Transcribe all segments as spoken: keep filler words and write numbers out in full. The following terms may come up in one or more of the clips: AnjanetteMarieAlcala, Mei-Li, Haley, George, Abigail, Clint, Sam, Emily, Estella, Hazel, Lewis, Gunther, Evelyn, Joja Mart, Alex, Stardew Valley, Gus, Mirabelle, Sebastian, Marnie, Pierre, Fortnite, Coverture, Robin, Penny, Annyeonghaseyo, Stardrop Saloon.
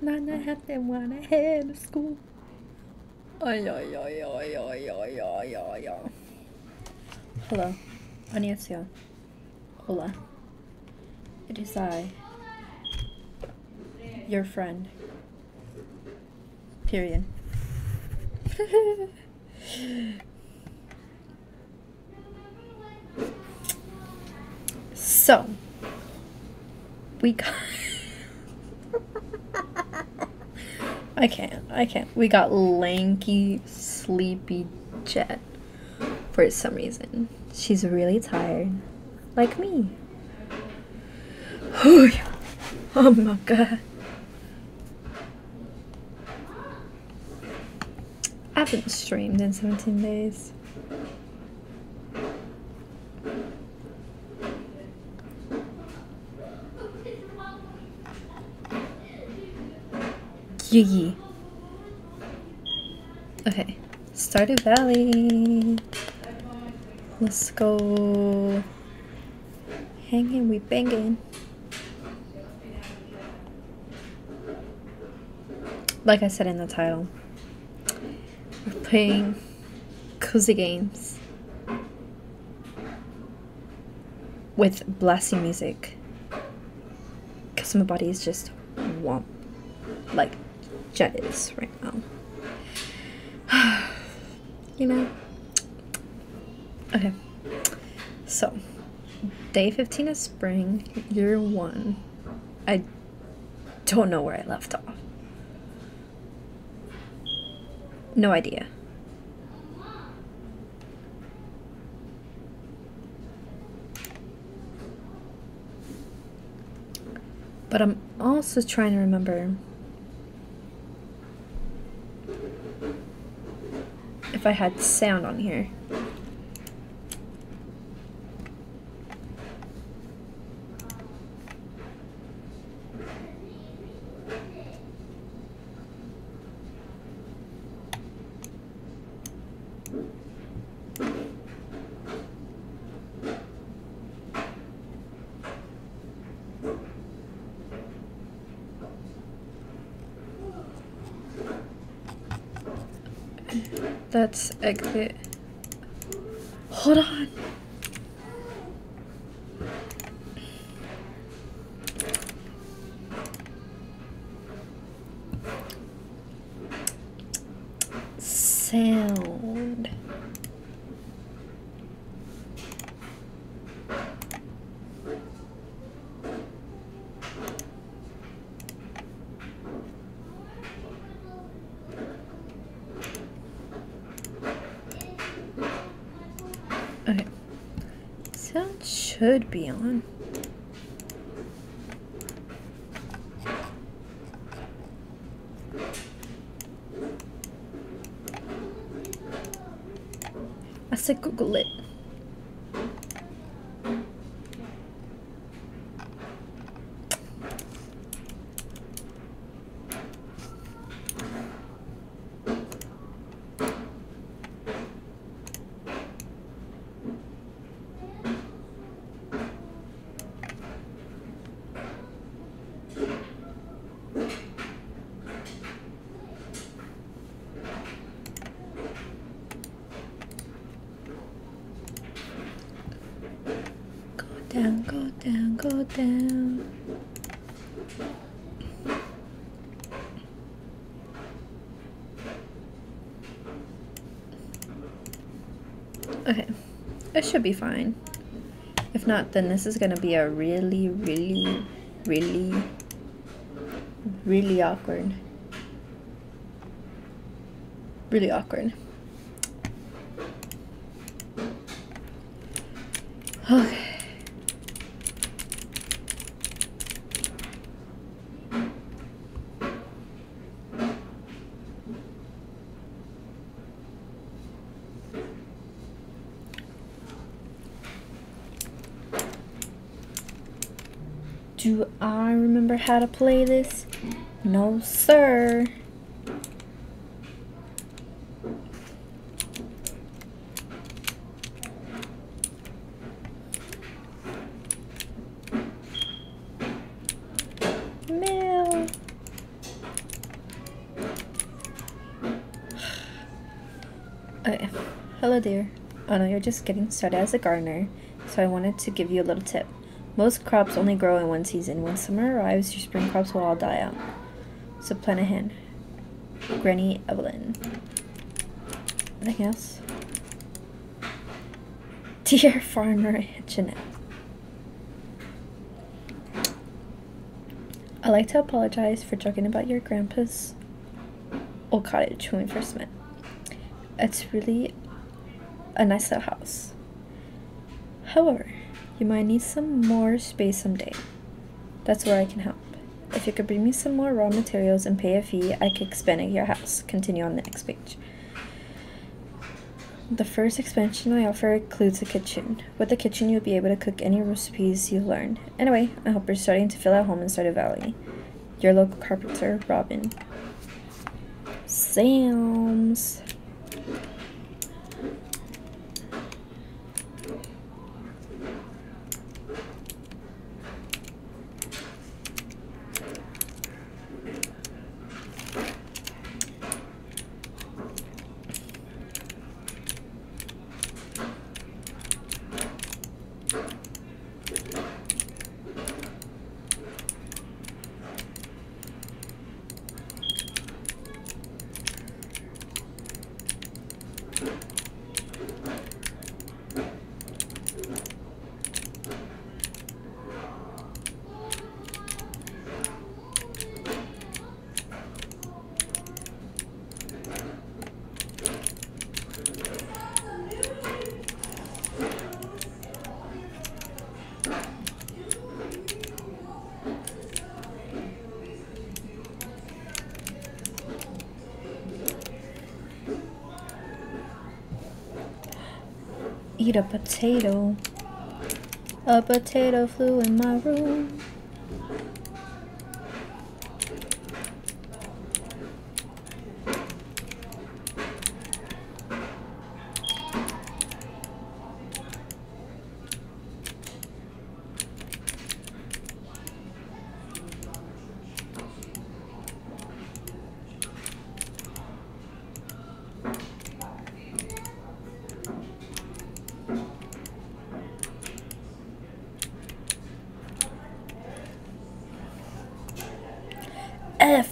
Man, I had them when I had at school. Oy, oy, oy, oy, oy, oy, oy, oy, oy. Hello. Annyeonghaseyo. Hola. It is I, your friend. Period. So, we got... I can't, I can't. We got Lanky Sleepy Jet for some reason. She's really tired, like me. Oh my god. I haven't streamed in seventeen days. Yee. Okay, Stardew Valley. Let's go. Hanging, we banging. Like I said in the title, we're playing cozy games with blasting music because my body is just womp, like Jet is right now. You know? Okay, so day fifteen of spring, year one. I don't know where I left off. No idea. But I'm also trying to remember if I had sound on here. Let's exit. Hold on. Sound. Should be on. I said Google it. Should be fine. If not, then this is gonna be a really really really really awkward really awkward okay. Do I remember how to play this? No, sir. Mail. Hello dear. I know you're just getting started as a gardener, so I wanted to give you a little tip. Most crops only grow in one season. When summer arrives, your spring crops will all die out. So plan ahead. Granny Evelyn. Anything else? Dear Farmer Anjanette. I'd like to apologize for joking about your grandpa's old cottage when we first met. It's really a nice little house. However, you might need some more space someday. That's where I can help. If you could bring me some more raw materials and pay a fee, I could expand your house. Continue on the next page. The first expansion I offer includes a kitchen. With the kitchen, you'll be able to cook any recipes you learn. Anyway, I hope you're starting to feel at home in Stardew Valley. Your local carpenter, Robin. Sam's. Eat a potato. A potato flew in my room.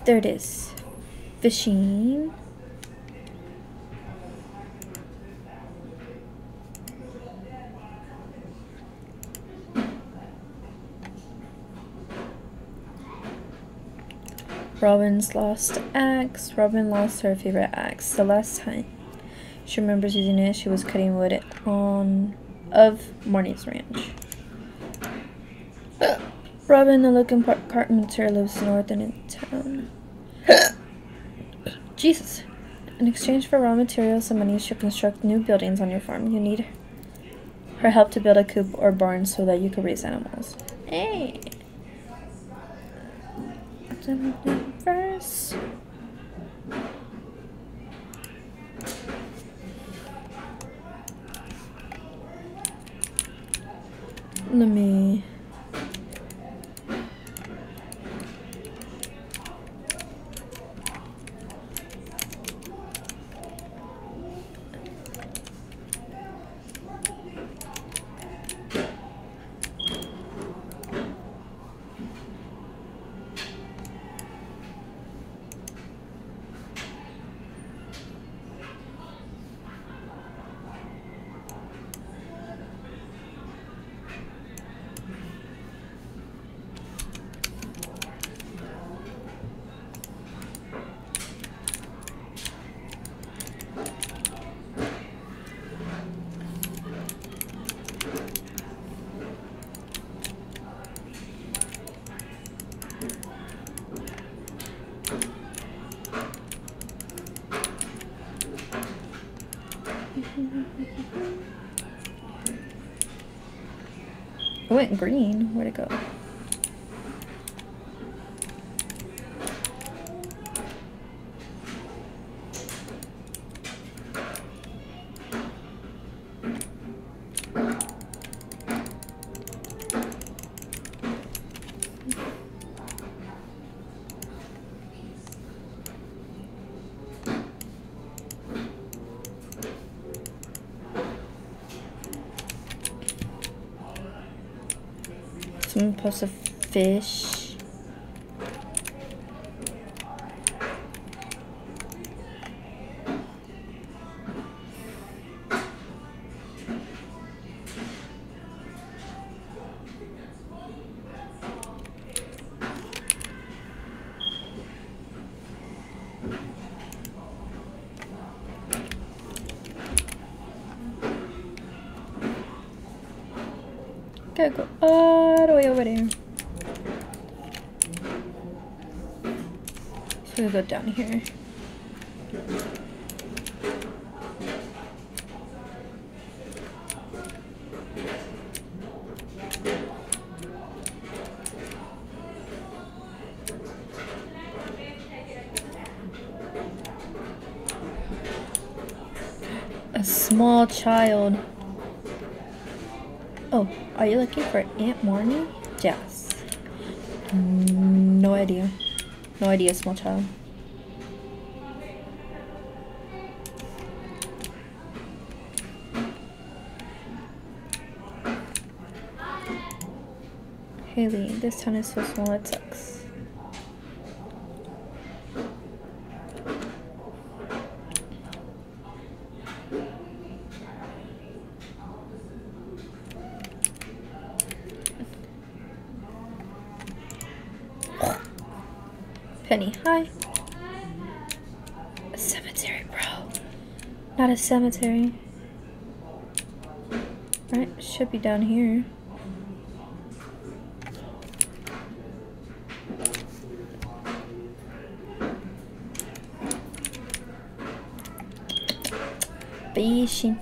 There it is. Fishing. Robin's lost axe. Robin lost her favorite axe the last time. She remembers using it. She was cutting wood on of Marnie's ranch. Robin, the local carpenter, lives north and in town. Jesus. In exchange for raw materials and money, she'll construct new buildings on your farm. You need her help to build a coop or barn so that you can raise animals. Hey! First. Let me... It went green. Where'd it go? Someone post a fish. Gotta go all the way over there. So we'll go down here. A small child. Oh, are you looking for Aunt Marnie? Yes. No idea. No idea, small child. Haley, this town is so small it sucks. Penny, hi. A cemetery, bro. Not a cemetery. Alright, should be down here. Fishing.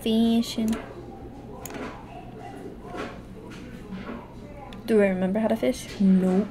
Fishing. Do I remember how to fish? Nope.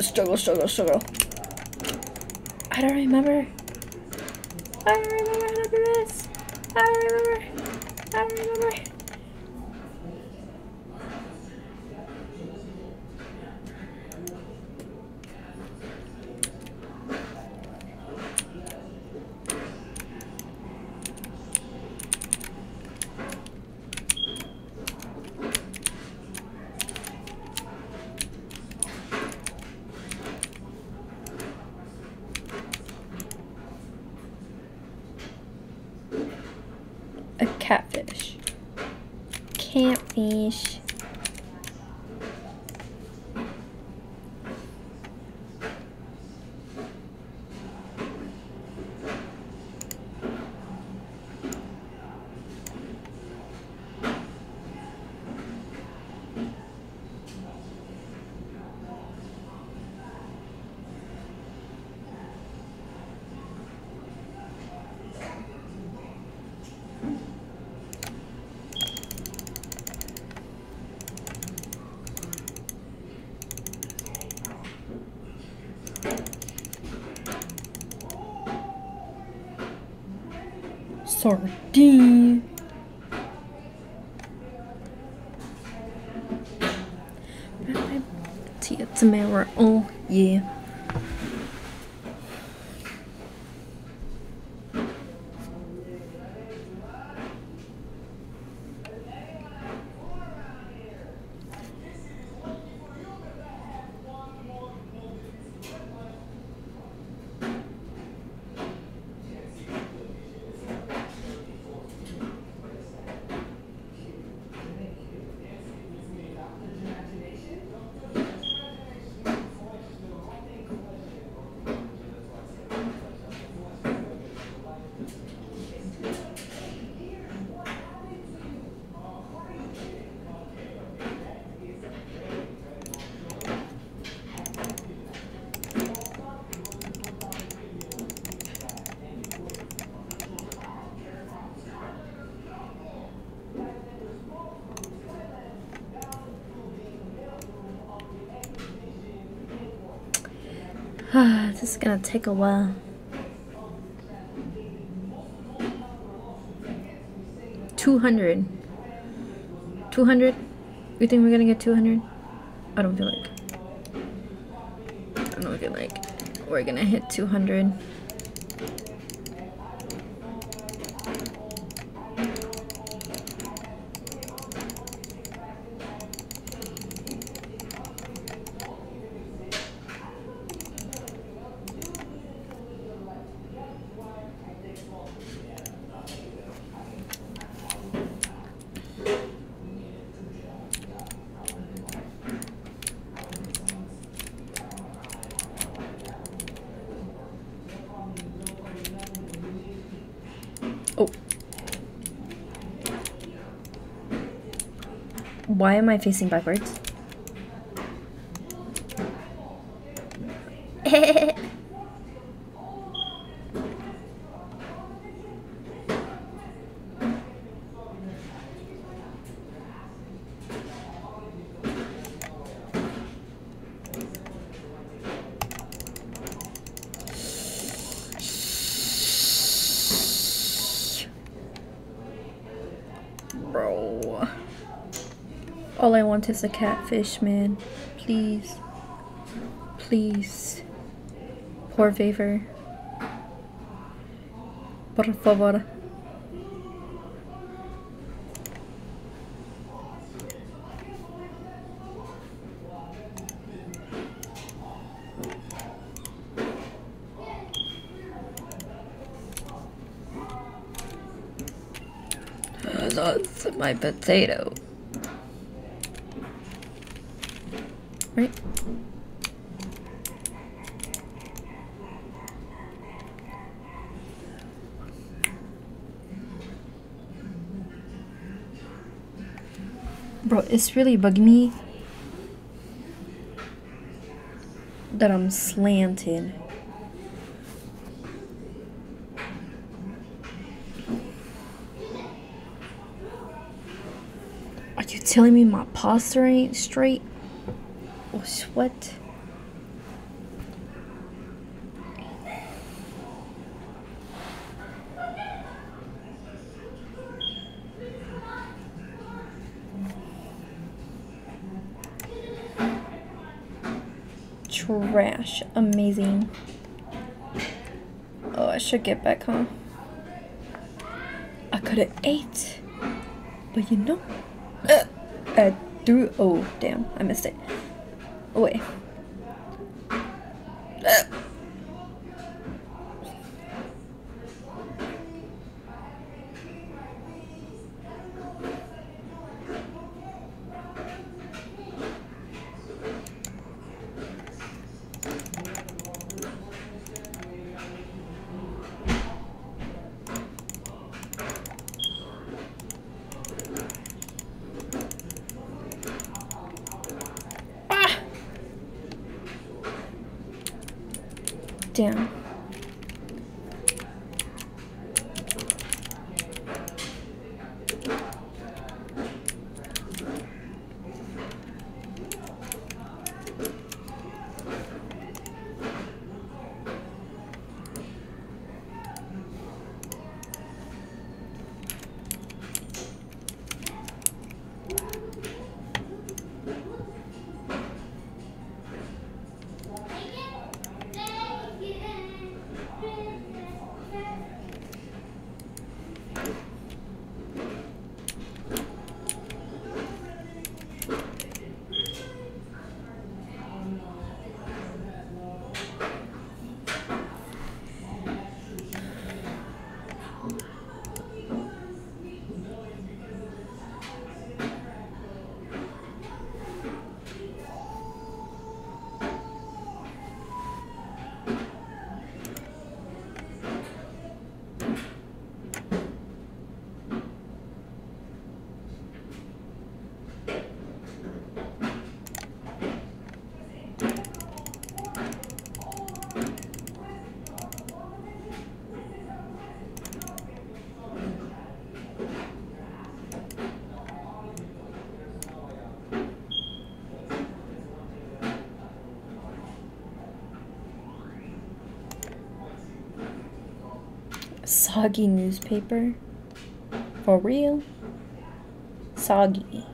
Struggle, struggle, struggle. I don't remember. I don't remember how to do this. I don't remember. I don't remember. Catfish. Can't fish. Sardine. Tia tomato. Oh yeah. This is gonna take a while. two hundred. two hundred? You think we're gonna get two hundred? I don't feel like. I don't know if you like. We're gonna hit two hundred. Why am I facing backwards? All I want is a catfish, man. Please. Please. Por favor. Por favor. Oh, that's my potato. Right? Bro, it's really bugging me that I'm slanted. Are you telling me my posture ain't straight? What? Trash. Amazing. Oh, I should get back home. I could have ate, but you know, uh, I threw. Oh, damn! I missed it. Away. Uh. Damn. Soggy newspaper? For real? Soggy.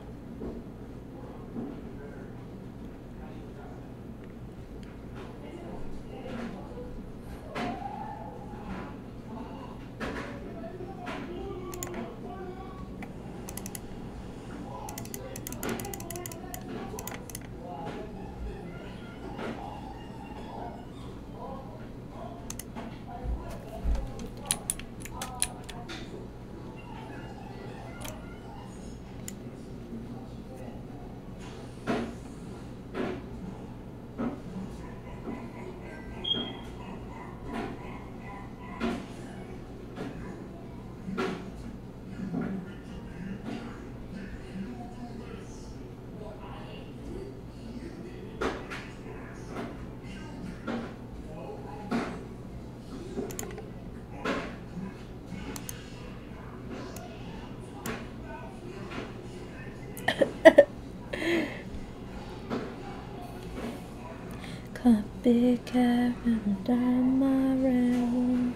Big cat and down my realm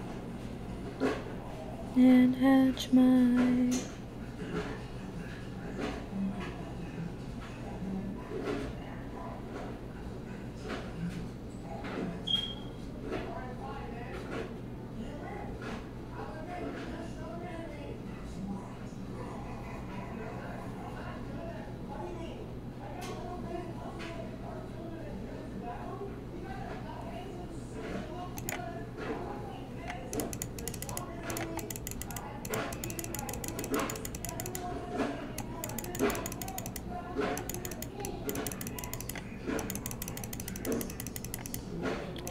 and hatch my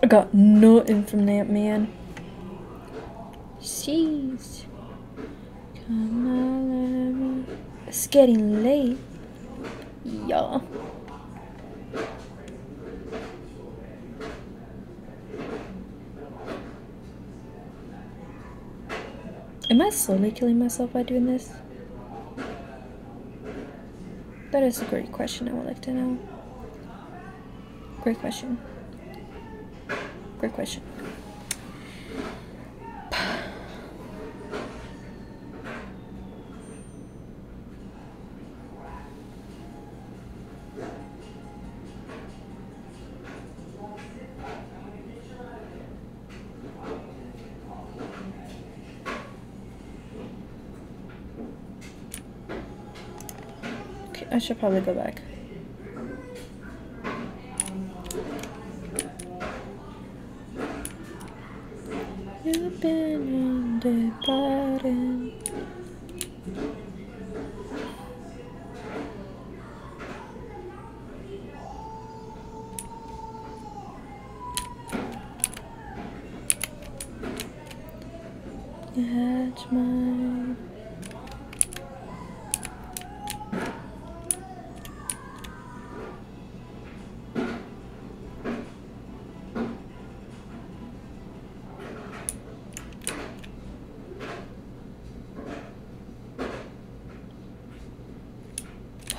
got nothing from that man. Jeez. Come on, it's getting late. Yeah. Am I slowly killing myself by doing this? That is a great question. I would like to know. Great question. Great question. Okay, I should probably go back.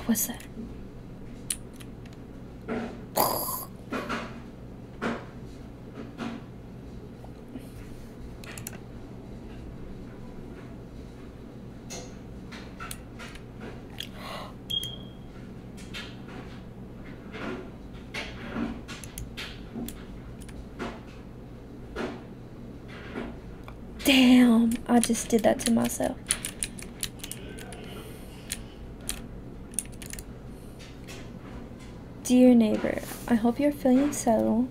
What's that? Damn, I just did that to myself. Dear neighbor, I hope you're feeling settled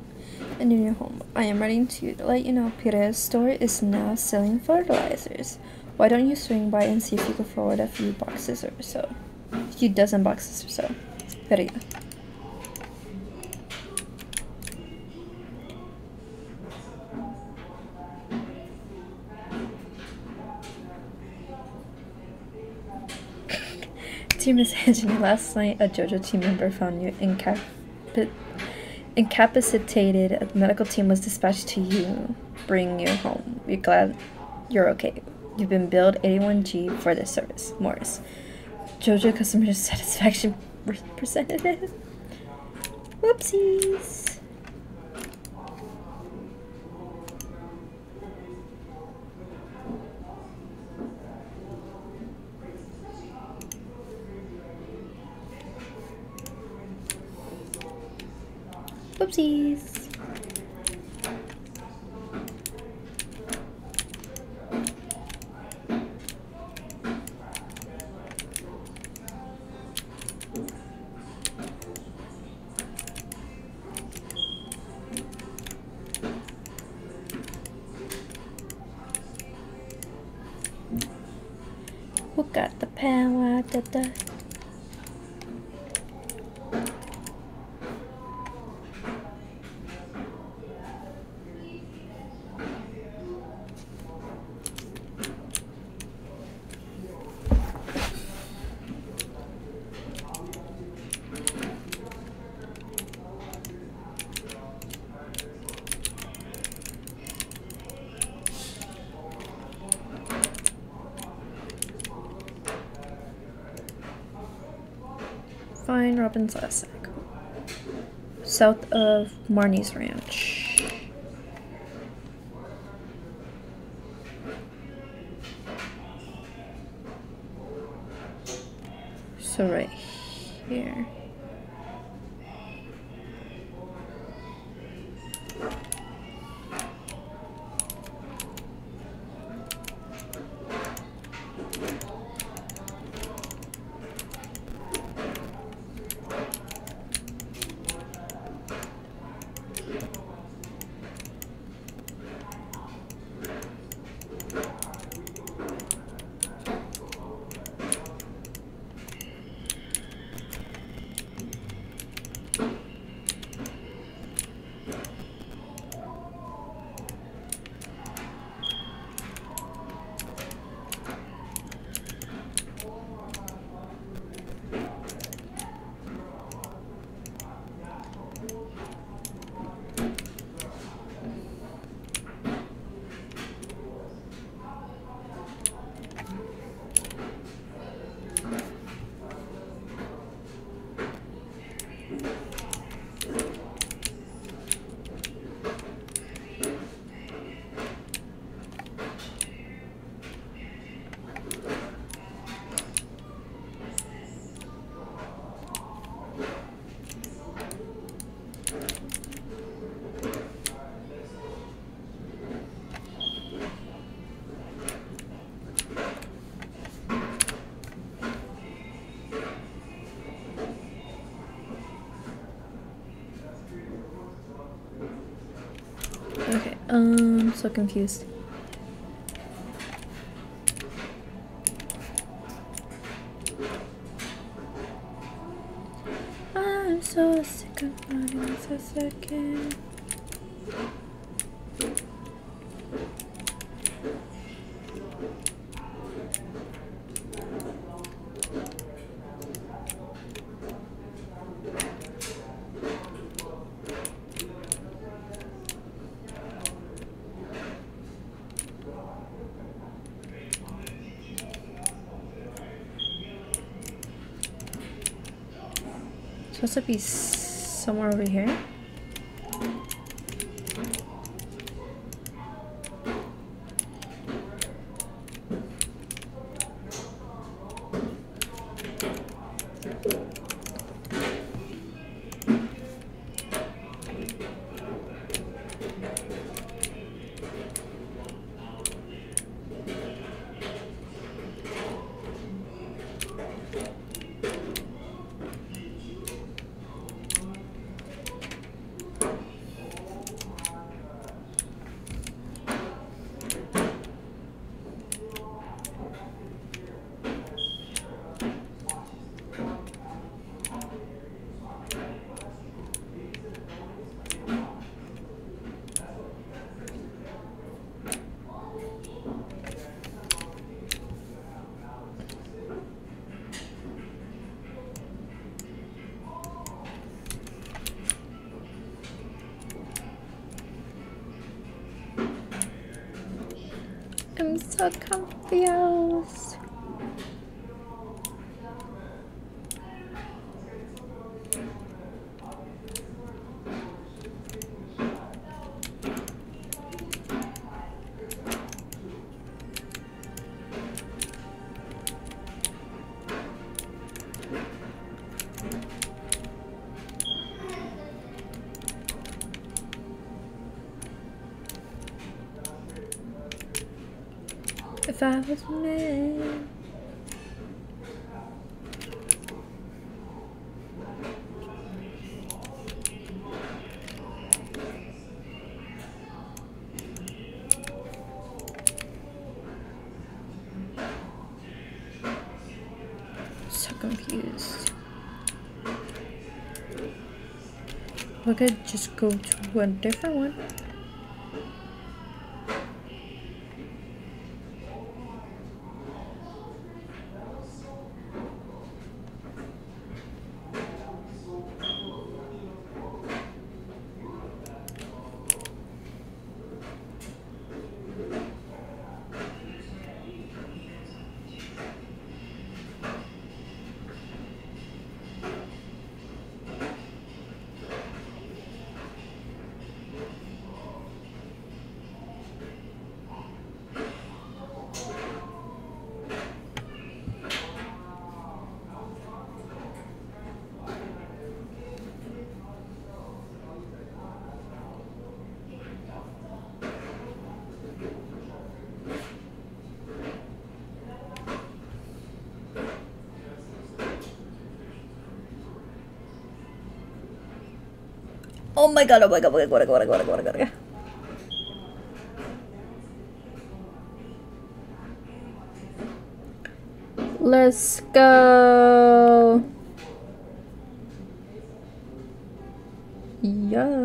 and in your home. I am writing to you to let you know Pierre's store is now selling fertilizers. Why don't you swing by and see if you can forward a few boxes or so? A few dozen boxes or so. Perilla. Dear Miss Anjanette, last night a JoJo team member found you incap incapacitated. A medical team was dispatched to you. Bring you home. We're glad you're okay. You've been billed eighty-one G for this service. Morris, JoJo customer satisfaction representative. Whoopsies. Oopsies. Who got the power? Da -da. Find Robin's last sack south of Marnie's ranch. So right here. Um, I'm so confused. I'm so sick of running this a second. Supposed to be somewhere over here. I'm so confused. if I was mad. We could just go to a different one. Oh my god, oh my god, oh my god, oh my god, oh my god, oh my god, oh my god. Let's go. Yeah.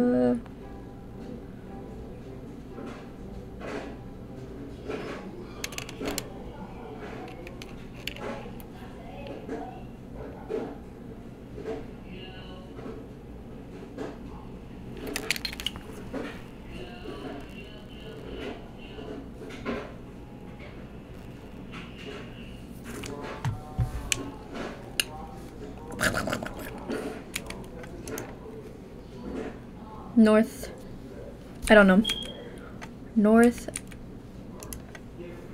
North, I don't know, north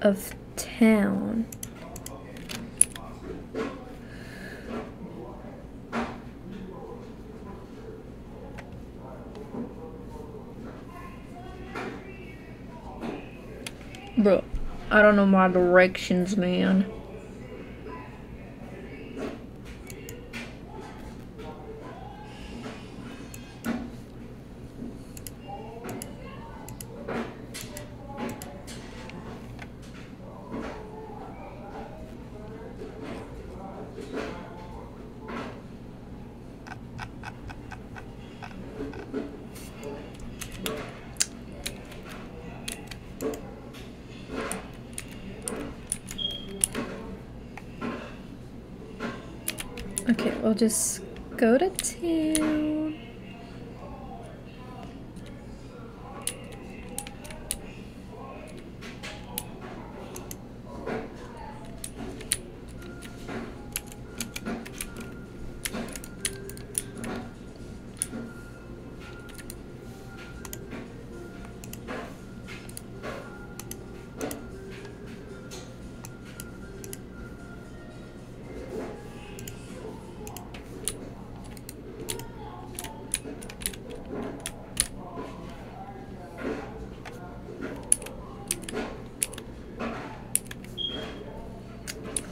of town. Bro, I don't know my directions, man. Just go to town.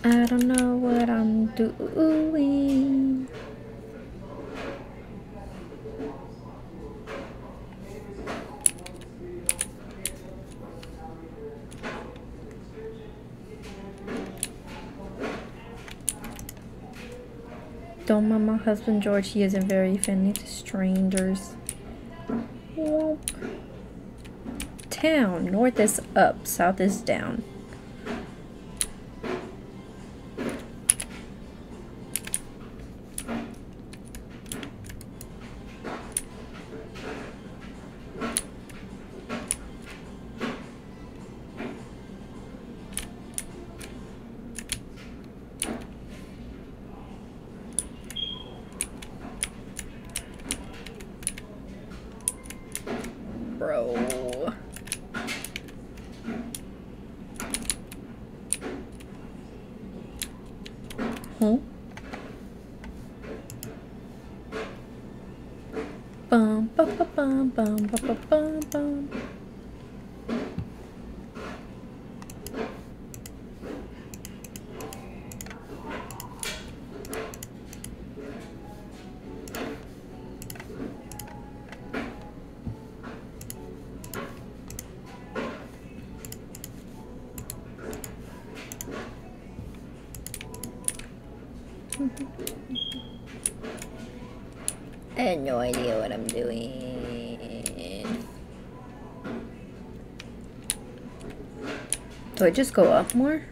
I don't know what I'm doing. Don't mind my husband George, he isn't very friendly to strangers. Yep. Town, north is up, south is down. Bum, bum, bum, bum. I had no idea what I'm doing. Do I just go up more?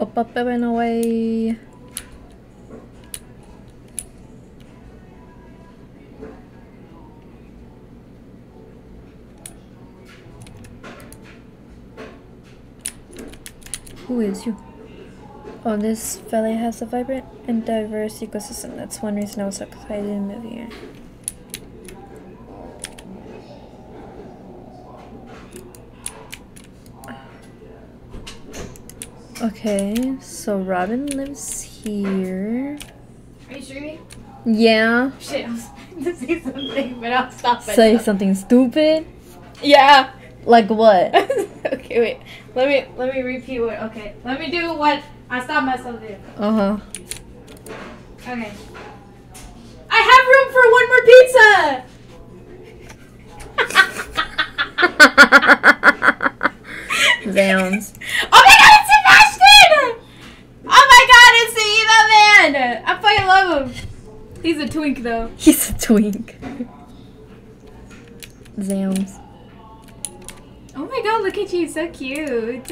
Up, up, and away. Who is you? Oh, this valley has a vibrant and diverse ecosystem. That's one reason I was excited to move here. Okay, so Robin lives here. Are you streaming? Yeah. Shit, I was trying to say something, but I'll stop it. Say something stupid? Yeah. Like what? Okay, wait. Let me let me repeat what. Okay, let me do what I stopped myself doing. Uh huh. Okay. I have room for one more pizza. Downs. Oh my God! It's Sebastian! Oh my God! It's the Eva man! I fucking love him. He's a twink though. He's a twink. Zams. Oh my God, look at you, so cute.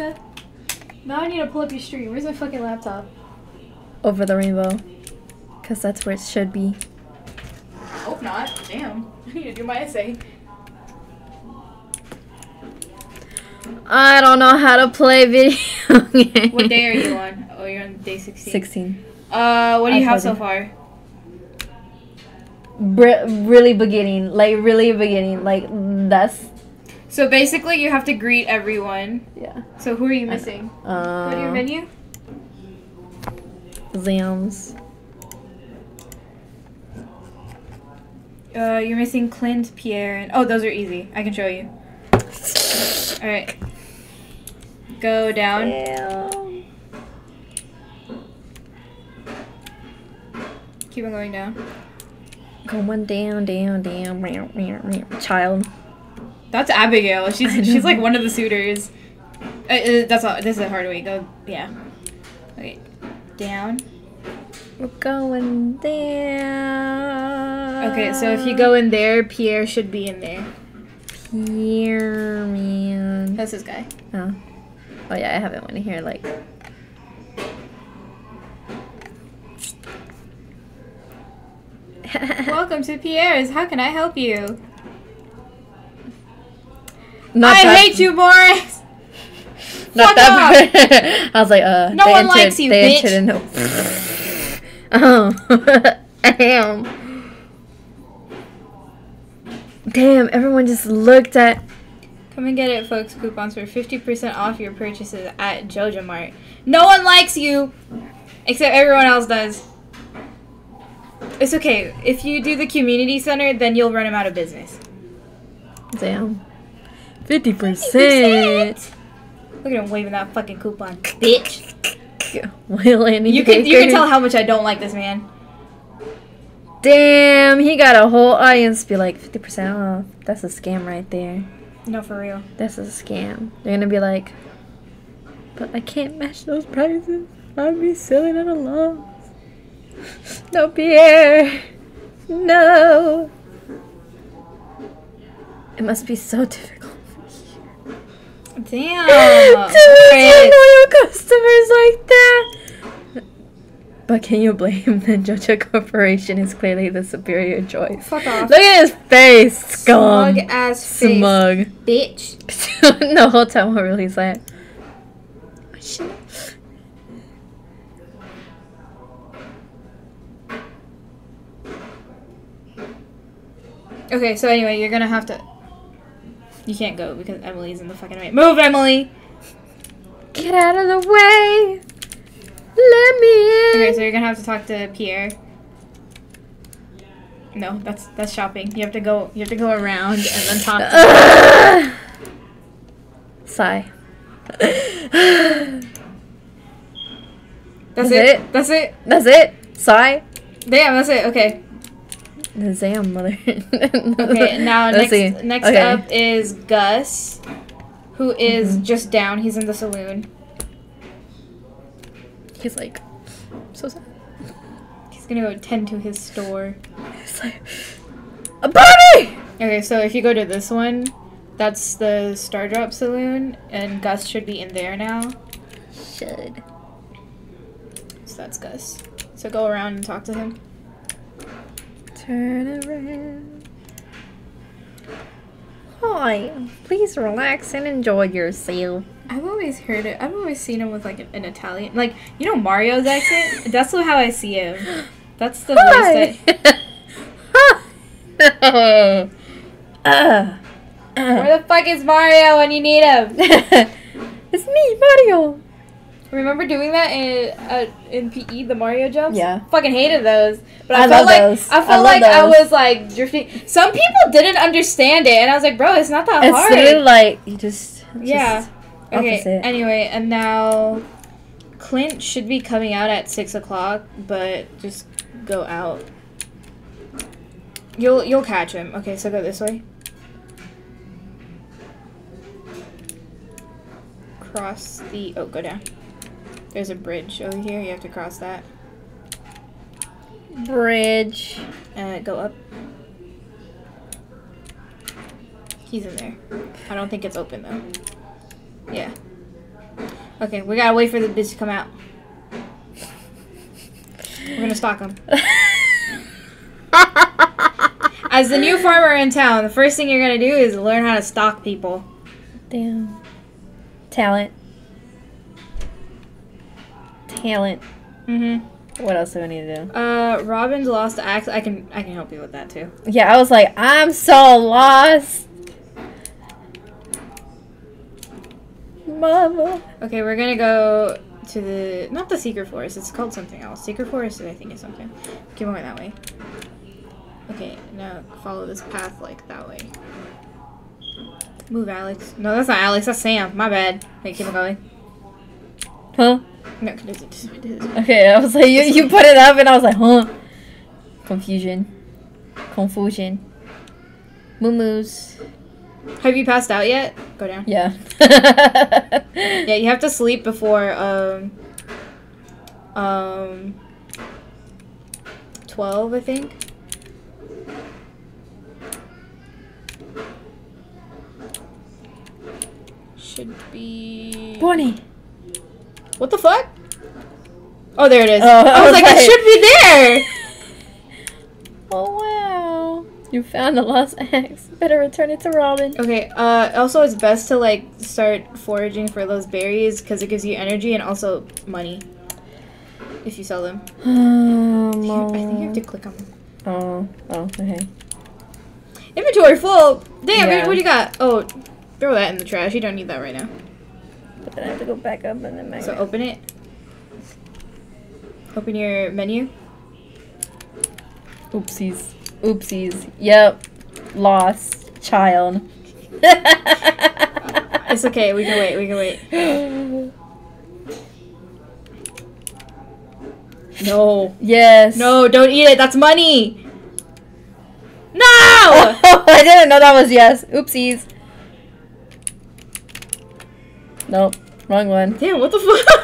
Now I need to pull up your stream. Where's my fucking laptop? Over the rainbow. Because that's where it should be. Hope not. Damn. I need to do my essay. I don't know how to play video games. What day are you on? Oh, you're on day sixteen. sixteen. Uh, what do you have so far? Really beginning. Like, really beginning. Like, that's... So basically, you have to greet everyone. Yeah. So who are you missing? Uh, what are your menu? Zams. Uh, you're missing Clint, Pierre, and oh, those are easy. I can show you. All right. Go down. Damn. Keep on going down. Going down, down, down. Child. That's Abigail. She's she's like one of the suitors. Uh, uh, that's all. This is a hard way. Go. Yeah. Okay. Down. We're going down. Okay. So if you go in there, Pierre should be in there. Pierre, man. That's this guy. Oh. Oh yeah, I haven't went in here like. Welcome to Pierre's. How can I help you? Not I that. hate you, Boris. Not Fuck that. I was like, uh. No one entered, likes you, they bitch. No. Oh, damn. Damn! Everyone just looked at. Come and get it, folks! Coupons for fifty percent off your purchases at Joja Mart. No one likes you, except everyone else does. It's okay. If you do the community center, then you'll run them out of business. Damn. Fifty percent. Look at him waving that fucking coupon, bitch. Yeah, you can you can tell how much I don't like this man. Damn, he got a whole audience be like fifty percent off. That's a scam right there. No, for real. That's a scam. They're gonna be like, but I can't match those prices. I'd be selling at a loss. No, Pierre. No. It must be so difficult. Damn! To lose loyal customers like that! But can you blame the Joja Corporation is clearly the superior choice. Fuck off. Look at his face, scum. Smug ass face. Smug. Bitch. The whole time I really sad. Oh, shit. Okay, so anyway, you're gonna have to... You can't go because Emily's in the fucking way. Move, Emily! Get out of the way! Let me in! Okay, so you're gonna have to talk to Pierre. No, that's that's shopping. You have to go you have to go around and then talk to uh, Sigh. That's, that's it. it. That's it. That's it. Sigh. Damn, that's it, okay. Sam, mother. Okay, now Let's next see. next okay. up is Gus, who is mm-hmm. just down. He's in the saloon. He's like, So sad. He's gonna go tend to his store. It's like a bunny! Okay, so if you go to this one, that's the Stardrop Saloon, and Gus should be in there now. Should. So that's Gus. So go around and talk to him. Turn around. Hi. Please relax and enjoy yourself. I've always heard it. I've always seen him with like an Italian, like, you know, Mario's accent. That's how I see him. That's the voice that. uh, uh, Where the fuck is Mario when you need him? It's me, Mario. Remember doing that in uh, in P E, the Mario jumps? Yeah. Fucking hated those. But I, I felt like those. I felt I like those. I was like drifting. Some people didn't understand it, and I was like, bro, it's not that it's hard. It's really like you just, just yeah. Okay. Opposite. Anyway, and now Clint should be coming out at six o'clock, but just go out. You'll you'll catch him. Okay, so go this way. Cross the oh, go down. There's a bridge over here. You have to cross that bridge. Uh, go up. He's in there. I don't think it's open though. Yeah. Okay, we gotta wait for the bitch to come out. We're gonna stalk him. As the new farmer in town, the first thing you're gonna do is learn how to stalk people. Damn. Talent. Talent. Mm-hmm. What else do I need to do? Uh, Robin's lost axe. I can I can help you with that too. Yeah, I was like, I'm so lost, Mama. Okay, we're gonna go to the not the secret forest. It's called something else. Secret forest, I think, is something. Keep going that way. Okay, now follow this path like that way. Move, Alex. No, that's not Alex. That's Sam. My bad. Wait, keep on going. Huh? No, it doesn't, it doesn't. Okay, I was like, you, you put it up, and I was like, huh? Confusion. Confusion. Moo-moos. Have you passed out yet? Go down. Yeah. Yeah, you have to sleep before, um, um, twelve, I think. Should be... Bonnie! What the fuck? Oh, there it is. Oh, I was okay. like, it should be there! Oh, wow. You found the lost axe. Better return it to Robin. Okay, uh, also it's best to, like, start foraging for those berries, because it gives you energy and also money. If you sell them. Oh, Mom. I think you have to click on them. Oh, oh, okay. Inventory full! Damn, yeah. What do you got? Oh, throw that in the trash. You don't need that right now. But then I have to go back up and then back So open it. Open your menu. Oopsies. Oopsies. Yep. Lost child. It's okay. We can wait. We can wait. No. Yes. No, don't eat it. That's money. No! Oh, I didn't know that was yes. Oopsies. Nope, wrong one. Damn, what the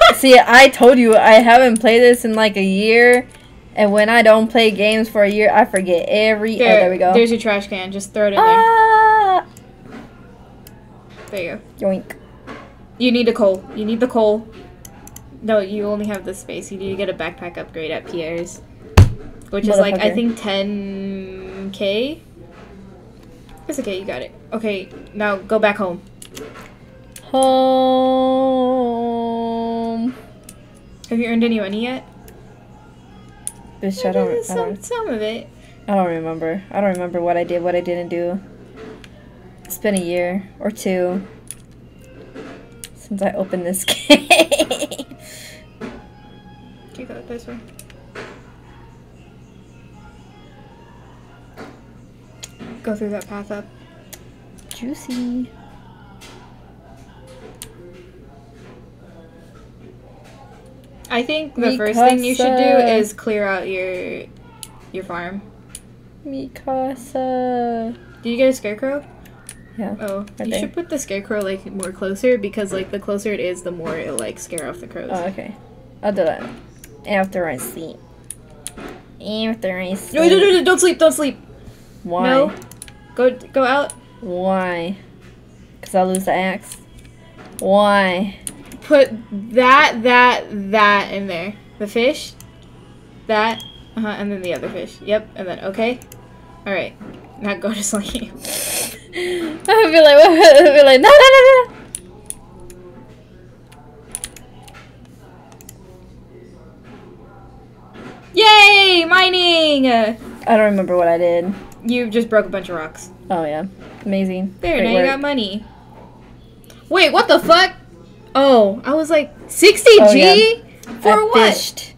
fuck? See, I told you, I haven't played this in like a year, and when I don't play games for a year, I forget every... There, oh, there we go. There's your trash can. Just throw it in ah! there. There you go. Yoink. You need a coal. You need the coal. No, you only have this space. You need to get a backpack upgrade at Pierre's, which is like, I think, ten K? It's okay, you got it. Okay, now go back home. Home. Have you earned any money yet? Bitch, I don't, some, I don't. Some of it. I don't remember. I don't remember what I did, what I didn't do. It's been a year or two since I opened this game. You got this one. Go through that path up. Juicy. I think the Mi first casa. thing you should do is clear out your your farm. Mikasa. Did you get a scarecrow? Yeah. Oh, right you there. should put the scarecrow like more closer because like the closer it is, the more it like scare off the crows. Oh, okay. I'll do that. After I sleep. After I sleep. No, no, no, no, don't sleep, don't sleep. Why? No. Go, go out. Why? Because I'll lose the axe. Why? Put that, that, that in there. The fish. That. Uh-huh, and then the other fish. Yep, and then, okay. Alright. Now go to sleep. I would be like, I would be like, no, no, no, no. Yay! Mining! Uh, I don't remember what I did. You just broke a bunch of rocks. Oh, yeah. Amazing. There, great now work. You got money. Wait, what the fuck? Oh, I was like, sixty G? Oh, yeah. For I what? Fished.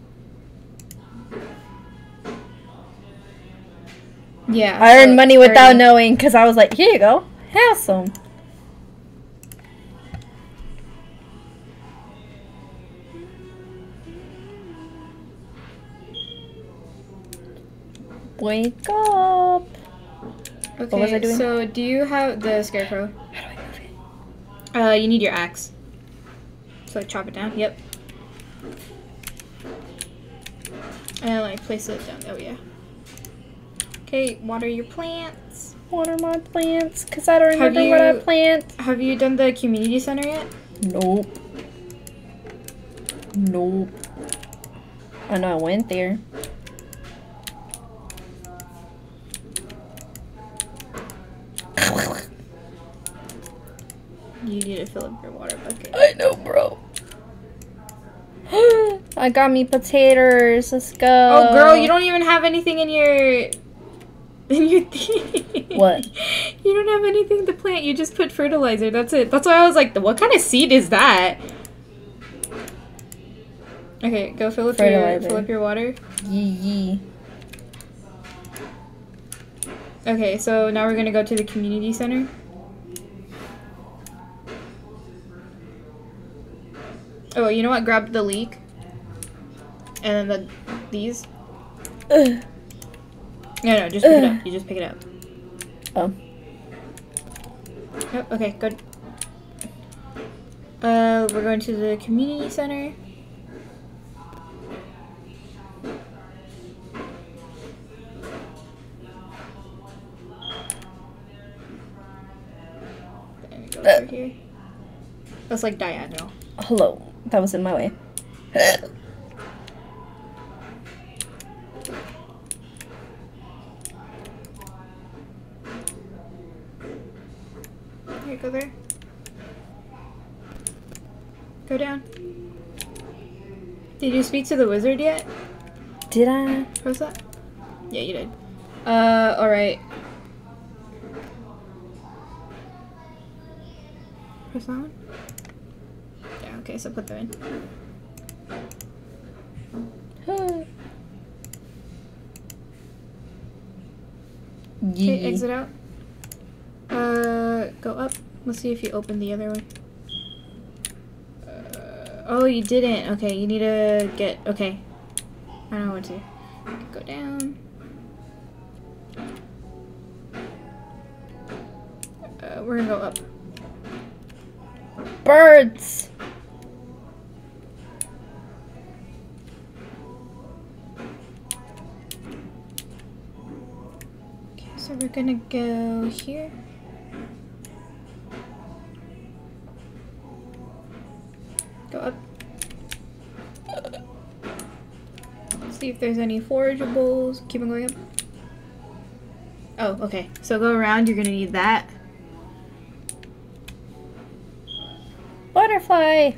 Yeah. I earned money without thirty. Knowing, because I was like, here you go. Have some. Wake up. Okay, what was I doing? So do you have the scarecrow? How do I move it? Uh, you need your axe. So like, chop it down. Yep. And like place it down. Oh yeah. Okay, water your plants. Water my plants, cause I don't remember you, what I plant. Have you done the community center yet? Nope. Nope. I know I went there. You need to fill up your water bucket. I know, bro. I got me potatoes. Let's go. Oh, girl, you don't even have anything in your in your thing. What? You don't have anything to plant. You just put fertilizer. That's it. That's why I was like, what kind of seed is that? Okay, go fill up your fill up your water. Yee yee. Okay, so now we're gonna go to the community center. Oh, you know what? Grab the leek. And then the, these. Ugh. No, no, just pick Ugh. it up. You just pick it up. Oh. Oh, okay, good. Uh, we're going to the community center. And go over uh. here. That's like diagonal. Hello. That was in my way. Here, go there. Go down. Did you speak to the wizard yet? Did I? What was that? Yeah, you did. Uh, alright. Press that one? Yeah, okay, so put them in. Okay, exit out. Uh, go up. Let's see if you open the other one. Uh, oh, you didn't. Okay, you need to get... Okay. I don't know what to do. Go down. Uh, we're gonna go up. Birds! Okay, so we're gonna go here. Go up. Let's see if there's any forageables. Keep on going up. Oh, okay. So go around, you're gonna need that. Butterfly!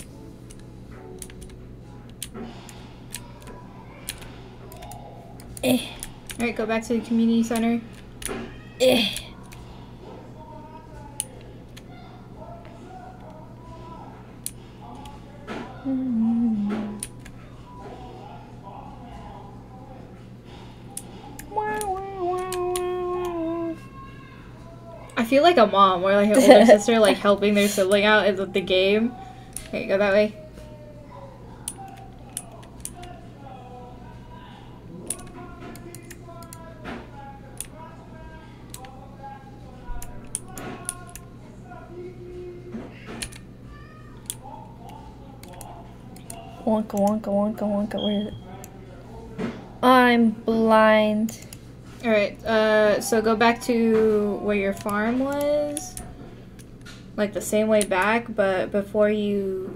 Eh. Alright, go back to the community center. Eh. Mm. I feel like a mom or like an older sister, like helping their sibling out in the game. Okay, go that way. Wonka, wonka, wonka, wonka. Where is it? I'm blind. Alright, uh, so go back to where your farm was. Like the same way back, but before you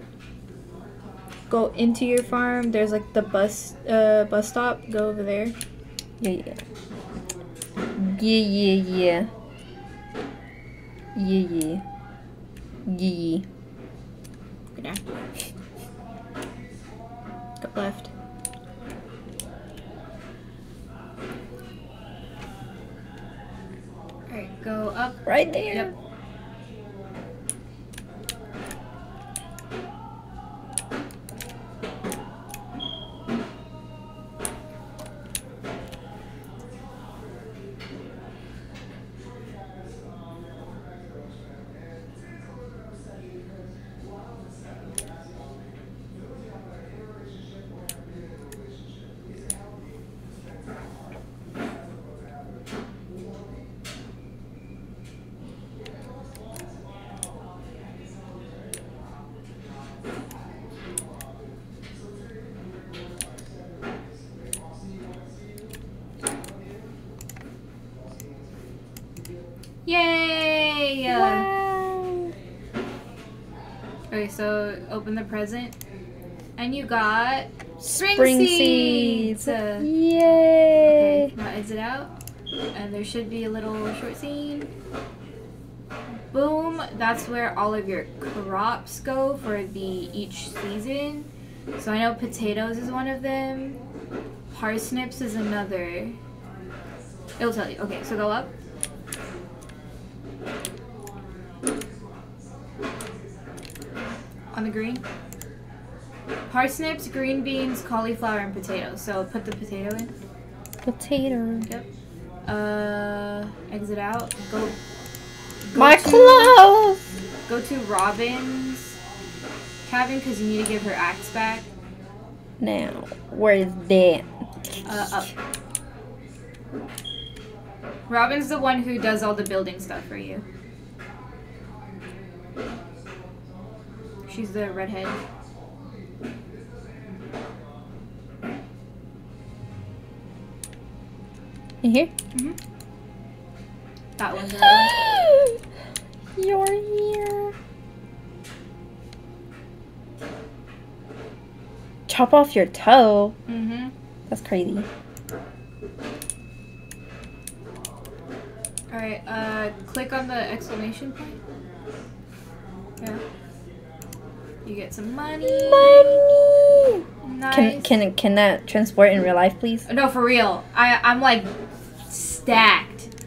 go into your farm, there's like the bus, uh, bus stop. Go over there. Yeah, yeah. Yeah, yeah, yeah. Yeah, yeah. Yeah, yeah. Go down. Go left. Alright, go up. Right there. Yep. So open the present, and you got spring, spring seeds. seeds. Uh, Yay! Okay, now exit out, and there should be a little short scene. Boom! That's where all of your crops go for the each season. So I know potatoes is one of them. Parsnips is another. It'll tell you. Okay, so go up. On the green, parsnips, green beans, cauliflower, and potatoes. So put the potato in. Potato. Yep. Uh, exit out. Go. go My to, clothes. Go to Robin's cabin because you need to give her axe back. Now, where is that? Uh, up. Robin's the one who does all the building stuff for you. She's the redhead. In here? Mm-hmm. That one's the one. You're here. Chop off your toe? Mm-hmm. That's crazy. Alright, uh, click on the exclamation point. Yeah. You get some money. Money. Nice. Can can can that transport in real life, please? No, for real. I I'm like stacked.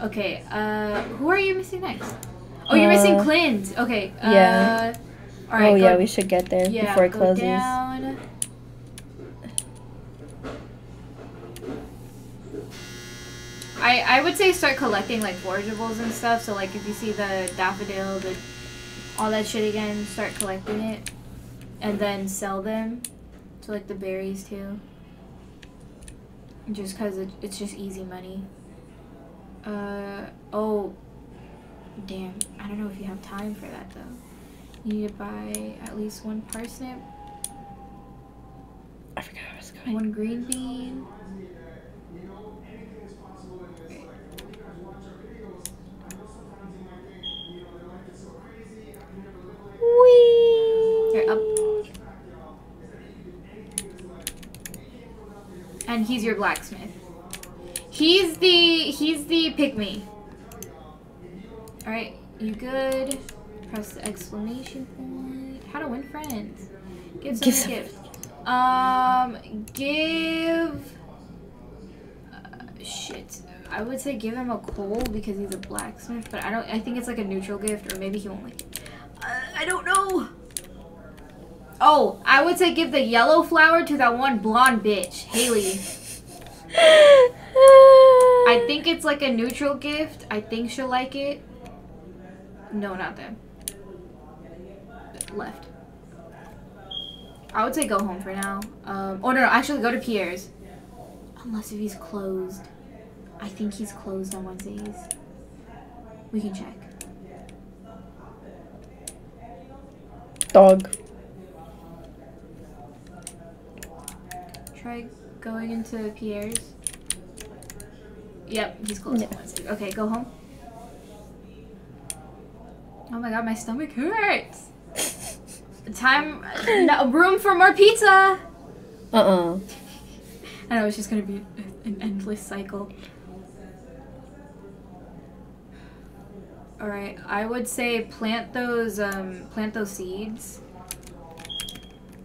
Okay. Uh, who are you missing next? Oh, you're uh, missing Clint. Okay. Uh, yeah. All right. Oh go, yeah, we should get there yeah, before it go closes. Down. I I would say start collecting like forageables and stuff. So like if you see the daffodil, the all that shit again, start collecting it, and then sell them to like the berries too. Just cause it, it's just easy money. Uh, oh, damn, I don't know if you have time for that though. You need to buy at least one parsnip. I forgot I was going. One green bean. Wee. Up. And he's your blacksmith. He's the he's the pygmy. All right, you good? Press the exclamation point. How to win friends? Give some gift. gift. Um, give. Uh, shit. I would say give him a coal because he's a blacksmith, but I don't. I think it's like a neutral gift, or maybe he won't like it. I don't know. Oh, I would say give the yellow flower to that one blonde bitch, Haley. I think it's like a neutral gift. I think she'll like it. No, not them. Left. I would say go home for now. Um, oh, no, no, actually go to Pierre's. Unless if he's closed. I think he's closed on Wednesdays. We can check. Dog. Try going into Pierre's? Yep, he's close. No. Okay, go home. Oh my god, my stomach hurts. Time, no, room for more pizza. Uh-uh. I know, it's just gonna be an endless cycle. All right, I would say plant those, um, plant those seeds.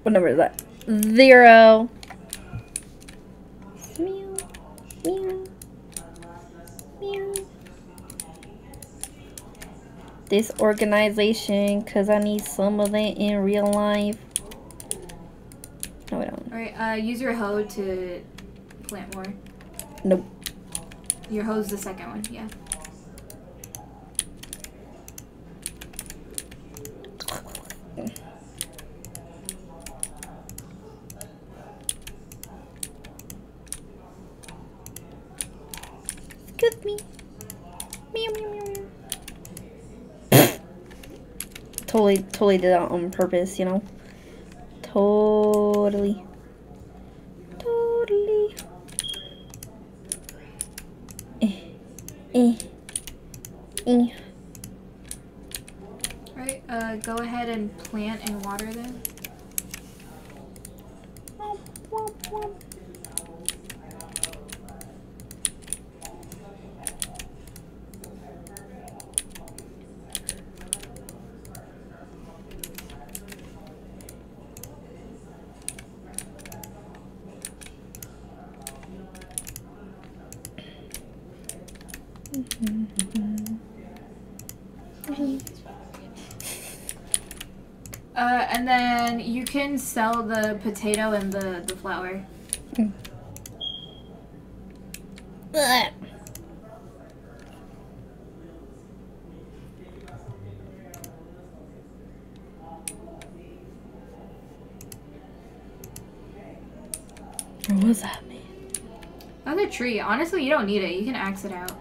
What number is that? Zero. Meow, meow, meow. This organization, cause I need some of it in real life. No, I don't. All right, uh, use your hoe to plant more. Nope. Your hoe's the second one, yeah. Excuse me. Meow, meow, meow, meow. Totally, totally did that on purpose, you know? Totally. Totally. Eh. Eh. Eh. Alright, uh, go ahead and plant and water them. Womp, womp, womp. Uh, and then you can sell the potato and the, the flour. Mm. What was that mean? Another tree. Honestly, you don't need it. You can axe it out.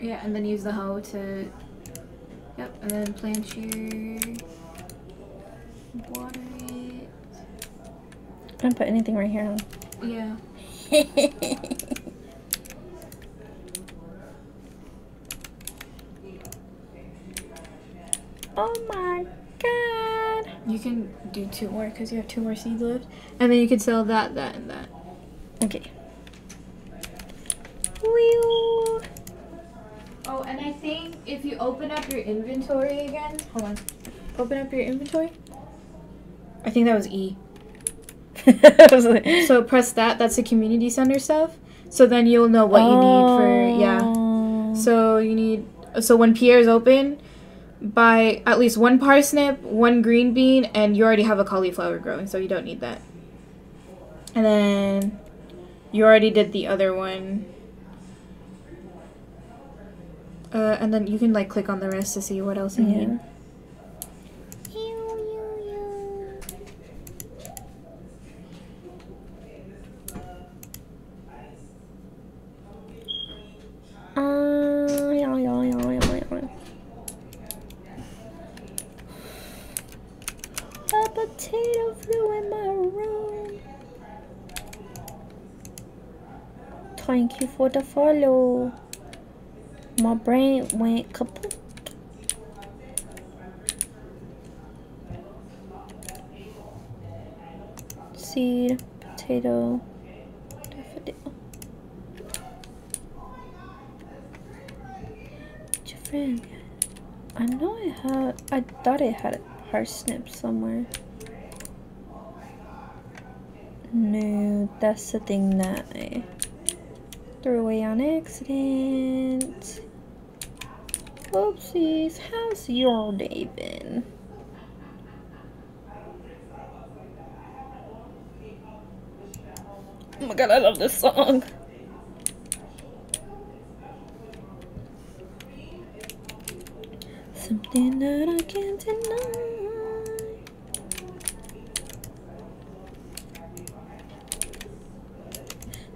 Yeah, and then use the hoe to... Yep, and then plant your water it. I don't put anything right here. Yeah. Oh my god. You can do two more because you have two more seeds left. And then you can sell that, that, and that. Okay. Wheel. Oh, and I think if you open up your inventory again, hold on, open up your inventory. I think that was E. was like, so press that. That's the community center stuff. So then you'll know what oh. you need for yeah. So you need so when Pierre's open, buy at least one parsnip, one green bean, and you already have a cauliflower growing, so you don't need that. And then you already did the other one. Uh, and then you can like click on the rest to see what else you need. A potato flew in my room. Thank you for the follow. My brain went kaput. Seed, potato, daffodil. What's your friend? I know I had. I thought I had a parsnip somewhere. No, that's the thing that I threw away on accident. Oopsies, how's your day been? Oh my god, I love this song. Something that I can't deny.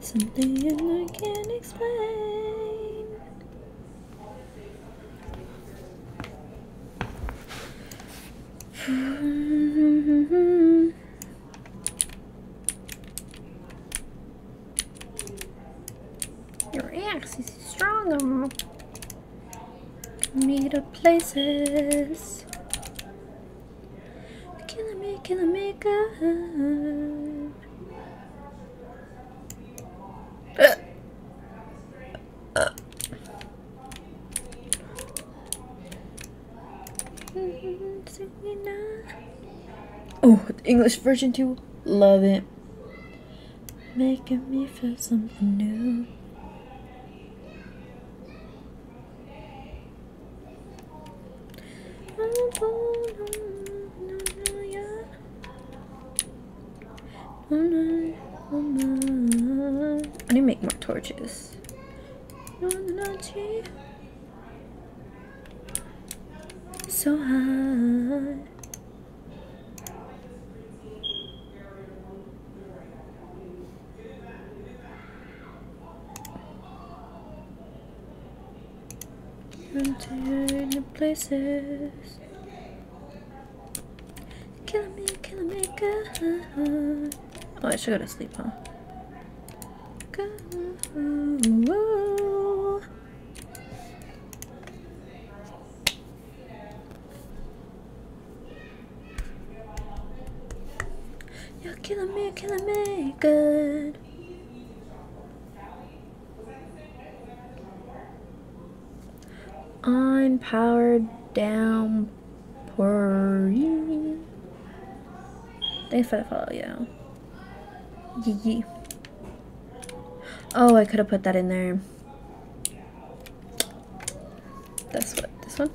Something that I can't explain. me to places. Killing me, killing me, God. Uh. Uh. Oh, the English version too. Love it. Making me feel something new. I need to make more torches. So high. Into new places. Kill me, kill me, God. Oh, I should go to sleep, huh? Go. You're killing me, killing me, good. I'm powered down for you. Thanks for the follow, yo. Yee. Oh, I could have put that in there. That's what, this one?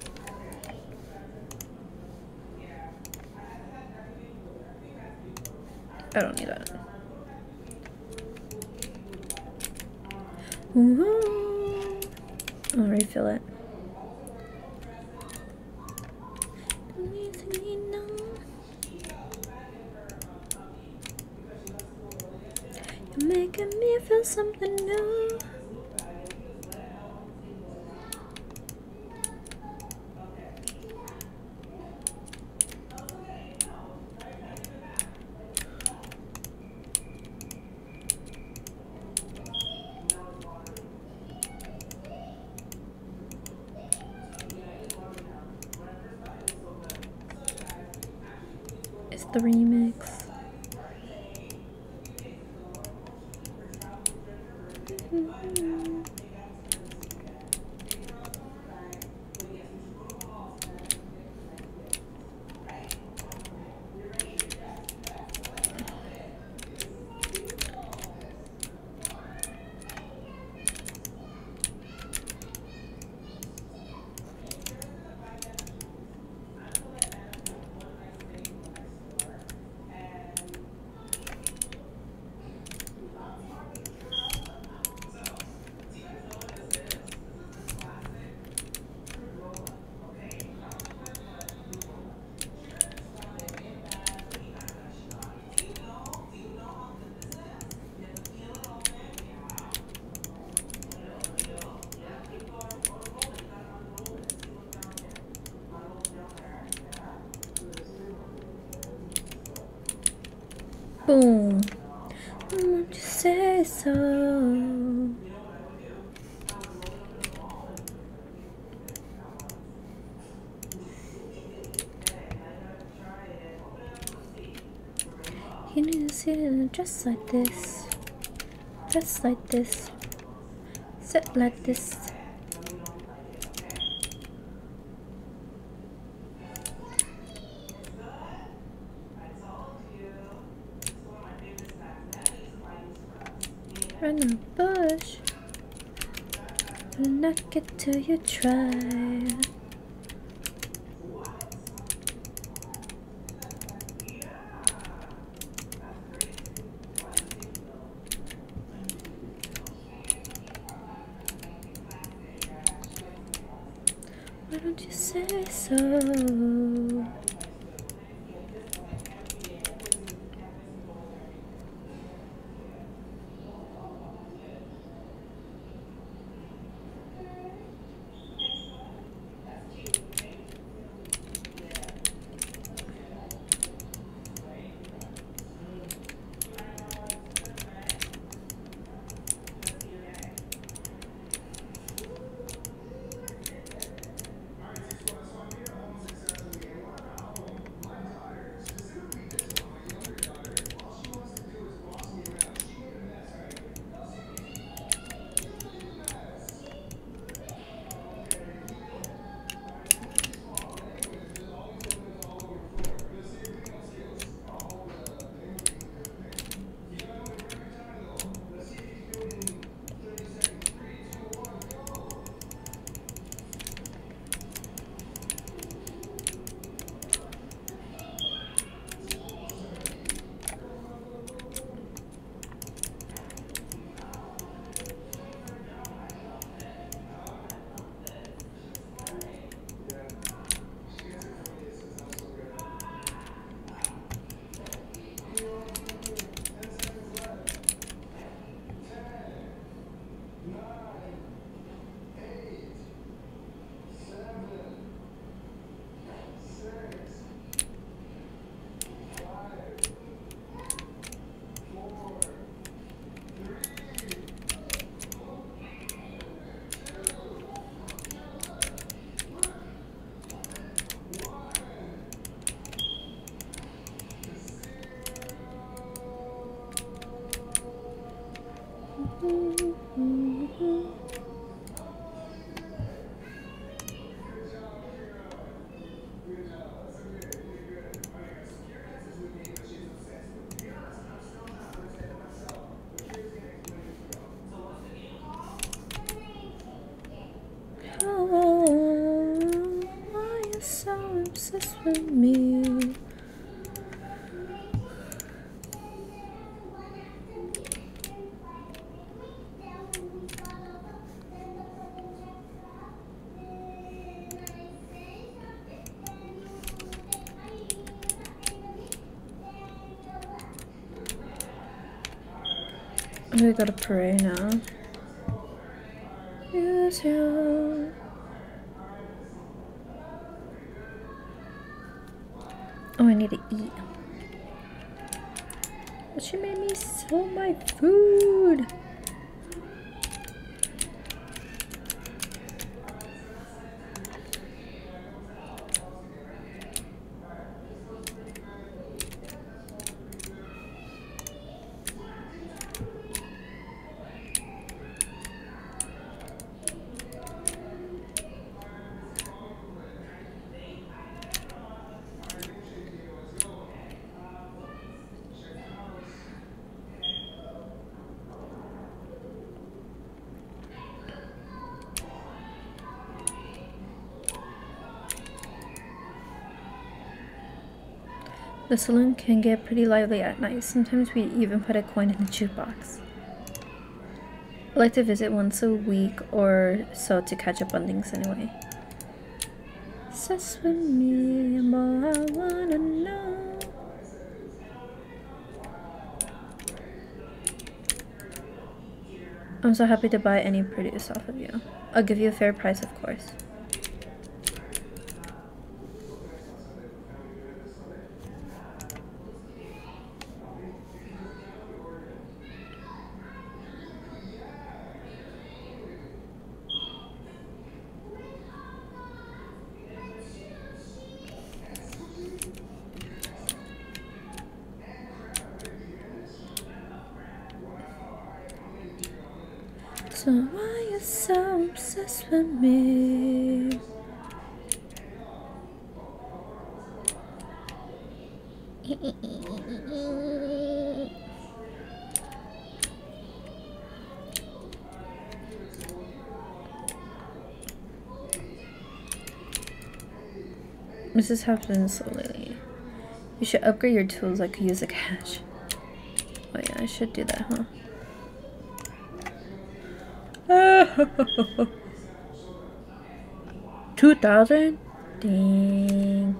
I don't need that. Ooh. I'll refill it. Making me feel something new. It's the remix. Boom. Won't you say so? You need to sit in a dress like this. Dress like this. Sit like this. Run in the bush and knock it till you try. Why don't you say so? We gotta pray now. Yes, yeah. Oh, I need to eat. But she made me sell my food. The saloon can get pretty lively at night. Sometimes we even put a coin in the jukebox. I like to visit once a week or so to catch up on things anyway. Sus with me, I'm all I wanna know. I'm so happy to buy any produce off of you. I'll give you a fair price, of course. So why you so obsessed with me? This is happening so lately. You should upgrade your tools. I could use the cash. Oh yeah, I should do that, huh? Two thousand? Dang.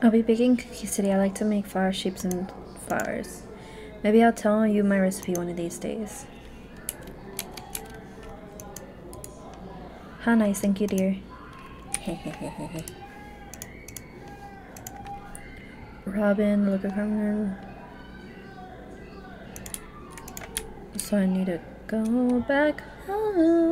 I'll be baking cookies today. I like to make flower shapes and flowers. Maybe I'll tell you my recipe one of these days. How nice, thank you, dear. Robin, look at her. So I need to go back home.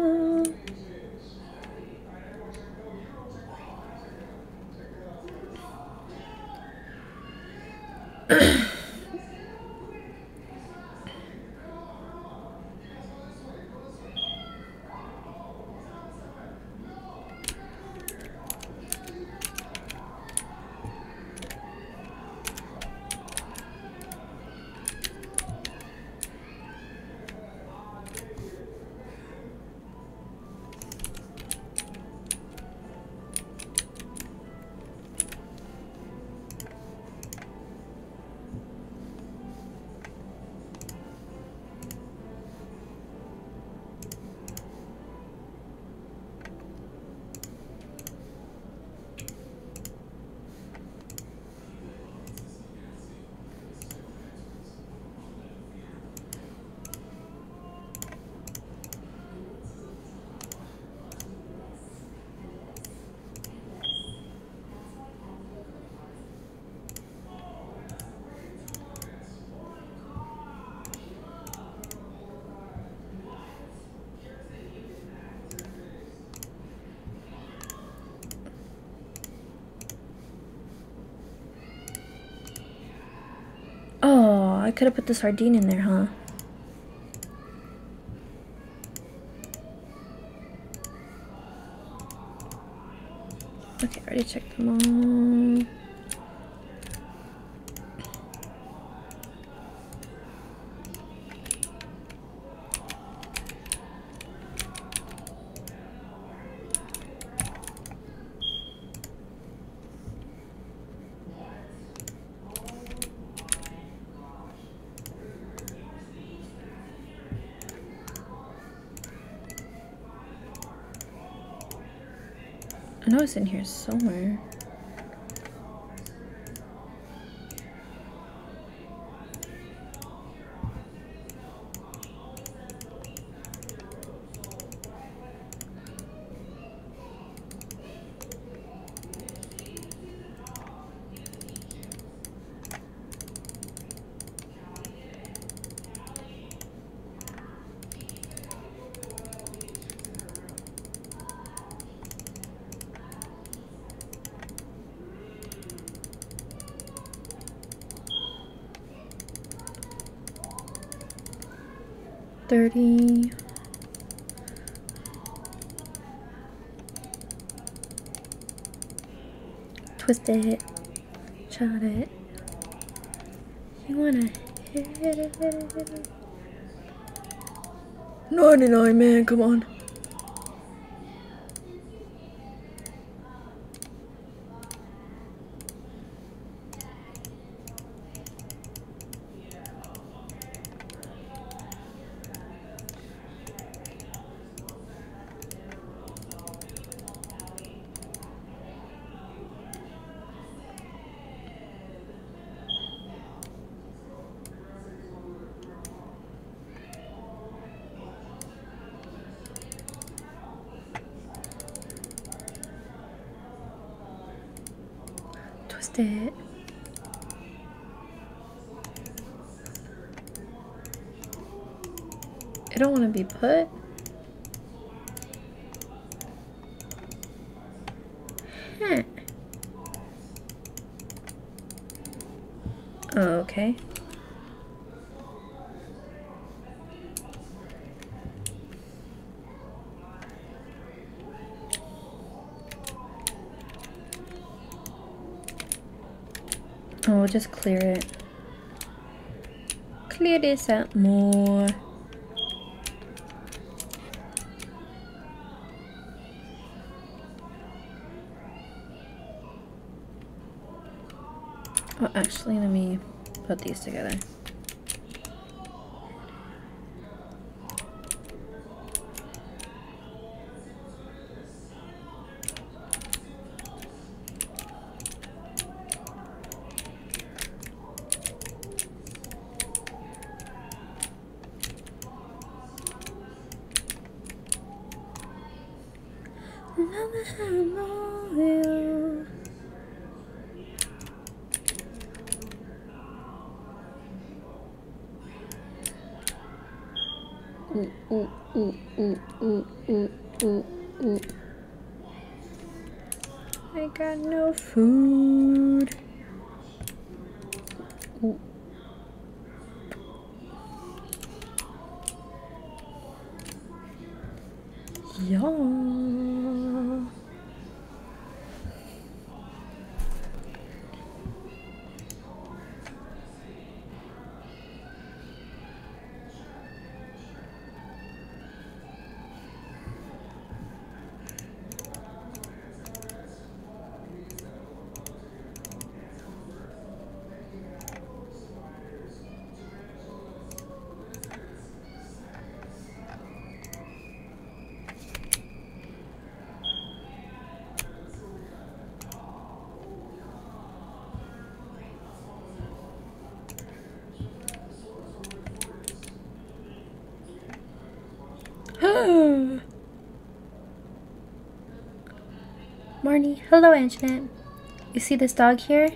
I could have put the sardine in there, huh? Okay, I already checked them all. I know it's in here somewhere. thirty. Twist it. Shot it. You wanna hit it. ninety-nine, man, come on. It. I don't want to be put. Huh. Oh, okay. Oh, we'll just clear it. Clear this out more. Oh, actually, let me put these together. Marnie, hello Anjanette. You see this dog here?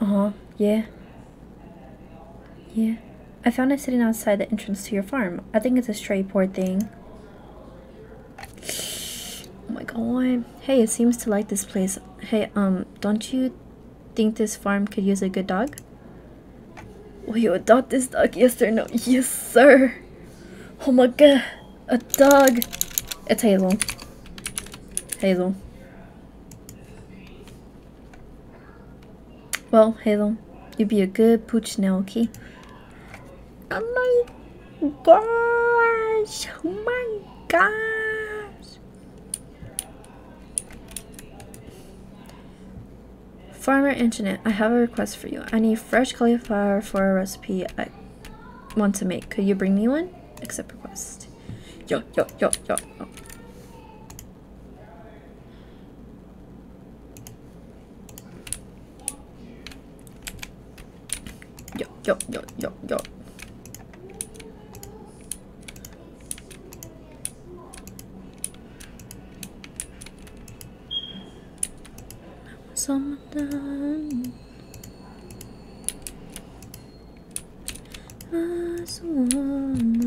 Uh-huh, yeah. Yeah. I found it sitting outside the entrance to your farm. I think it's a stray, poor thing. Oh my god. Hey, it seems to like this place. Hey, um, don't you Think this farm could use a good dog? Will you adopt this dog? Yes or no? Yes, sir. Oh my god. A dog. It's Hazel. Hazel. Well, Hazel, you'd be a good pooch now, okay? Oh my gosh. Oh my gosh. Farmer Anjanette, I have a request for you. I need fresh cauliflower for a recipe I want to make. Could you bring me one? Accept request. Yo, yo, yo, yo, yo. Yo, yo, yo, yo, yo. Some done. As woman.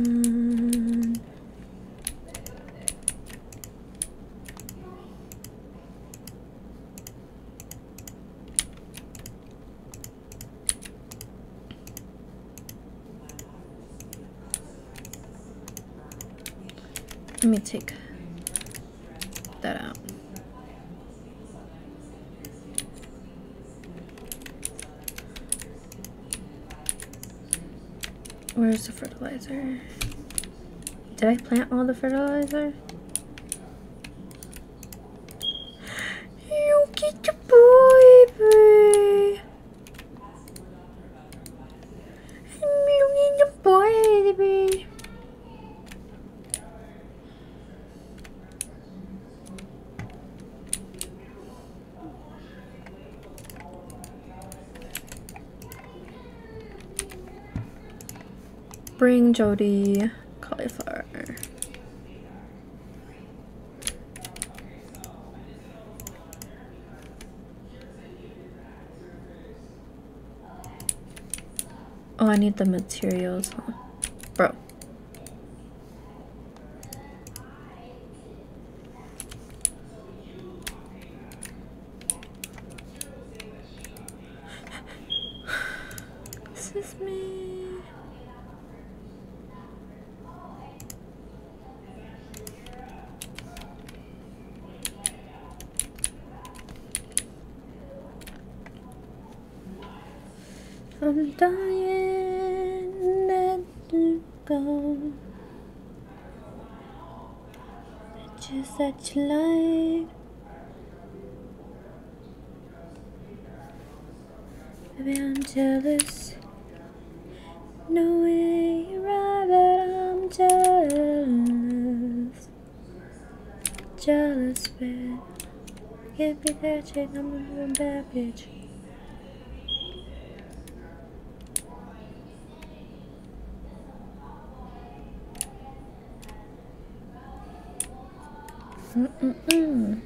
Let me take that out. Where's the fertilizer? Did I plant all the fertilizer? You get your baby. You get your baby. Bring Jody cauliflower. Oh, I need the materials, huh? Bro. This is me. I'm dying, let you go. Just that you like. Baby, I'm jealous. No way you're right, but I'm jealous. Jealous, bitch. Give me that shit, I'm a bad bitch. Mm-mm-mm.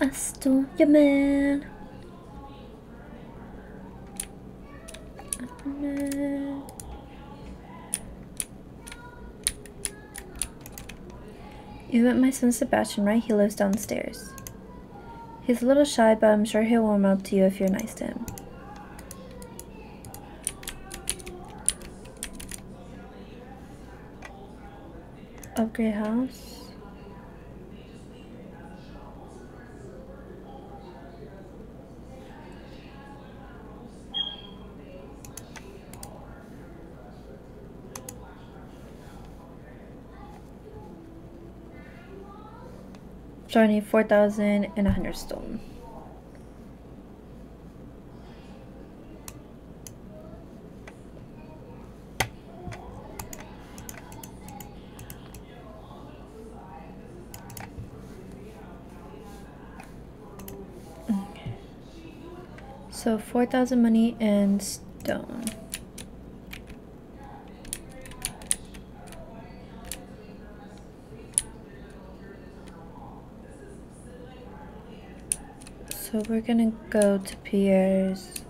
I stole your man. man. You met my son Sebastian, right? He lives downstairs. He's a little shy, but I'm sure he'll warm up to you if you're nice to him. Upgrade house. So I need four thousand and a hundred stone. So four thousand money and stone. So we're gonna go to Pierre's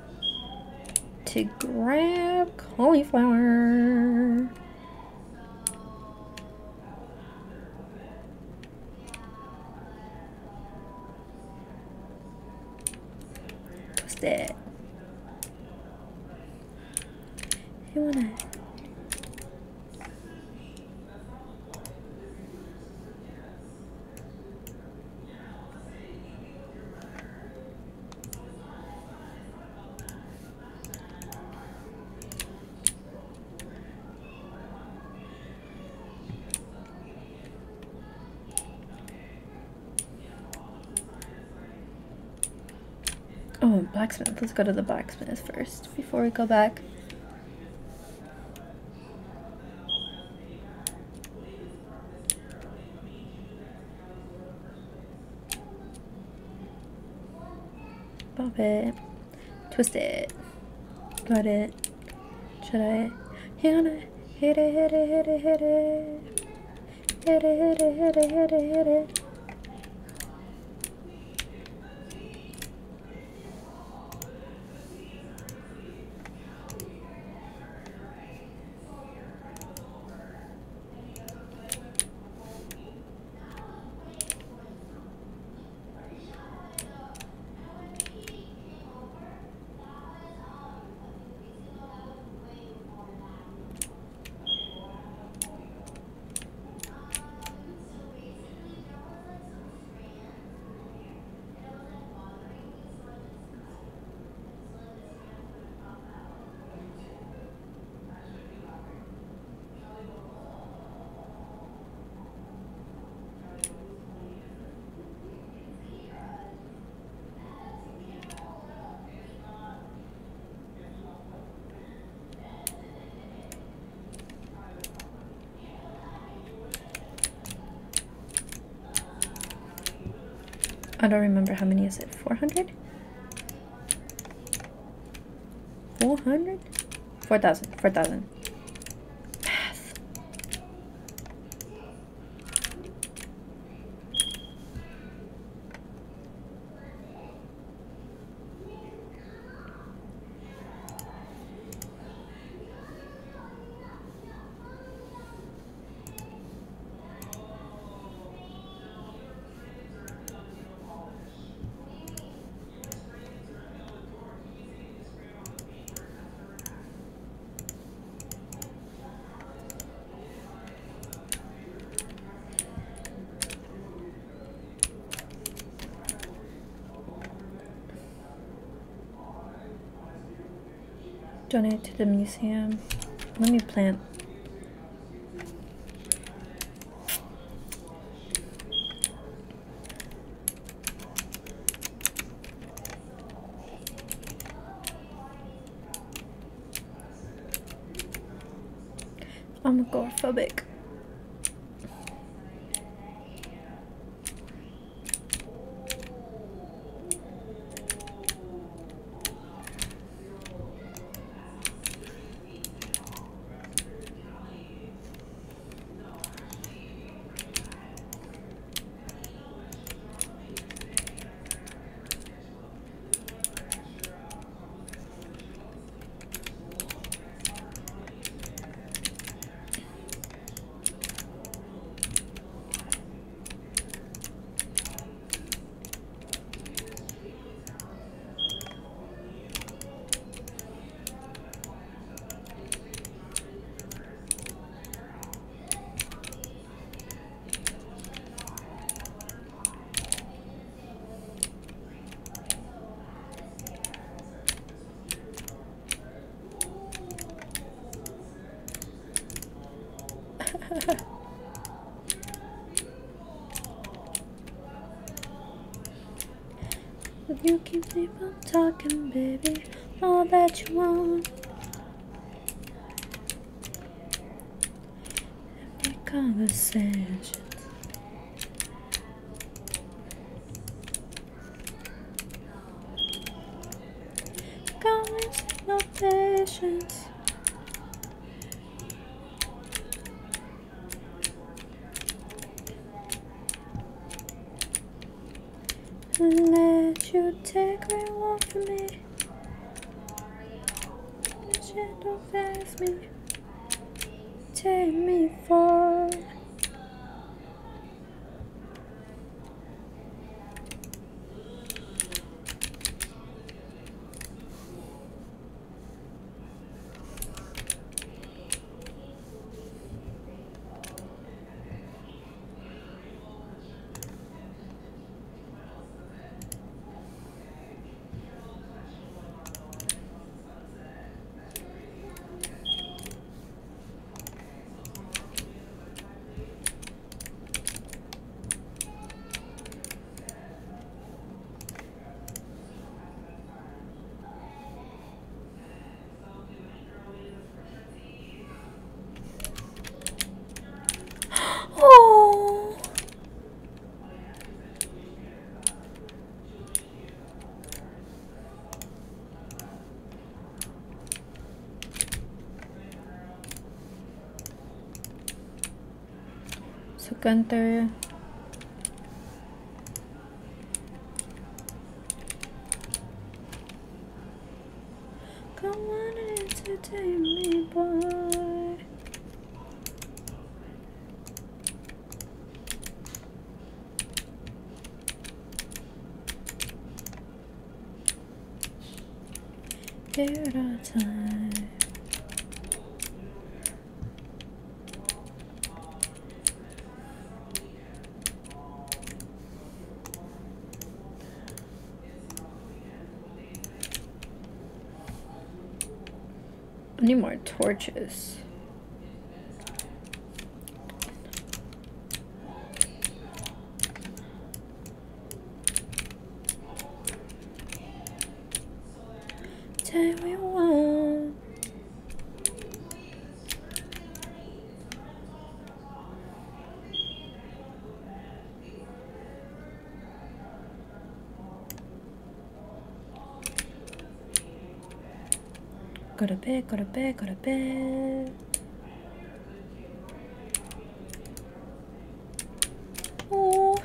to grab cauliflower. fixed it. You wanna... Oh, blacksmith. Let's go to the blacksmith first before we go back. Pop it. Twist it. Got it. Should I? Hang on. Hit it, hit it, hit it, hit it. Hit it, hit it, hit it, hit it, hit it. I don't remember how many is it, four hundred? four hundred? four thousand, four thousand. Math. Donate to the museum. Let me plant. I'm agoraphobic. You can keep on talking, baby, all that you want. Every conversation. Comments and notations. Let you take me one from me. Shit, don't face me. Take me for. So Gunther. Come on and entertain me, boy. There are times. I need more torches. Tell me what. Go to bed, go to bed, go to bed. Oh.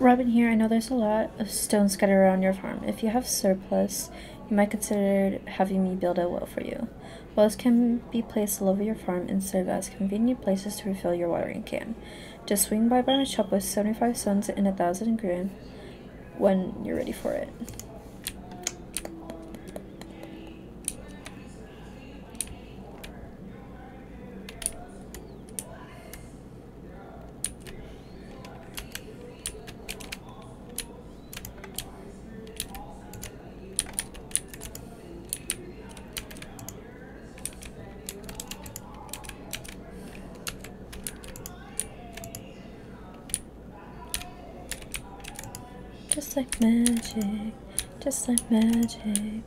Robin here, I know there's a lot of stones scattered around your farm. If you have surplus, you might consider having me build a well for you. Wells can be placed all over your farm and serve as convenient places to refill your watering can. Just swing by by my shop with seventy-five stones and a thousand ingredients when you're ready for it. Just like magic, just like magic.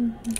Mm-hmm.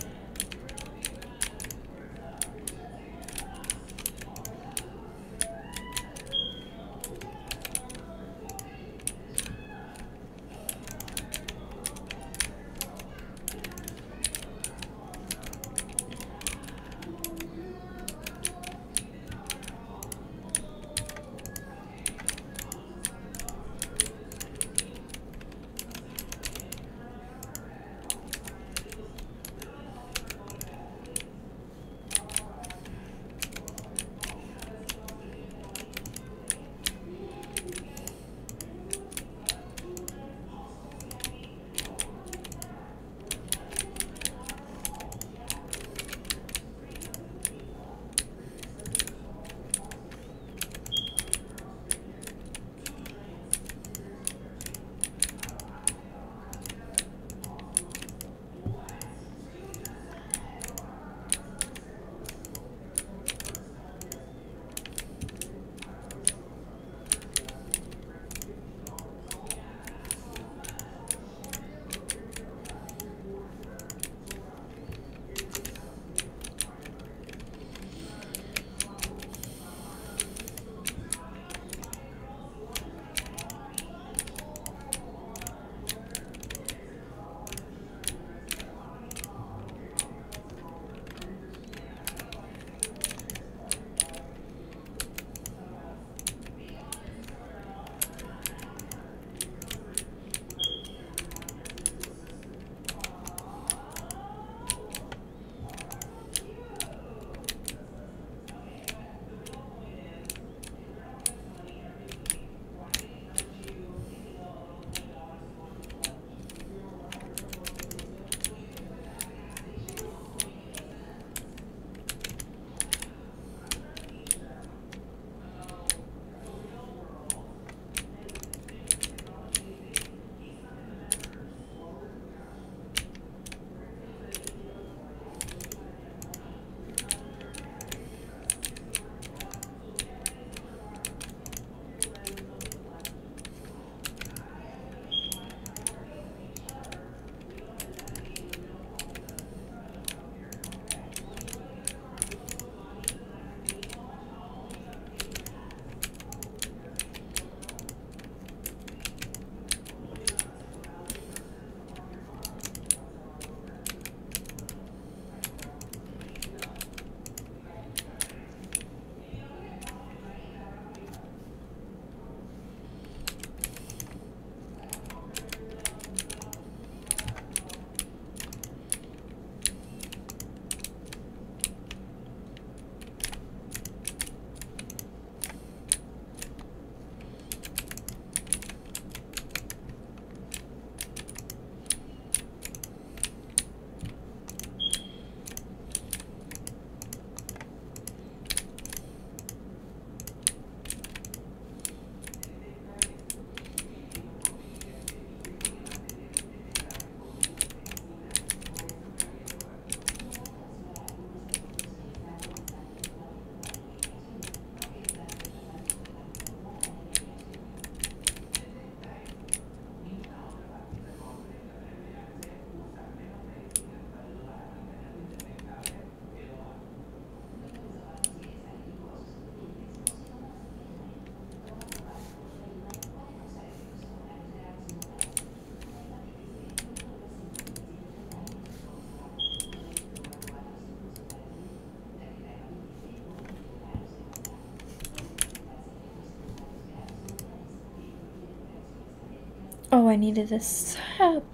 Oh, I needed this. Oh.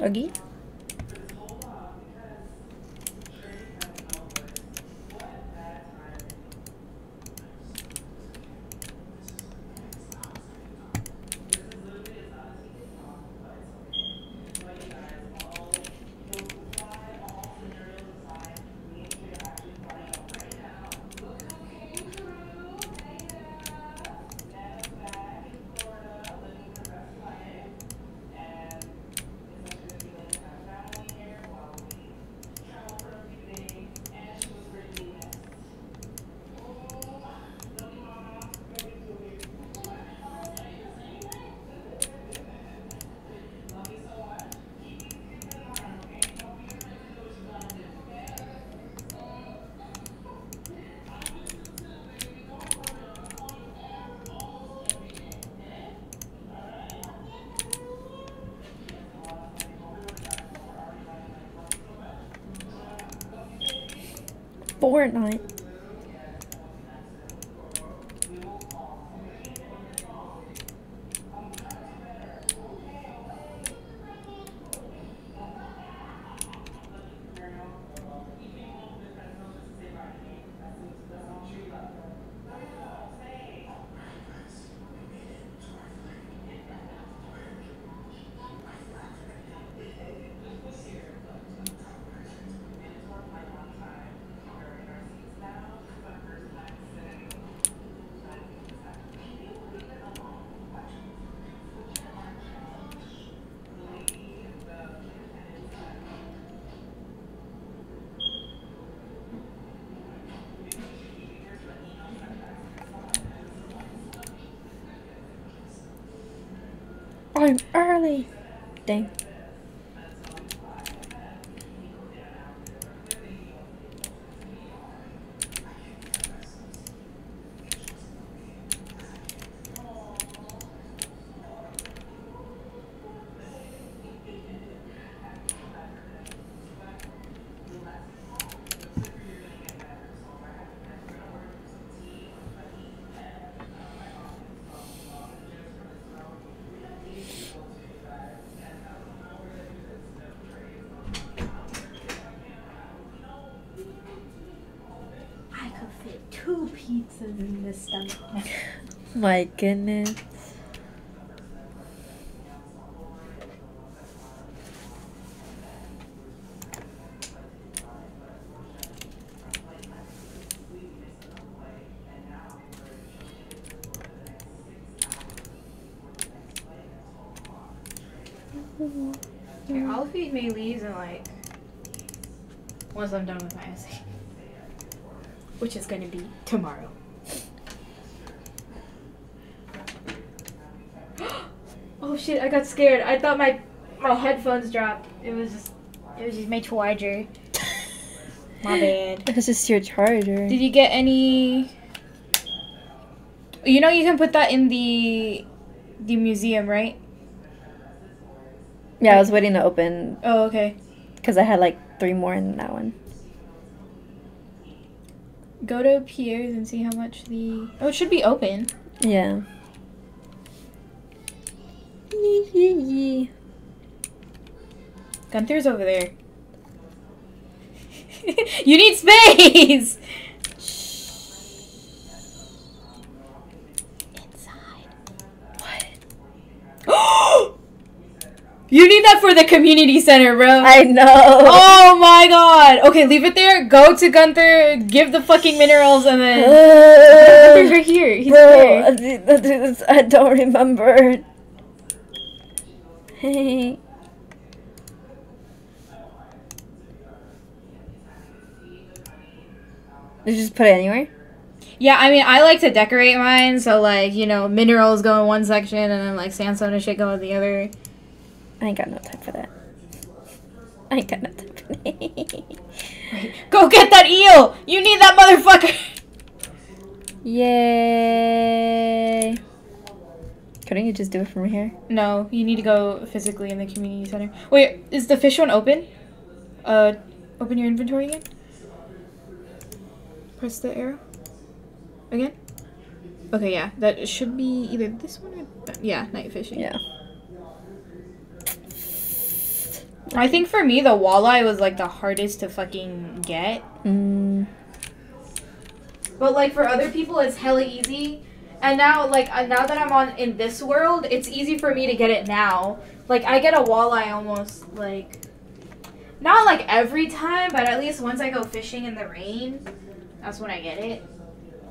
Again? Fortnite. I'm early. Dang. In this stomach. My goodness. Here, I'll feed Mei-Li's and like once I'm done with my essay, which is going to be tomorrow. Shit, I got scared. I thought my my headphones dropped. It was just it was just my charger. My bad. It was just your charger. Did you get any? You know you can put that in the the museum, right? Yeah, I was waiting to open. Oh, okay. Because I had like three more in that one. Go to Pierre's and see how much the. Oh, it should be open. Yeah. Gunther's over there. You need space! Inside. What? You need that for the community center, bro. I know. Oh my god. Okay, leave it there. Go to Gunther. Give the fucking minerals and then. Uh, Gunther's right here. He's bro, there. I don't remember. Hey. Did you just put it anywhere? Yeah, I mean, I like to decorate mine, so like, you know, minerals go in one section and then like sandstone and shit go in the other. I ain't got no time for that. I ain't got no time for that. Go get that eel! You need that motherfucker! Yay! Couldn't you just do it from here? No, you need to go physically in the community center. Wait, is the fish one open? Uh, open your inventory again? Press the arrow. Again? Okay, yeah. That should be either this one or that. Yeah, night fishing. Yeah. I think for me, the walleye was, like, the hardest to fucking get. Mm. But, like, for other people, it's hella easy. And now, like, now that I'm on in this world, it's easy for me to get it now. Like, I get a walleye almost, like, not, like, every time, but at least once I go fishing in the rain, that's when I get it.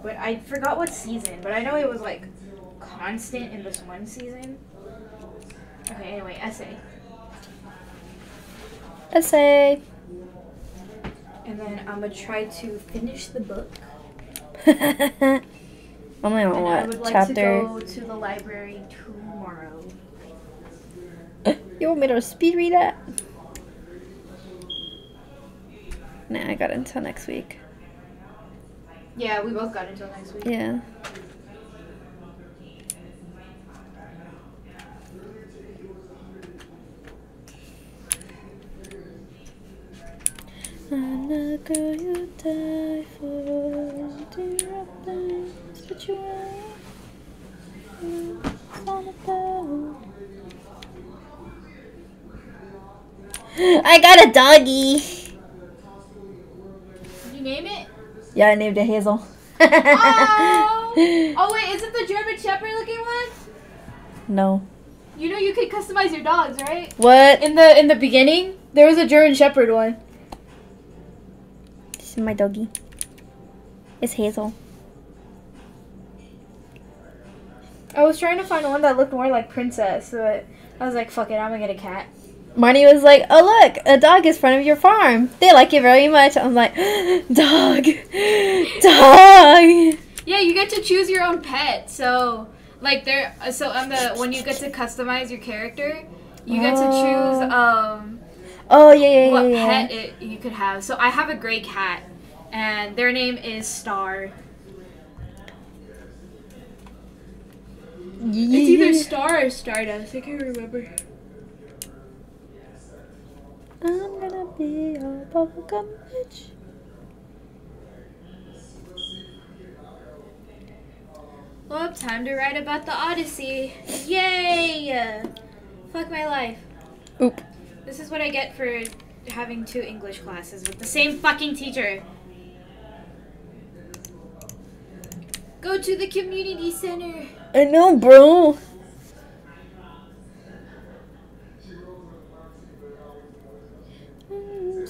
But I forgot what season, but I know it was, like, constant in this one season. Okay, anyway, essay. Essay. And then I'm gonna try to finish the book. I'm like, what? I would like Chapter. to go to the library tomorrow. You want me to speed read it? Nah, I got it until next week. Yeah, we both got it until next week. Yeah. I'm not going to die for dear things, but you are all about. I got a doggy. Did you name it? Yeah, I named it Hazel. Oh! Oh wait, is it the German Shepherd looking one? No. You know you could customize your dogs, right? What? In the in the beginning, there was a German Shepherd one. My doggy. It's Hazel. I was trying to find one that looked more like Princess, but I was like, fuck it, I'm gonna get a cat. Marnie was like, oh look, a dog is in front of your farm. They like it very much. I'm like, dog. Dog. Yeah, you get to choose your own pet. So, like, there, so on the, when you get to customize your character, you get oh. to choose, um, Oh, yeah, yeah, yeah. What yeah, pet yeah. It, you could have. So I have a gray cat, and their name is Star. Yeah. It's either Star or Stardust. I can't remember. I'm gonna be a bubblegum bitch. Well, time to write about the Odyssey. Yay! Fuck my life. Oop. This is what I get for having two English classes with the same fucking teacher. Go to the community center. I know, bro. I'm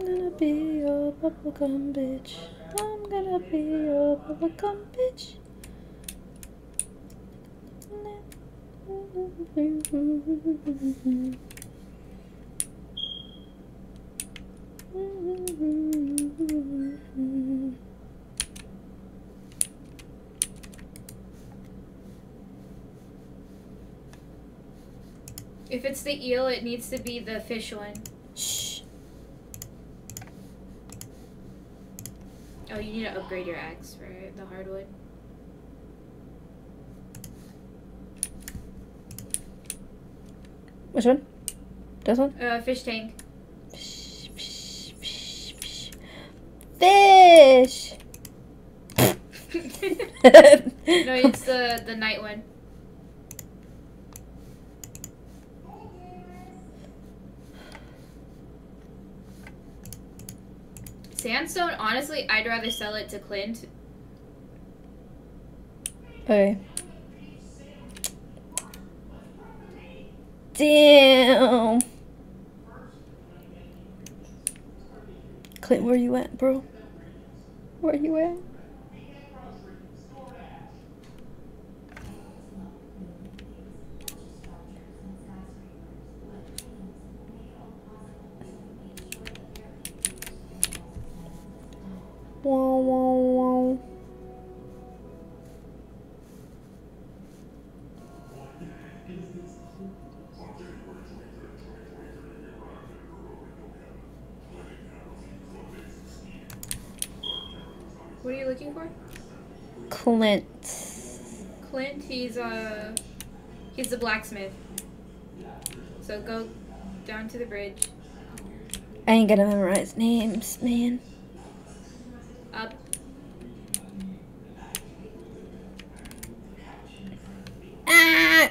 gonna be your bubblegum bitch. I'm gonna be your bubblegum bitch. If it's the eel, it needs to be the fish one. Shh. Oh, you need to upgrade your axe for the hardwood. Which one? This one? Uh, fish tank. Fish! Fish! Fish! Fish! Fish. No, it's the the night one. Sandstone, honestly, I'd rather sell it to Clint. Okay. Damn. Clint, where you at, bro? Where you at? Whoa, whoa, whoa. What are you looking for? Clint. Clint, he's uh he's the blacksmith. So go down to the bridge. I ain't gonna memorize names, man. Up. Ah!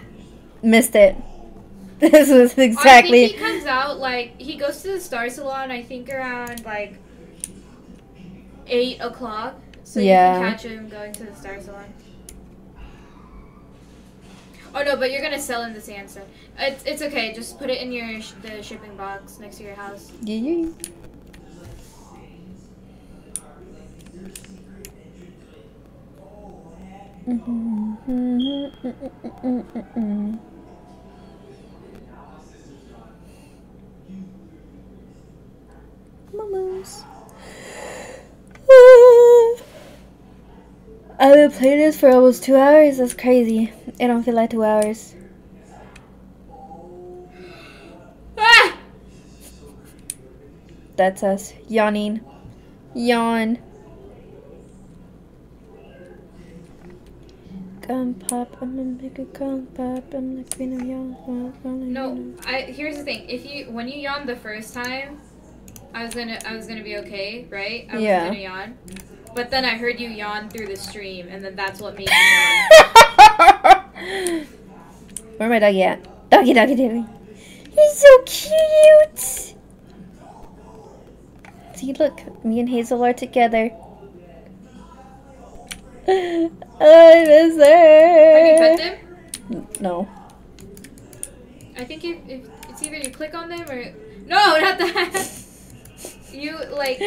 Missed it. This was exactly. I think he comes out like he goes to the Star Salon. I think around like eight o'clock. So yeah. You can catch him going to the Star Salon. Oh no, but you're gonna sell him the sandstone. It's it's okay. Just put it in your sh the shipping box next to your house. Yeah. Mm-hmm, mm-hmm, mm-hmm, mm-hmm, mm-hmm. Momos. I've been playing this for almost two hours. That's crazy. I don't feel like two hours. Ah! That's us yawning. Yawn. Um, pop. I'm gonna make a cum pop. I'm the queen of yawn. No, I. Here's the thing. If you when you yawned the first time, I was gonna I was gonna be okay, right? I was yeah. gonna yawn. But then I heard you yawn through the stream, and then that's what made me yawn. Where my doggy at? Doggy, doggy, doggy. He's so cute. See, look, me and Hazel are together. I miss her. Have you pet them? No. I think if, if it's either you click on them or no, not that. You like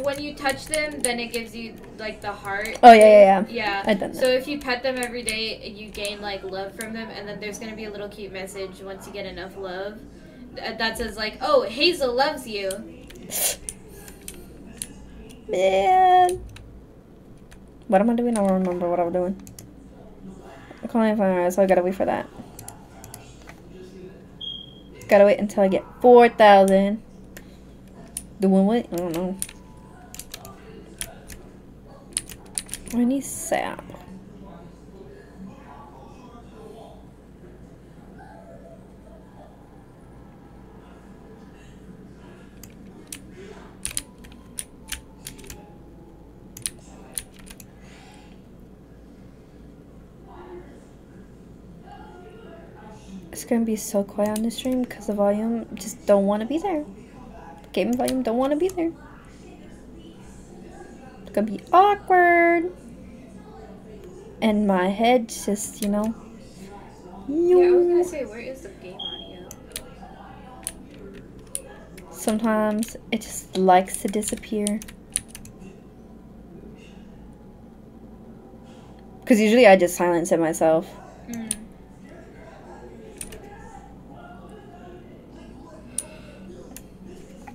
when you touch them, then it gives you like the heart. Oh yeah, yeah, yeah. Yeah. I've done that. So if you pet them every day, you gain like love from them, and then there's gonna be a little cute message once you get enough love that says like, "Oh, Hazel loves you." Man. What am I doing? I don't remember what I'm doing. I'm calling my phone, so I gotta wait for that. Gotta wait until I get four thousand. Doing what? I don't know. I need sap. It's gonna be so quiet on the stream because the volume just don't want to be there. Game volume don't want to be there. It's gonna be awkward. And my head just, you know. Yeah, I was gonna say, where is the game audio? Sometimes it just likes to disappear. Because usually I just silence it myself. Mm.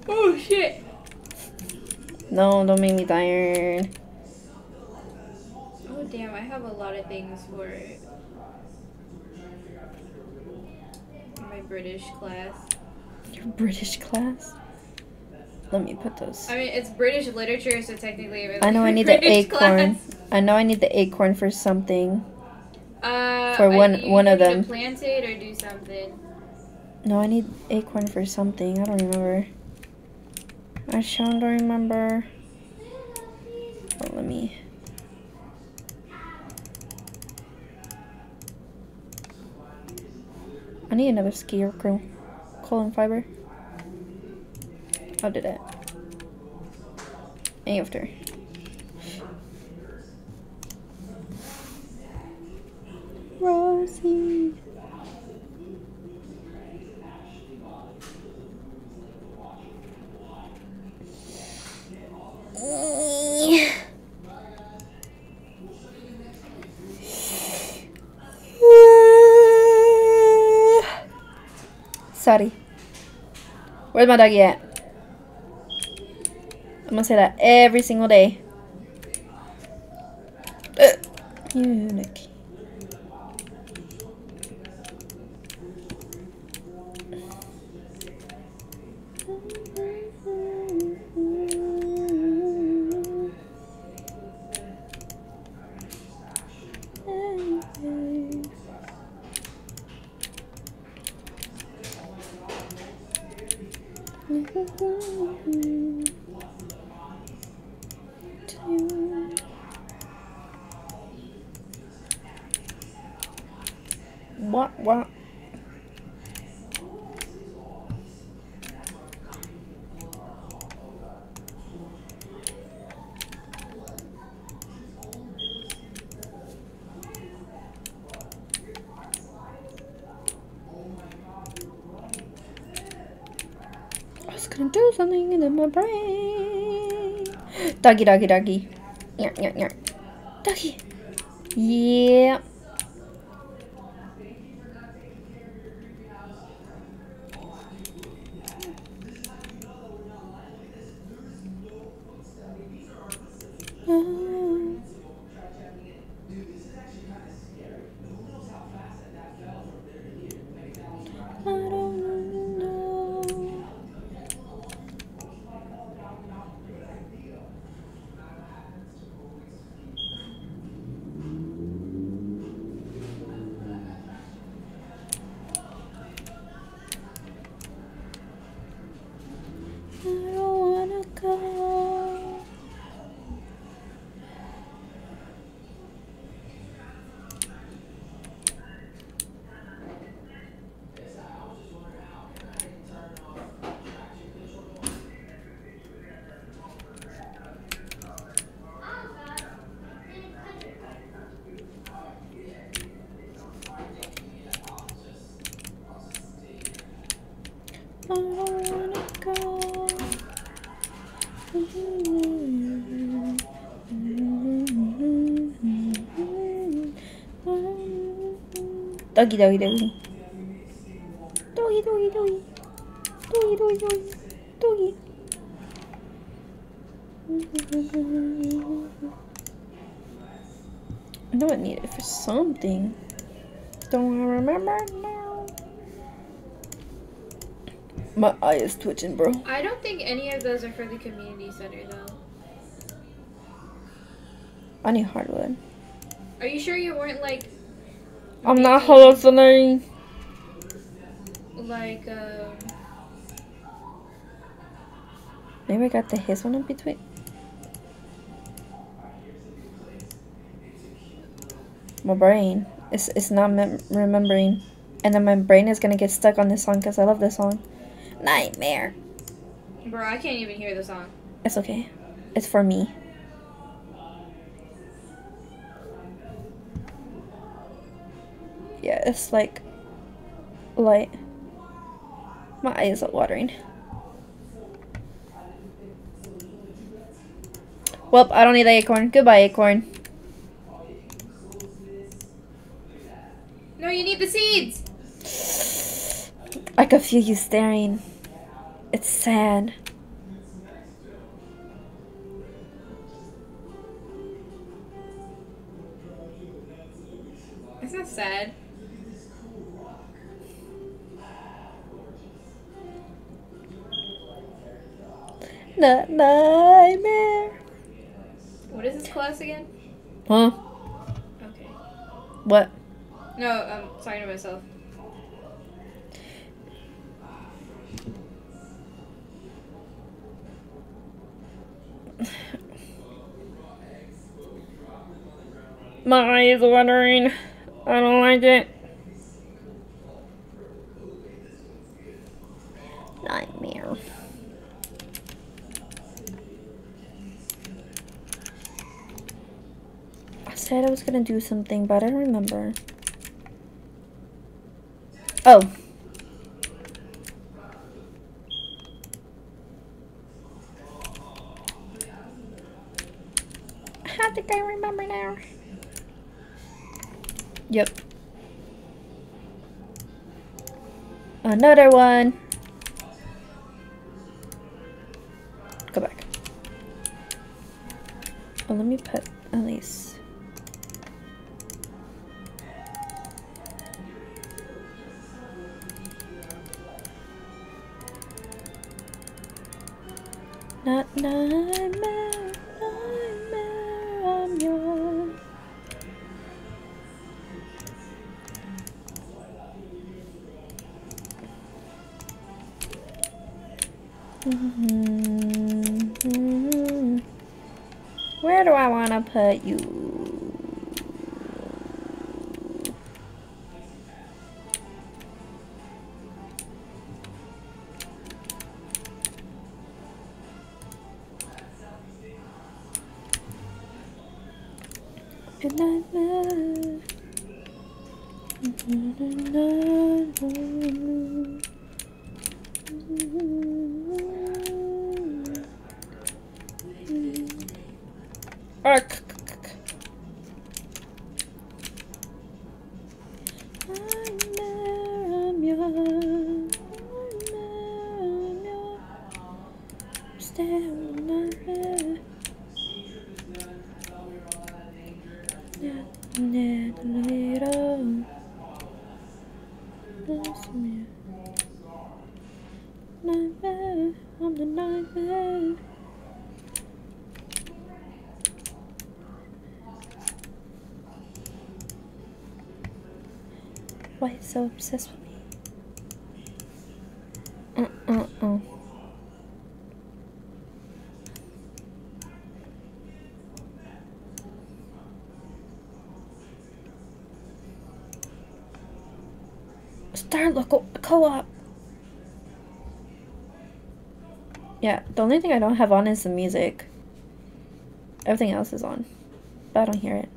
Oh shit! No, don't make me tired. Oh damn, I have a lot of things for my British class. Your British class? Let me put those. I mean, it's British literature, so technically. Like I know I need British the acorn. Class. I know I need the acorn for something. Uh, for one I, one of them. To plant it or do something. No, I need acorn for something. I don't remember. I don't remember. Oh, let me. I need another scarecrow. Coal and fiber. I'll do that. after. Rosie. Sorry. Where's my doggy at? I'm gonna say that every single day. Ugh. Unique. What, what? I was gonna do something in my brain. Doggy, doggy, doggy. Yeah, yeah, yeah. Doggy. Yeah. Doggy, doggy, doggy. Doggy, doggy, doggy. Doggy, doggy, doggy. Doggy. I know it needed for something. Don't I remember now? My eye is twitching, bro. I don't think any of those are for the community center, though. I need hardwood. Are you sure you weren't, like... I'm not hallucinating. Like, um... maybe I got the his one in between. My brain. It's, it's not mem remembering. And then my brain is gonna get stuck on this song because I love this song. Nightmare. Bro, I can't even hear the song. It's okay. It's for me. Yeah, it's like light. My eyes are watering. Well, I don't need the acorn. Goodbye, acorn. No, you need the seeds. I could feel you staring. It's sad. It's not sad. Not nightmare. What is this class again? Huh? Okay. What? No, I'm talking to myself. My eye is watering. I don't like it. Nightmare. said I was gonna do something, but I don't remember. Oh. I think I remember now. Yep. Another one. Go back. Oh, let me put Elise. Not nightmare, nightmare, I'm yours. Mm-hmm. Mm-hmm. Where do I want to put you? Why is so obsessed with me? Uh uh uh. Star local co-op. Yeah, the only thing I don't have on is the music. Everything else is on, but I don't hear it.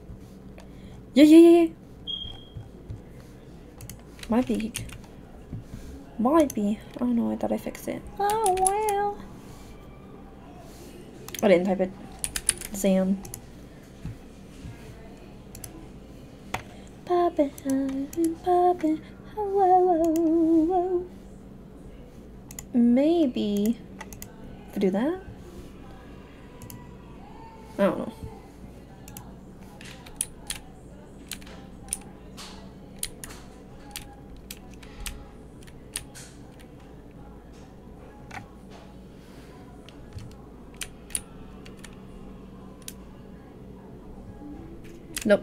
Yeah yeah yeah. yeah. Might be. Might be. Oh no, I thought I fixed it. Oh well. I didn't type it. Sam. Poppin', poppin', poppin'. Hello. Maybe. If I do that? I don't know. Nope.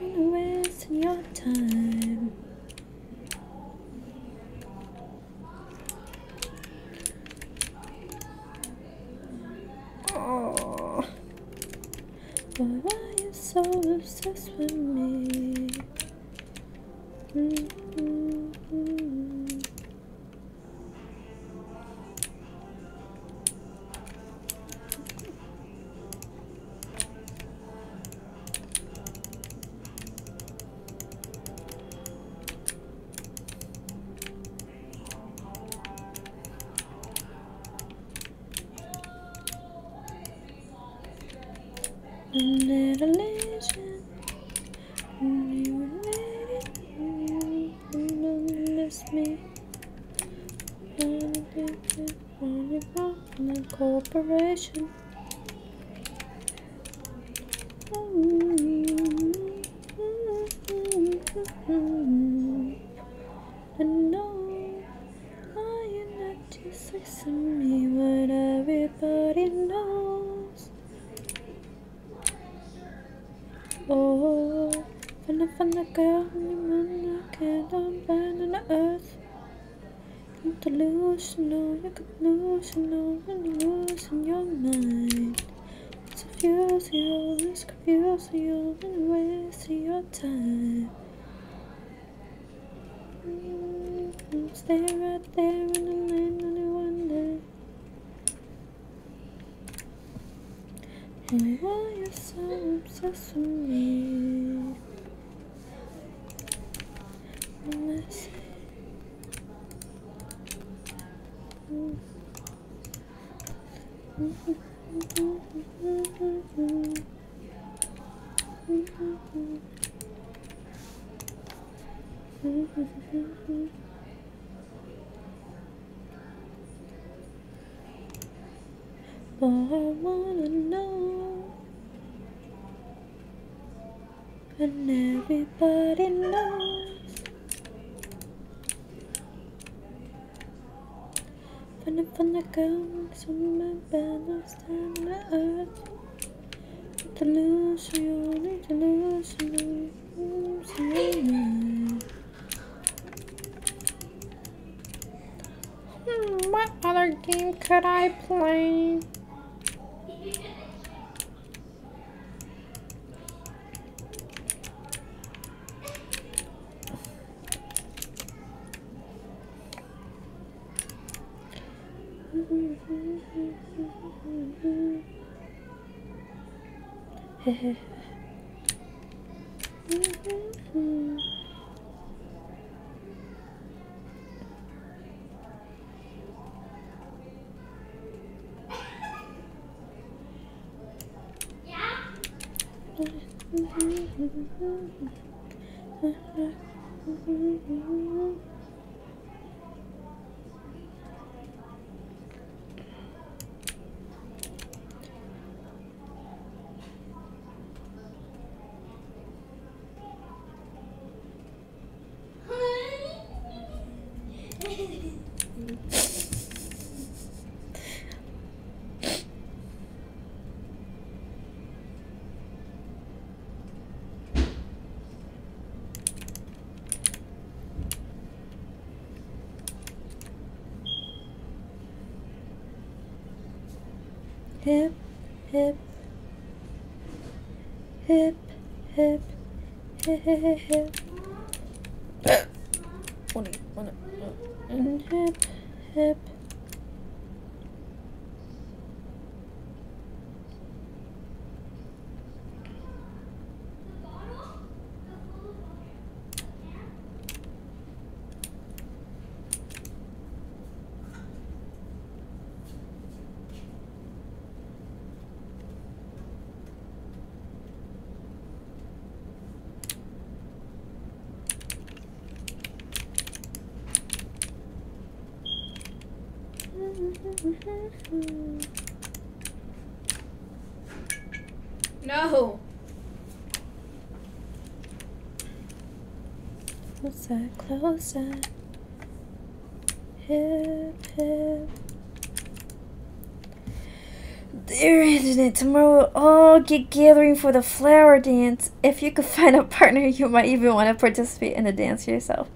I'm gonna waste your time. Oh, why are you so obsessed with me? Mm-hmm. Corporation. And no, I am not too sexy to me, but everybody knows. Oh, when I find a girl, you can't abandon the earth. Delusional, you're delusional, and you're losing your mind. It's confusing you, it's confusing you, and wasting your time. Mm-hmm. Stay right there in the why you're so obsessed with me. Let's see. But I wanna know, and everybody knows. Funny, funny girls on my balance down my earth. Delusion, delusion, delusion. Hmm, what other game could I play? Hip, hip, hip, hip, hip, hip, hip. One, one, one. Hip, hip. No. Closer, closer. Hip, hip. Dear Internet, tomorrow we'll all get gathering for the flower dance. If you could find a partner, you might even want to participate in the dance yourself.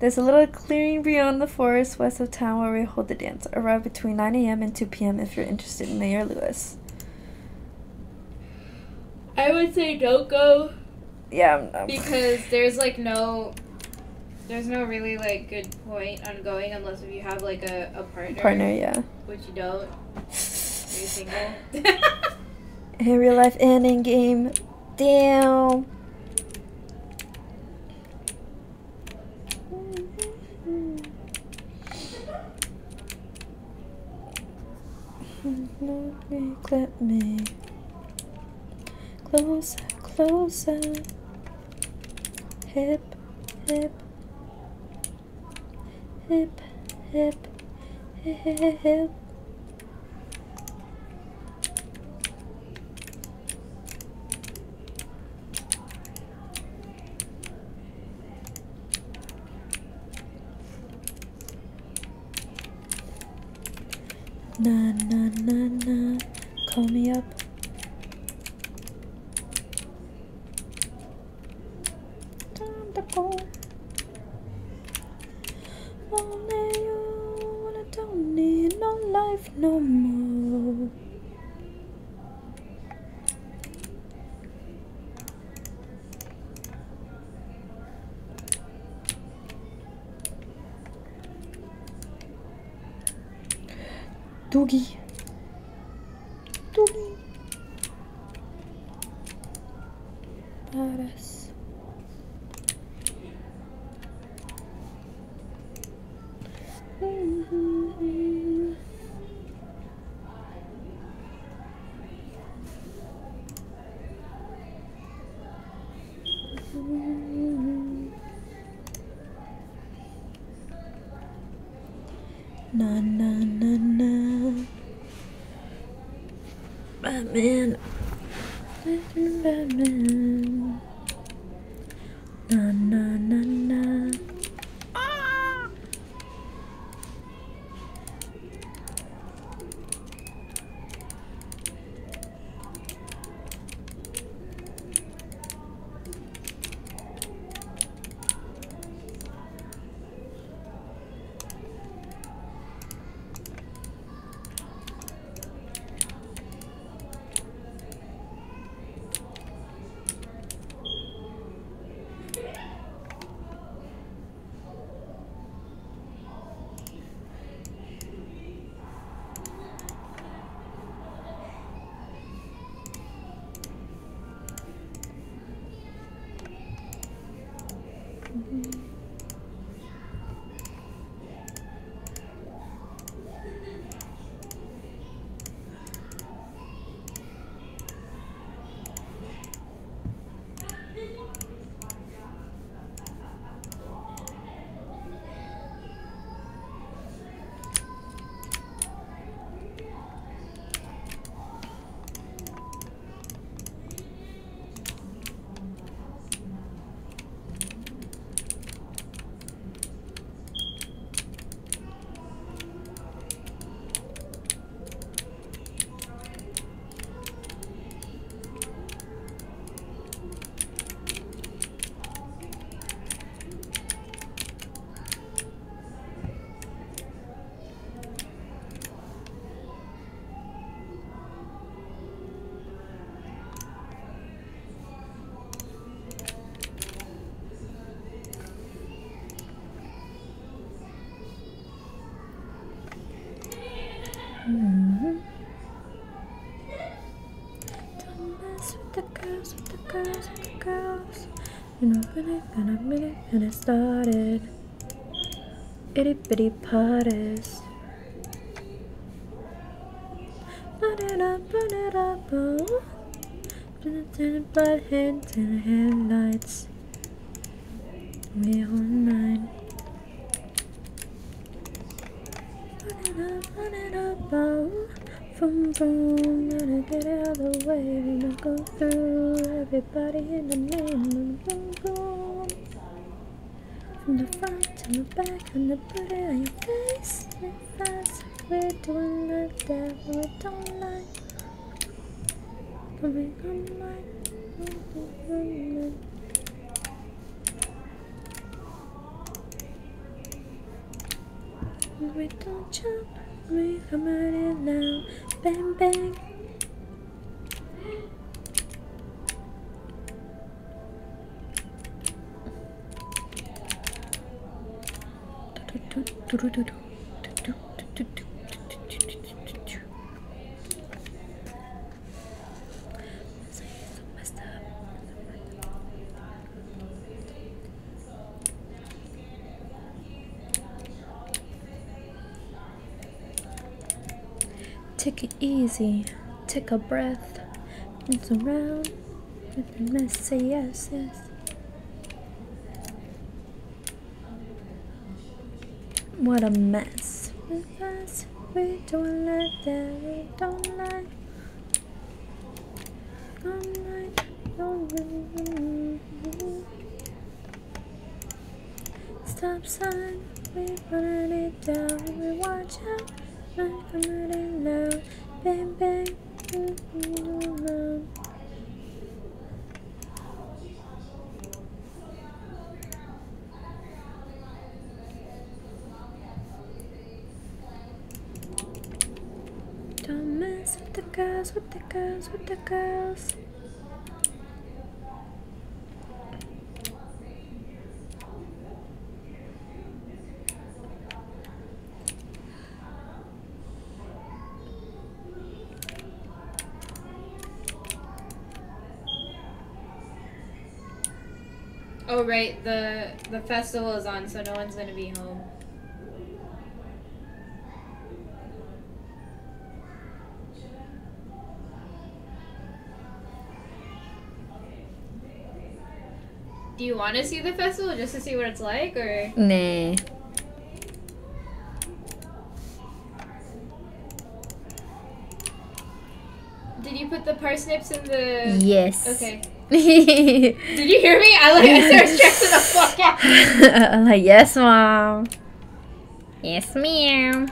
There's a little clearing beyond the forest west of town where we hold the dance. Arrive between nine a m and two p m if you're interested in Mayor Lewis. I would say don't go. Yeah. I'm, I'm because there's like no, there's no really like good point on going unless if you have like a, a partner. Partner, yeah. Which you don't. You're single. In real life and in game. Damn. Clip me closer, closer. Hip, hip, hip, hip, hip, hip. Na na na na, call me up. Time to go. Only you, and I don't need no life no more. Doogie. Doogie. Na na na na. Batman. Batman, Batman. Na na na na. Ah! And it started itty bitty parties. Put it up, put it up, oh. Put it butt heads and headlights. We all nine. Put it up, put it up, oh. From boom, gotta get out of the way. We don't go through everybody in the name of boom, boom. From the front to the back and the booty on your face. We're fast, we're doing the devil we don't like. But we don't like. We don't jump, we come at it now. Bang, bang. Do do do do do do do do do. Take it easy, take a breath, dance around, let the mess say yes, yes. What a mess. Because we don't like that, we don't like. Don't like, don't like. Stop sign, we run it down, we watch out, not coming in now. Bang, bang, bang. Girls with the girls with the girls. Oh right, the the festival is on, so no one's gonna be home. Do you want to see the festival just to see what it's like, or? Nah. with the parsnips and the... Yes. Okay. Did you hear me? I like I started stressing the fuck out. I'm like, yes, mom. Yes, ma'am.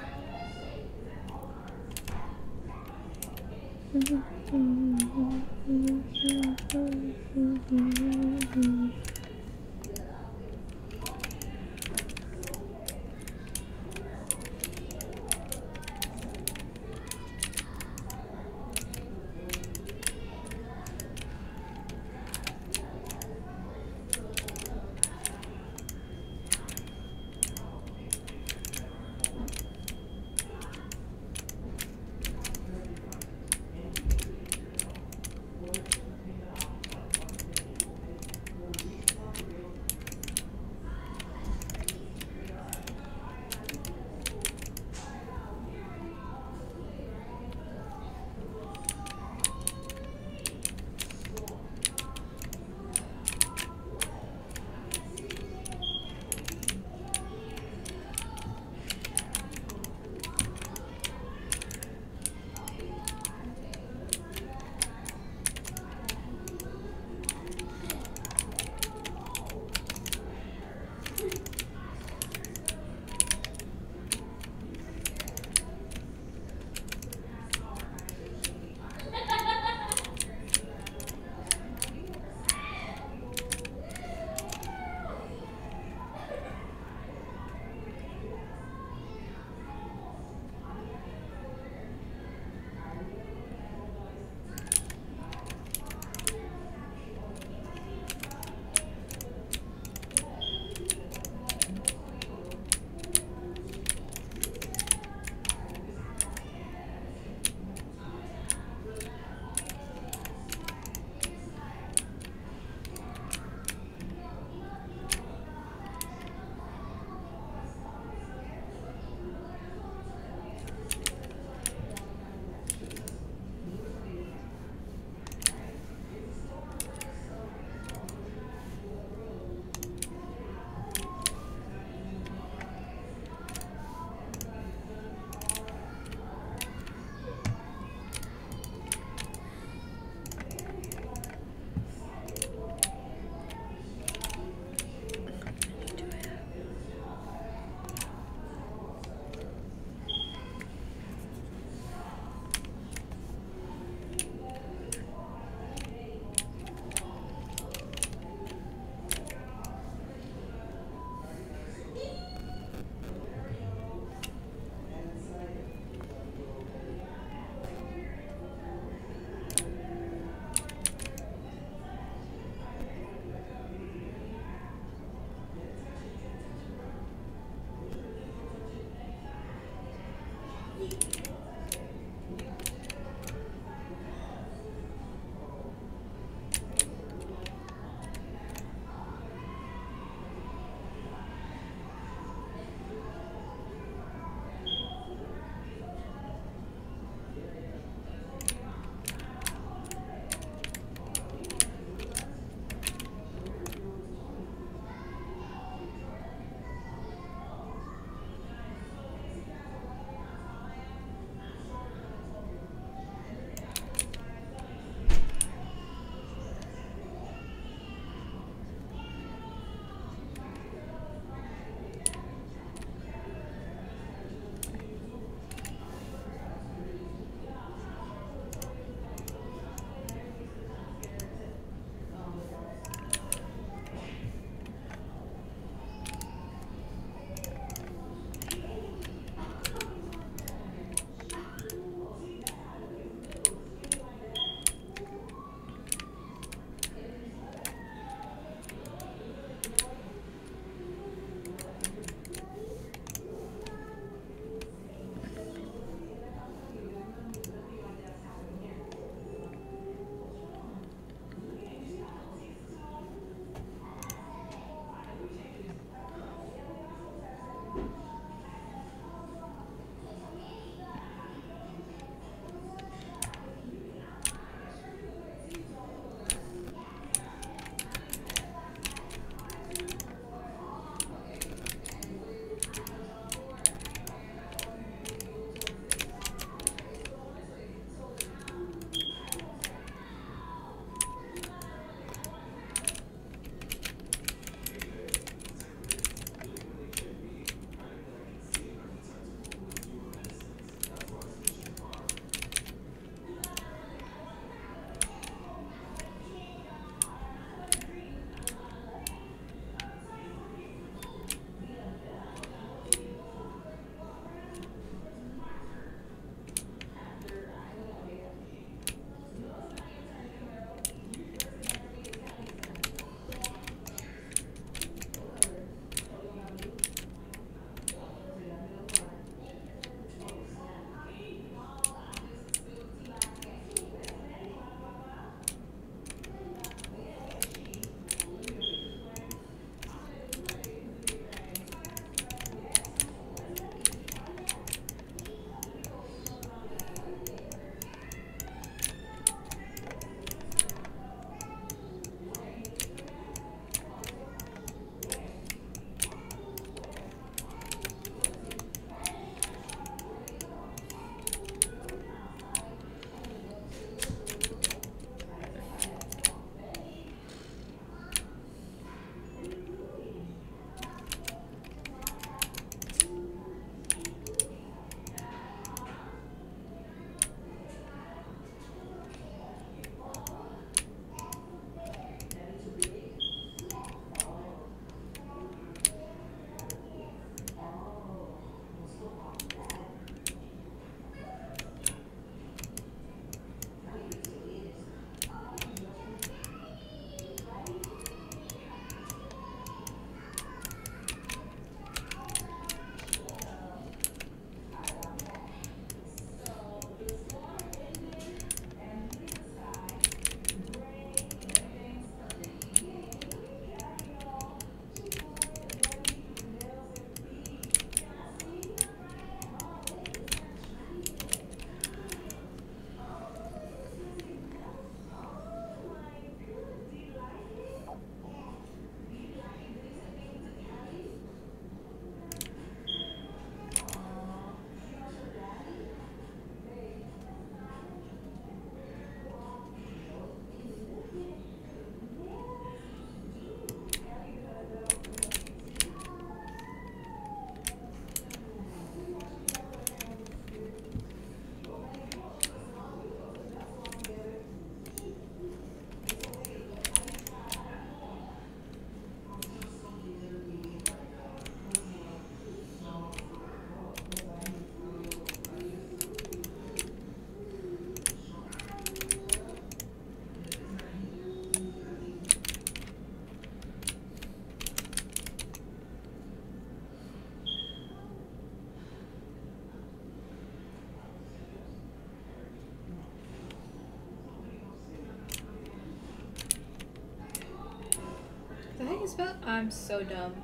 spell? I'm so dumb.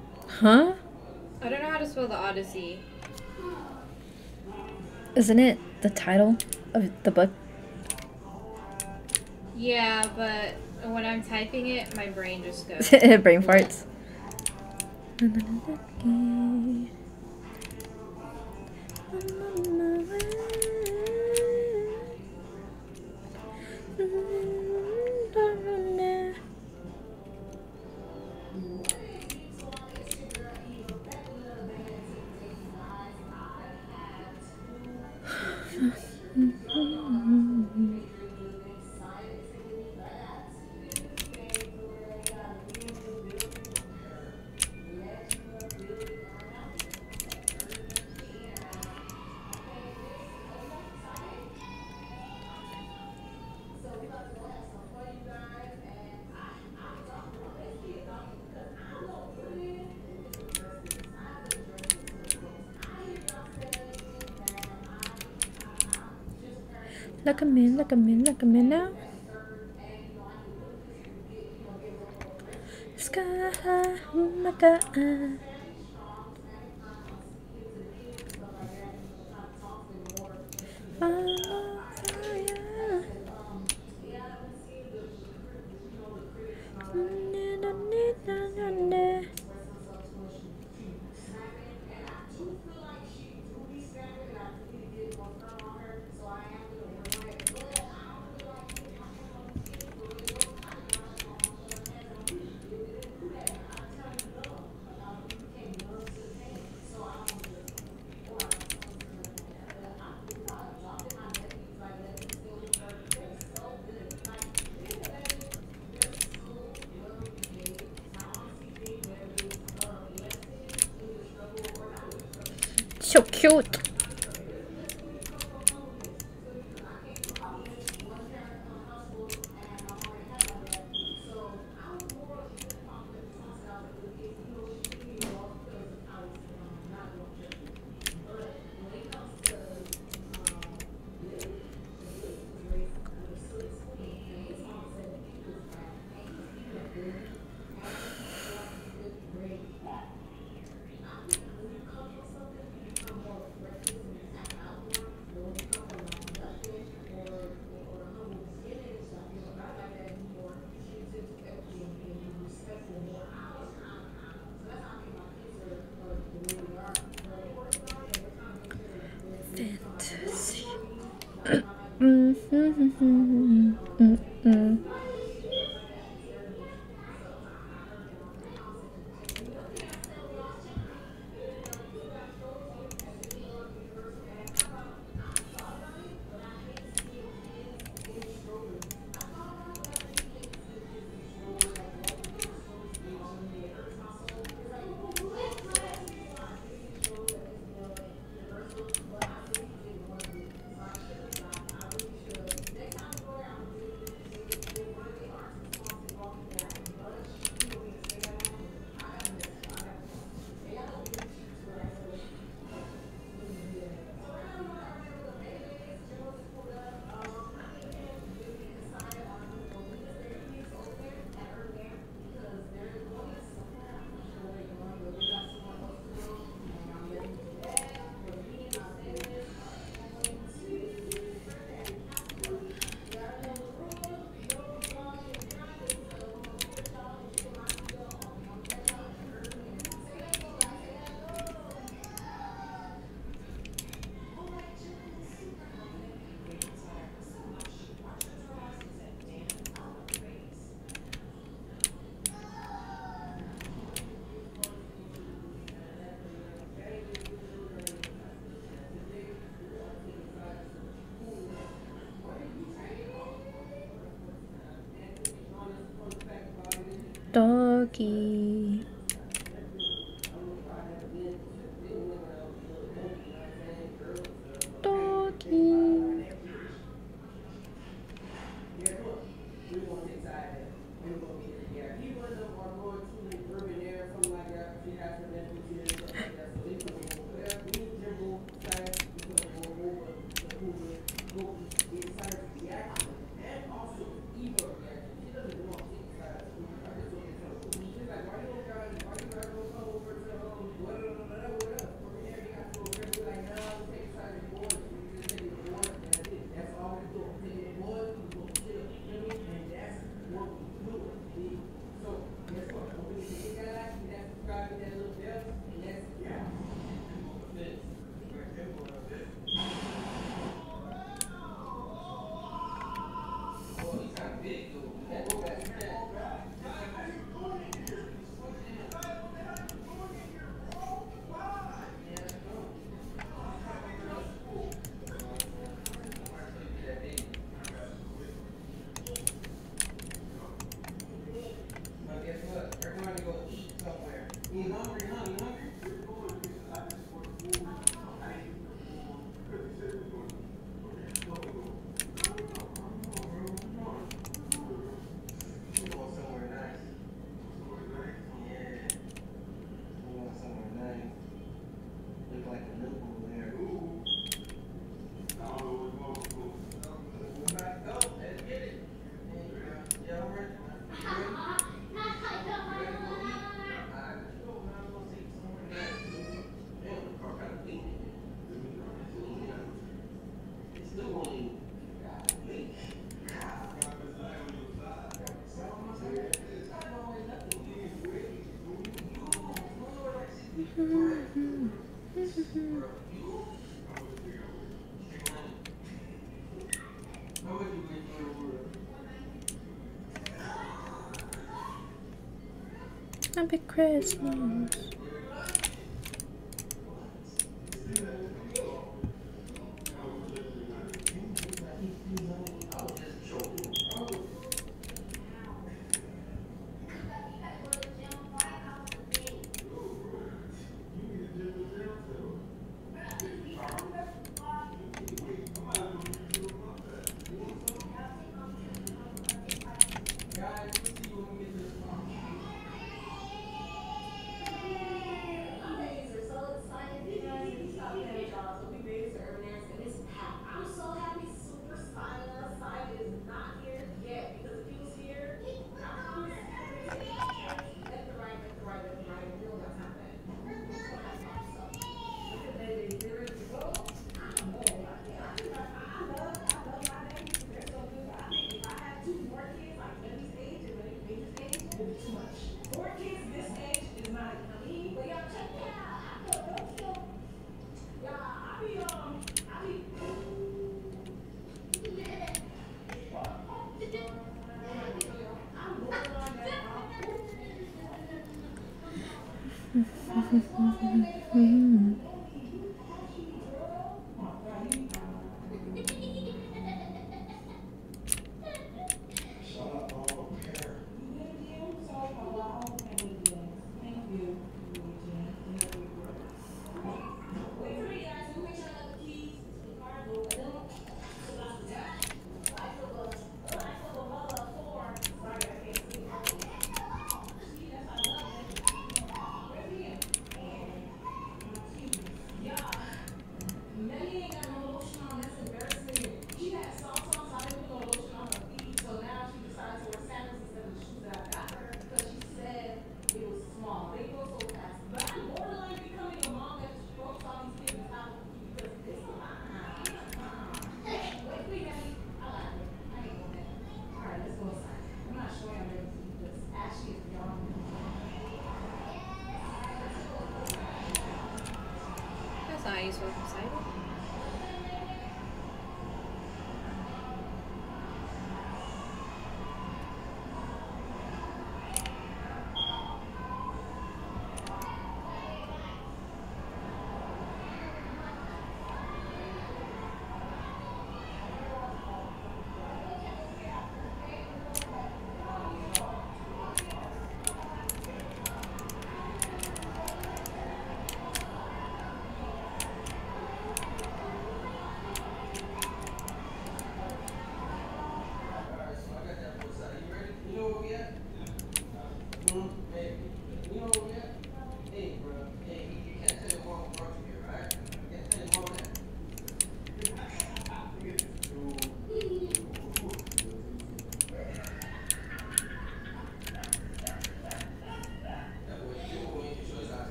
Huh? I don't know how to spell the Odyssey. Isn't it the title of the book? Yeah, but when I'm typing it, my brain just goes. Brain farts. Look at me, look at me, look at me now. Sky high, oh my God. Oh, yeah. So cute. Doggy. Doggy. Happy Christmas.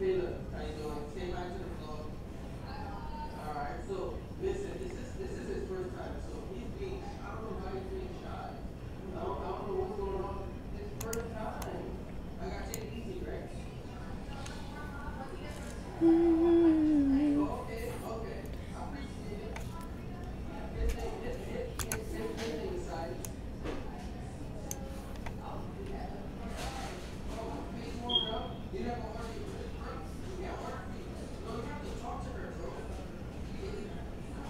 Caleb, how you doing? Say hi to the vlog. All right, so listen, this is this is his first time, so he's being, I don't know why he's being shy. I don't, I don't know what's going on. It's first time. I gotta take it easy, right? Okay, okay. I appreciate it. This thing, this it, this thing, this thing inside. You never heard of it. You can't work with me. No, you have to talk to her, bro. Come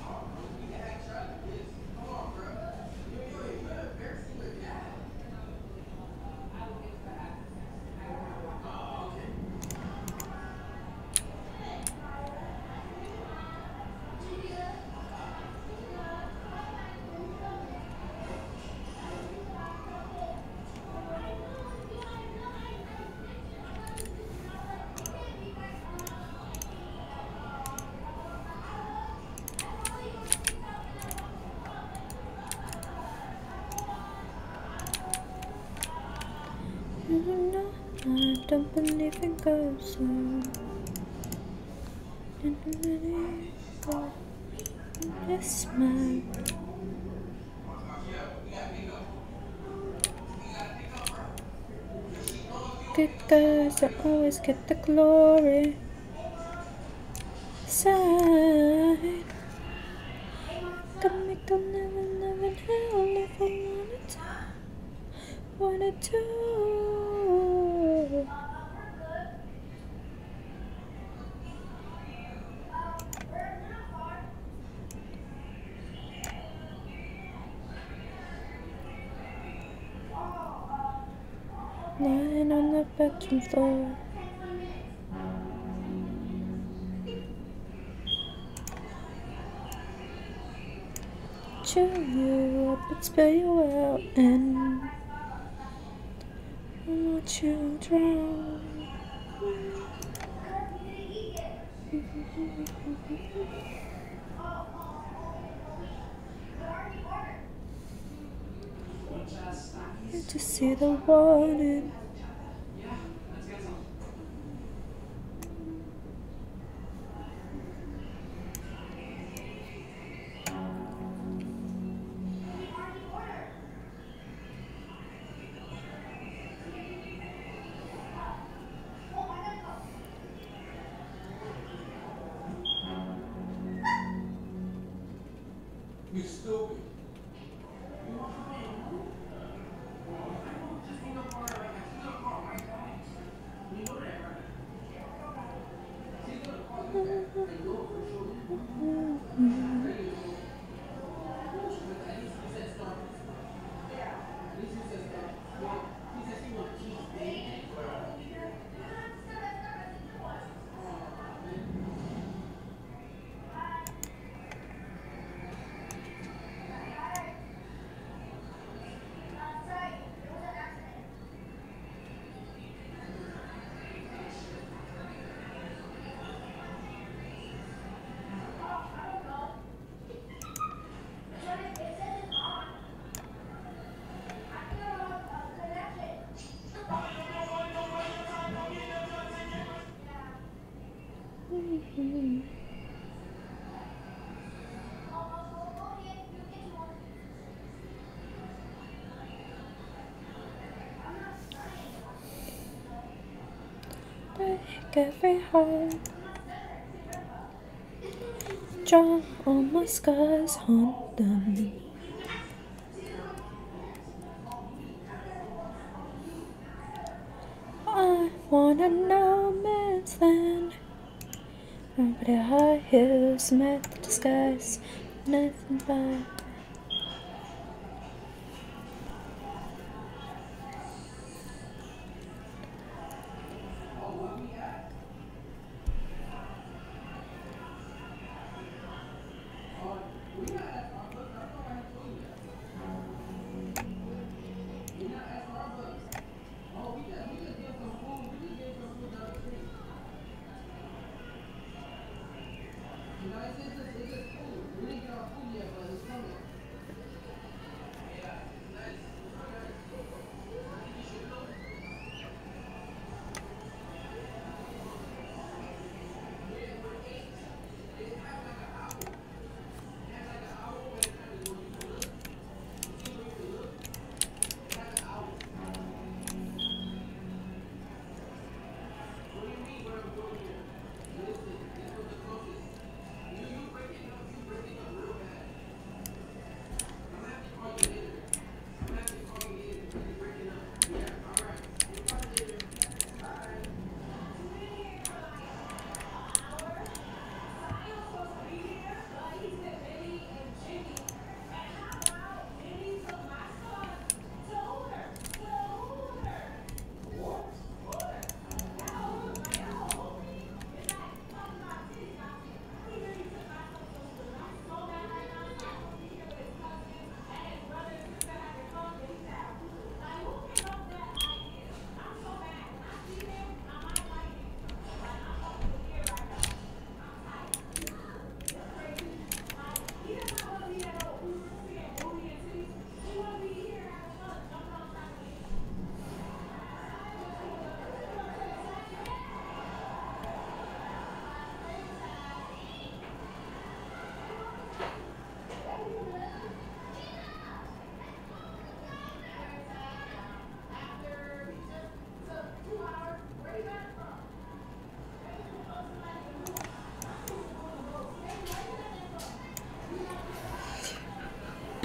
on, bro. You can act shy like this. Come on, bro. You're embarrassing your dad. I will get back. Oh, okay. Don't believe in ghosts. Don't believe in this man. Good guys will always get the glory. Side. Come make the never, never, hell if I wanna do. Wanna do. Lying on the bedroom floor. Chew you up and spill you out, and I want you to drown. You just see the warning. Yeah, let's get some. You stupid. Every heart, draw all my scars, haunt them. I wanna know man's land. Nobody high heels, meth disguise, nothing but. It's just, it's just food. We didn't get our food yet, but it's coming.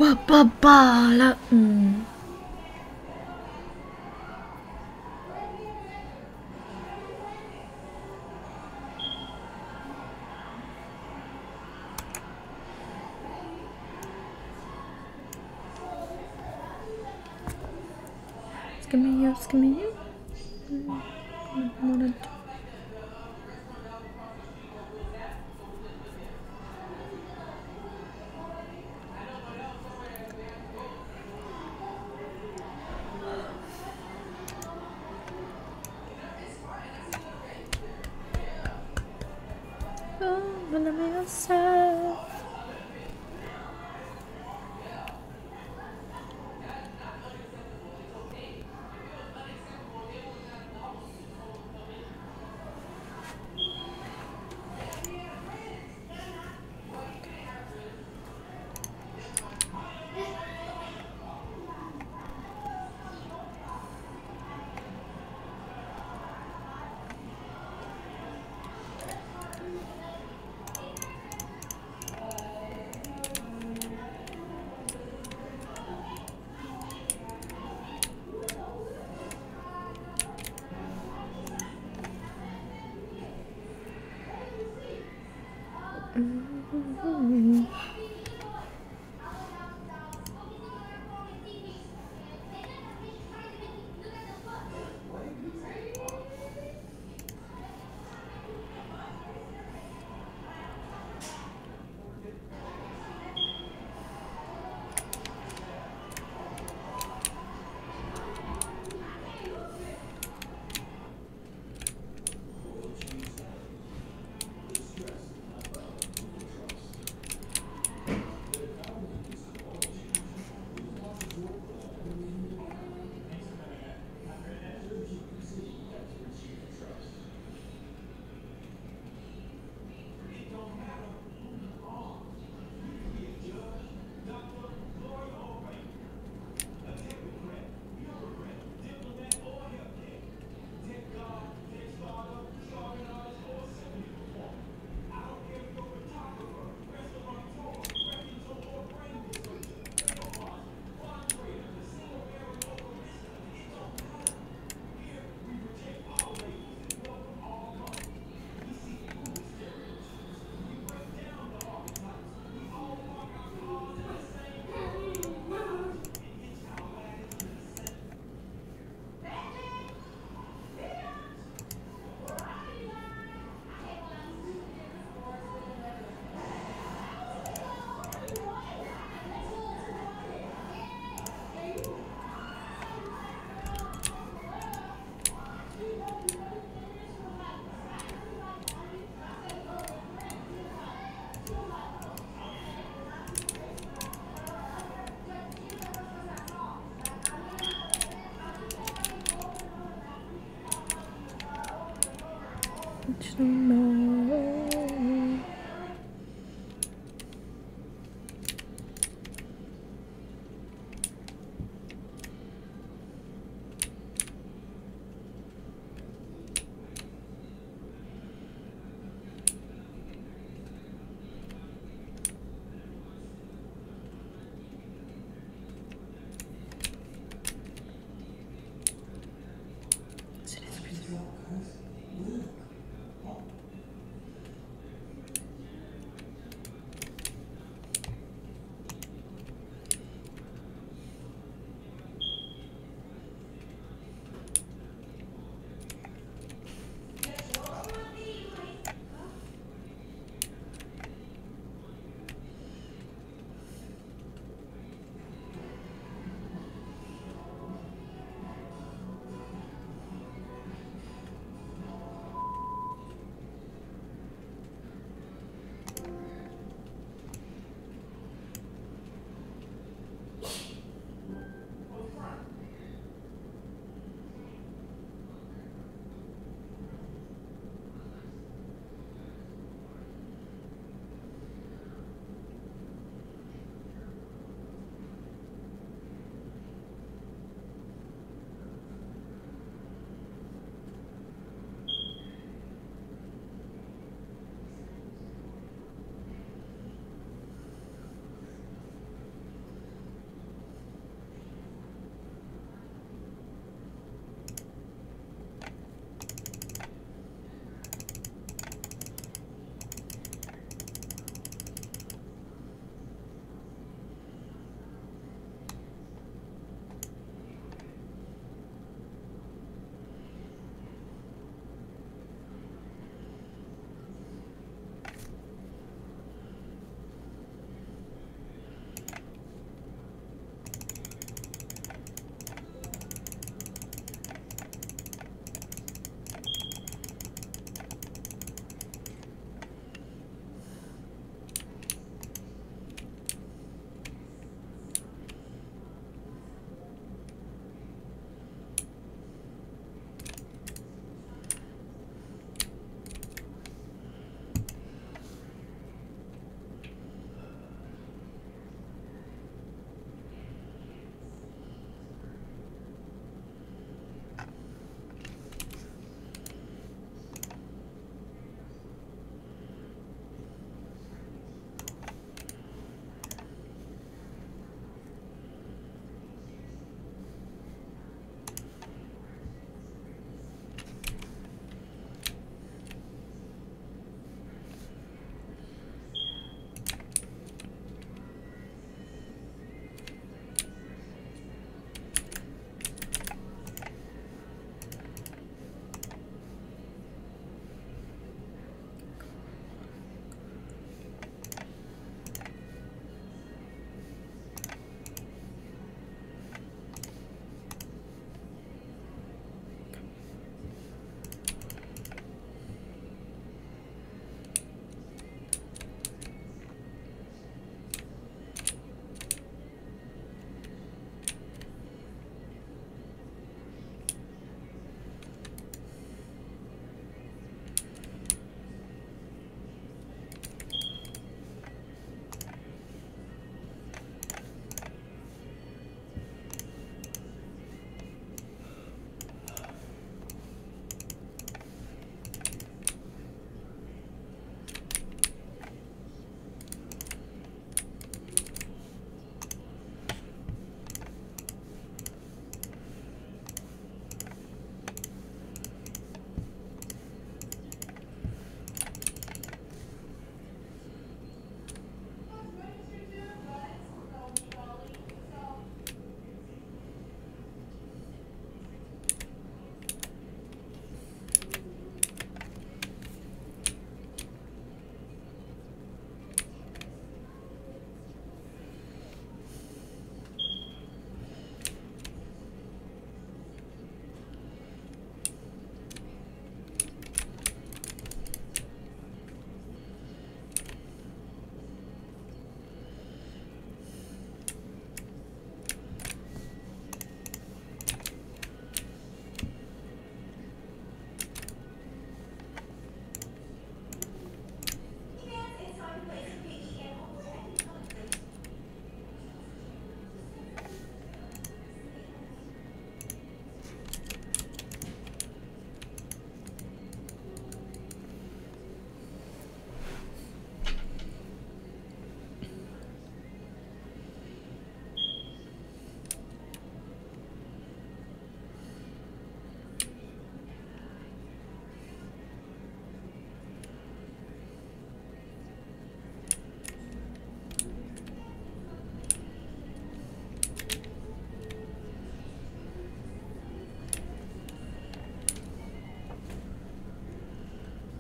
ba ba ba la mm. Skimmy you, skimmy you. Mm.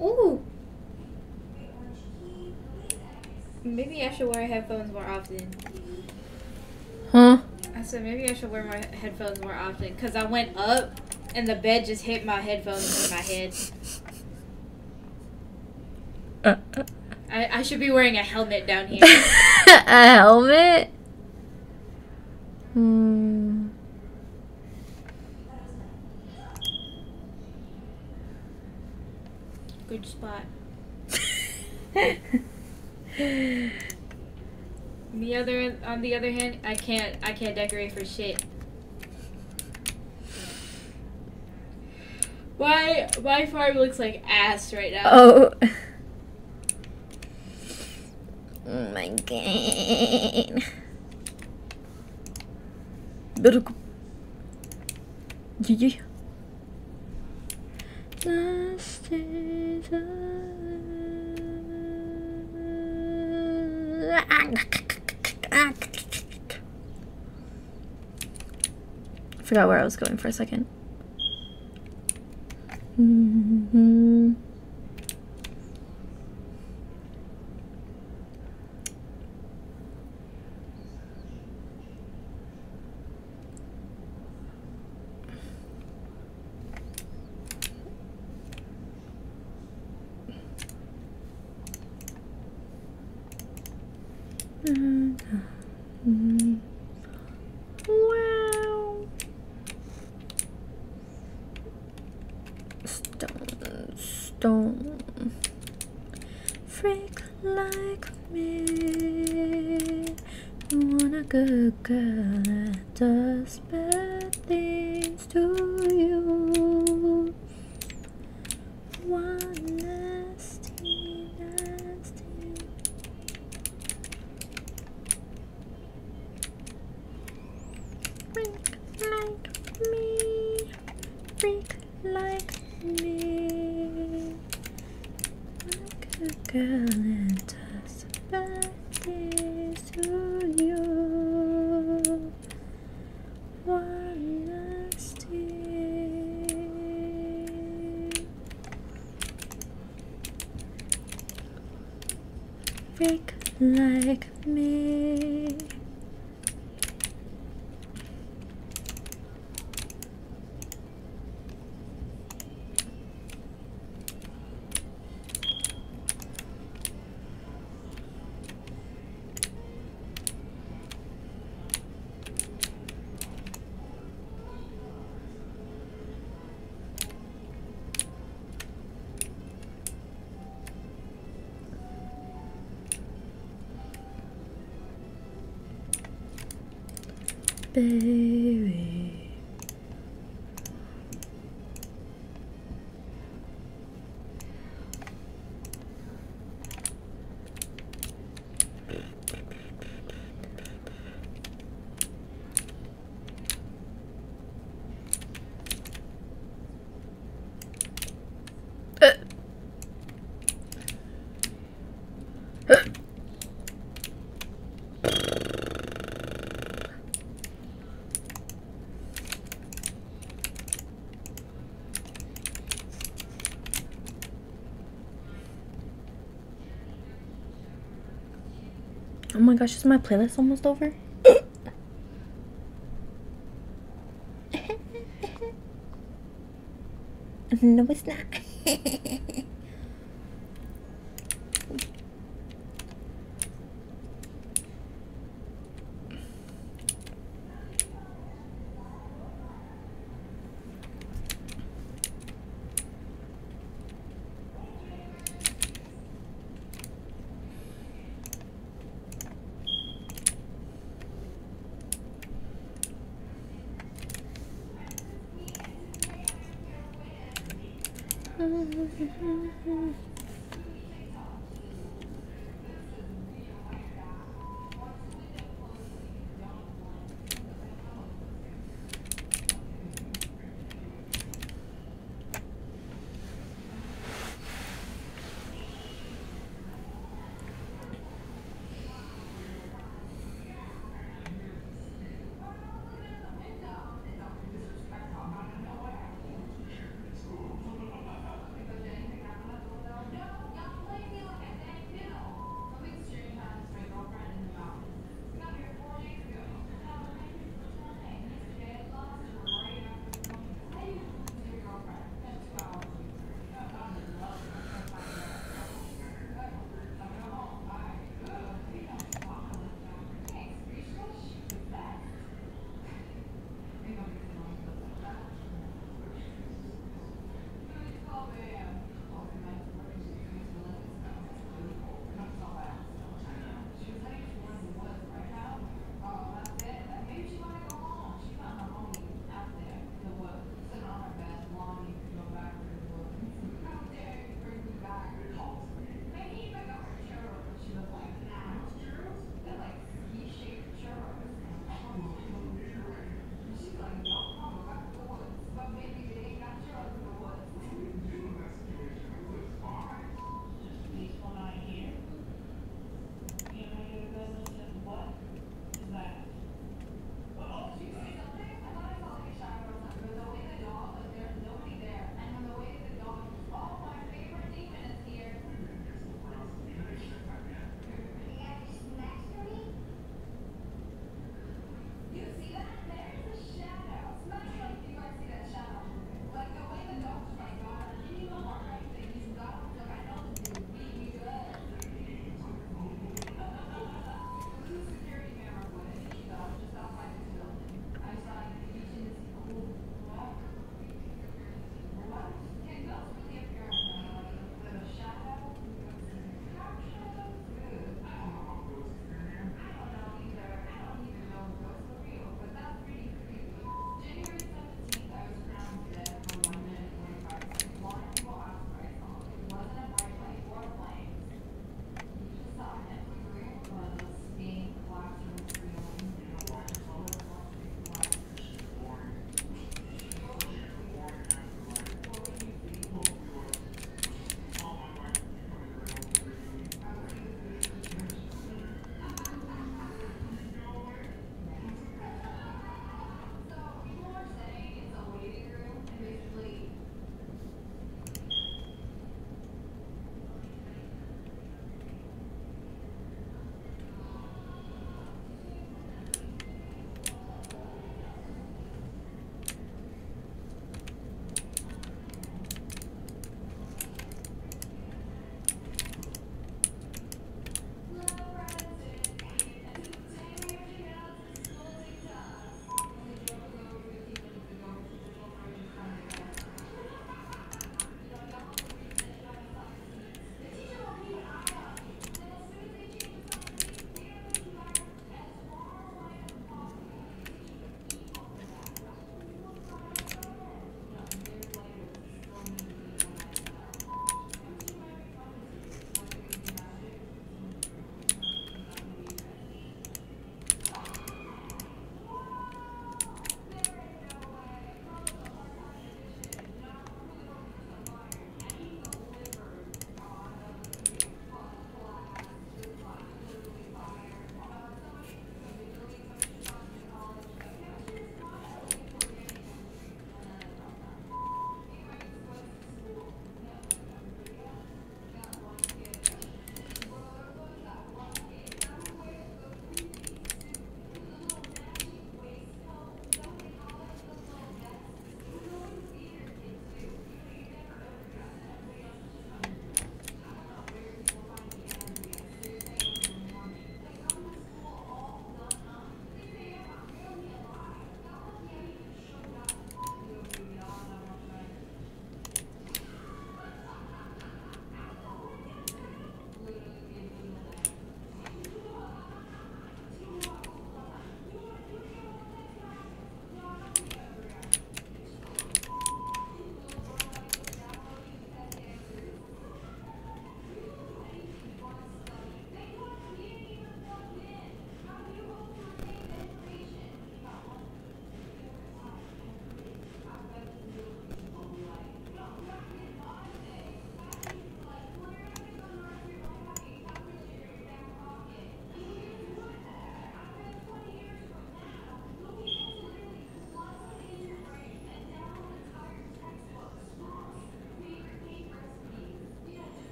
Ooh. Maybe I should wear headphones more often. Huh? I said maybe I should wear my headphones more often because I went up and the bed just hit my headphones in my head. Uh, uh. I, I should be wearing a helmet down here. A helmet? Hmm. Good spot. The other, on the other hand, I can't, I can't decorate for shit. Why, my farm looks like ass right now. Oh. Oh my god. Beautiful. Yeah. Last is I forgot where I was going for a second. Mm-hmm. Mm-hmm. Wow. Stone, stone, freak like me. You want a good girl that does bad things to you. One nasty, nasty. Freak like me, freak like me. Like a girl that does bad things to you. One nasty. Freak like me. Baby, uh. Uh. Oh my gosh, is my playlist almost over? No, it's not.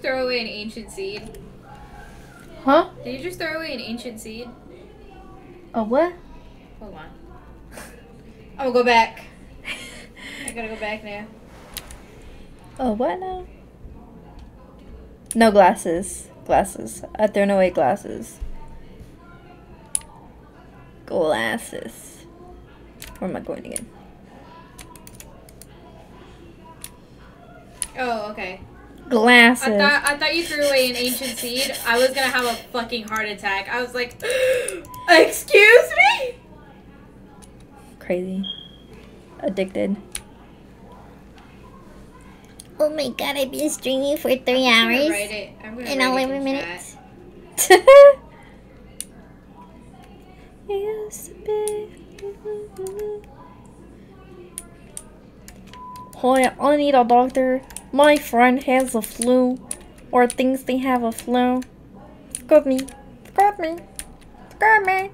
just throw away an ancient seed? Huh? Did you just throw away an ancient seed? A what? Hold on. I'm gonna go back. I gotta go back now. Oh, what now? No glasses. Glasses. I've thrown away glasses. Glasses. Where am I going again? Oh, okay. Glasses. I thought I thought you threw away an ancient seed. I was gonna have a fucking heart attack. I was like, excuse me? Crazy. Addicted. Oh my god, I've been streaming for three I'm hours. Gonna write it. I'm gonna and I'll wait a minute. Hold on, I need a doctor. My friend has a flu, or thinks they have a flu. Scoop me, scoop me, scoop me.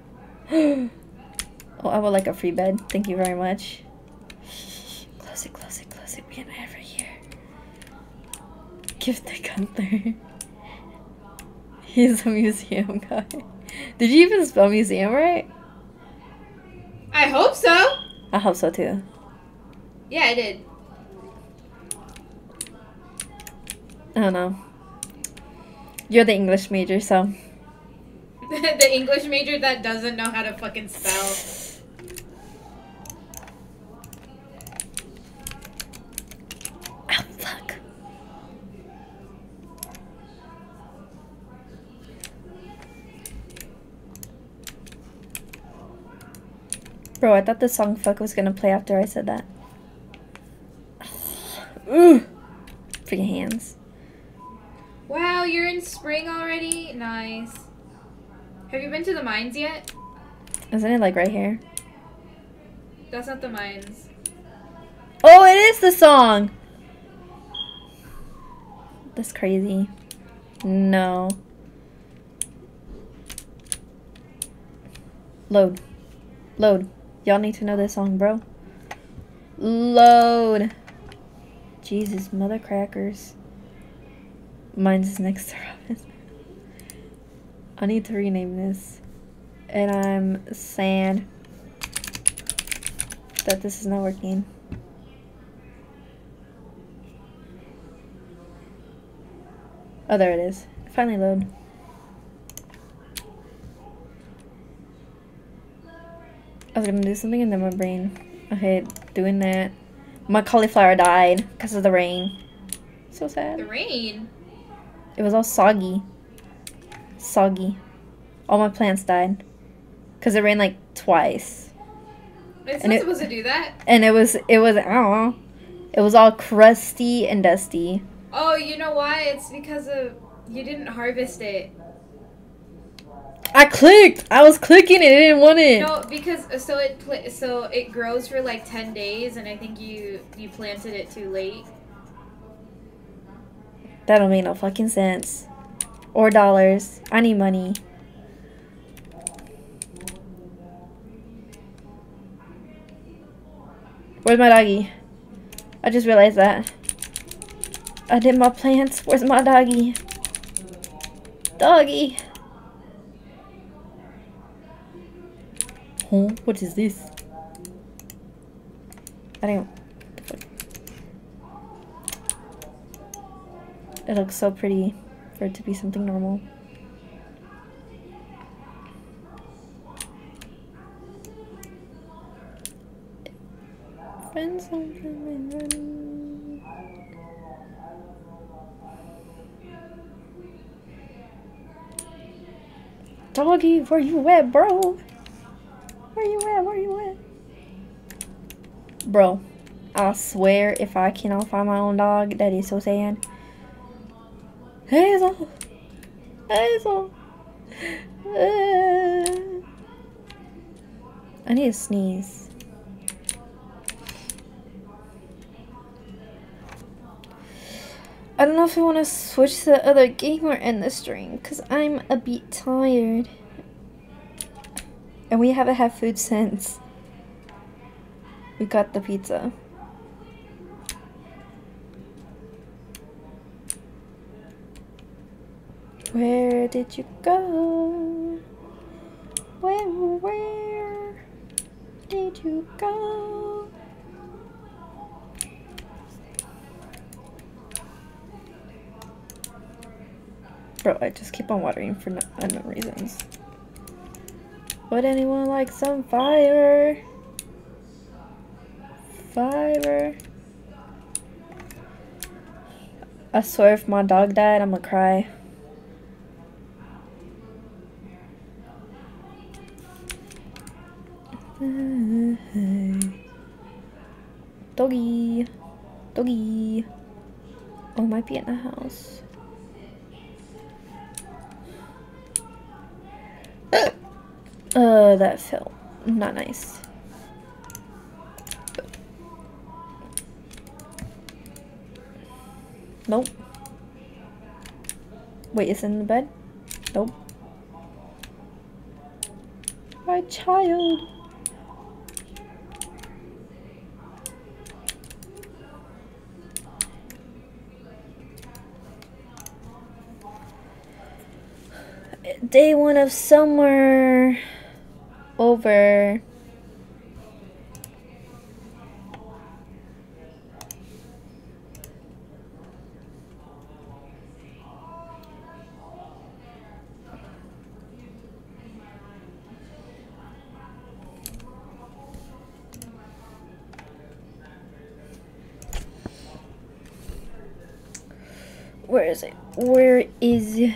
Oh, I would like a free bed. Thank you very much. Close it, close it, close it. We are never here. Give the Gunther. He's a museum guy. Did you even spell museum right? I hope so. I hope so too. Yeah, I did. I don't know. You're the English major, so. The English major that doesn't know how to fucking spell. Oh, fuck. Bro, I thought the song fuck was gonna play after I said that. Ooh. Freaking hands. Wow, you're in spring already? Nice. Have you been to the mines yet? Isn't it like right here? That's not the mines. Oh, it is the song! That's crazy. No. Load. Load. Y'all need to know this song, bro. Load. Jesus, mother crackers. Mine's next to Robin. I need to rename this. And I'm sad that this is not working. Oh, there it is. Finally load. I was gonna do something and then my brain. Okay, doing that. My cauliflower died because of the rain. So sad. The rain? It was all soggy. Soggy. All my plants died. Because it rained like twice. It's and not it, supposed to do that. And it was, it was, I don't know. It was all crusty and dusty. Oh, you know why? It's because of, you didn't harvest it. I clicked! I was clicking it, I didn't want it. No, because, so it, so it grows for like ten days and I think you, you planted it too late. That don't make no fucking sense. Or dollars. I need money. Where's my doggy? I just realized that. I did my plants. Where's my doggy? Doggy. Huh? What is this? I don't... It looks so pretty for it to be something normal. Friends something running. Doggy, where you at, bro? Where you at? Where you at? Bro, I swear if I cannot find my own dog, that is so sad. Hazel! Hazel! Uh, I need to sneeze. I don't know if I want to switch to the other game or end the stream because I'm a bit tired. And we haven't had food since we got the pizza. Where did you go? Where, where did you go? Bro, I just keep on watering for no unknown reasons. Would anyone like some fire? Fire. I swear if my dog died, I'm gonna cry. Doggy. Doggy. Oh, it might be in the house. Uh, that felt not nice. Nope. Wait, is it in the bed? Nope. My child. Day one of summer. Over. Where is it? Where is it?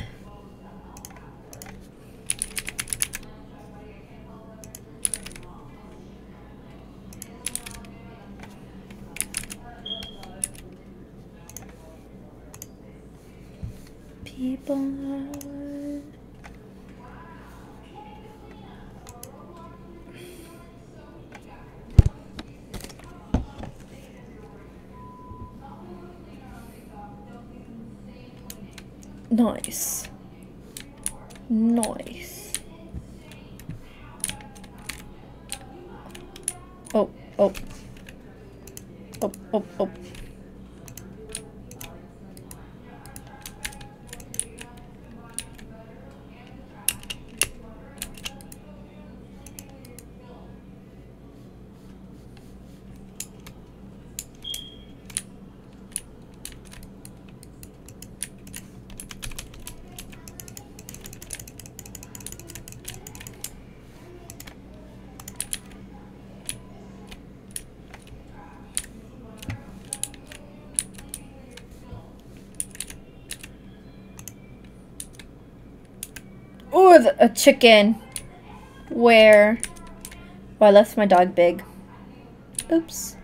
Nice. Nice. Oh, oh. Oh, oh, oh. A chicken. Where? Well, I left my dog big. Oops.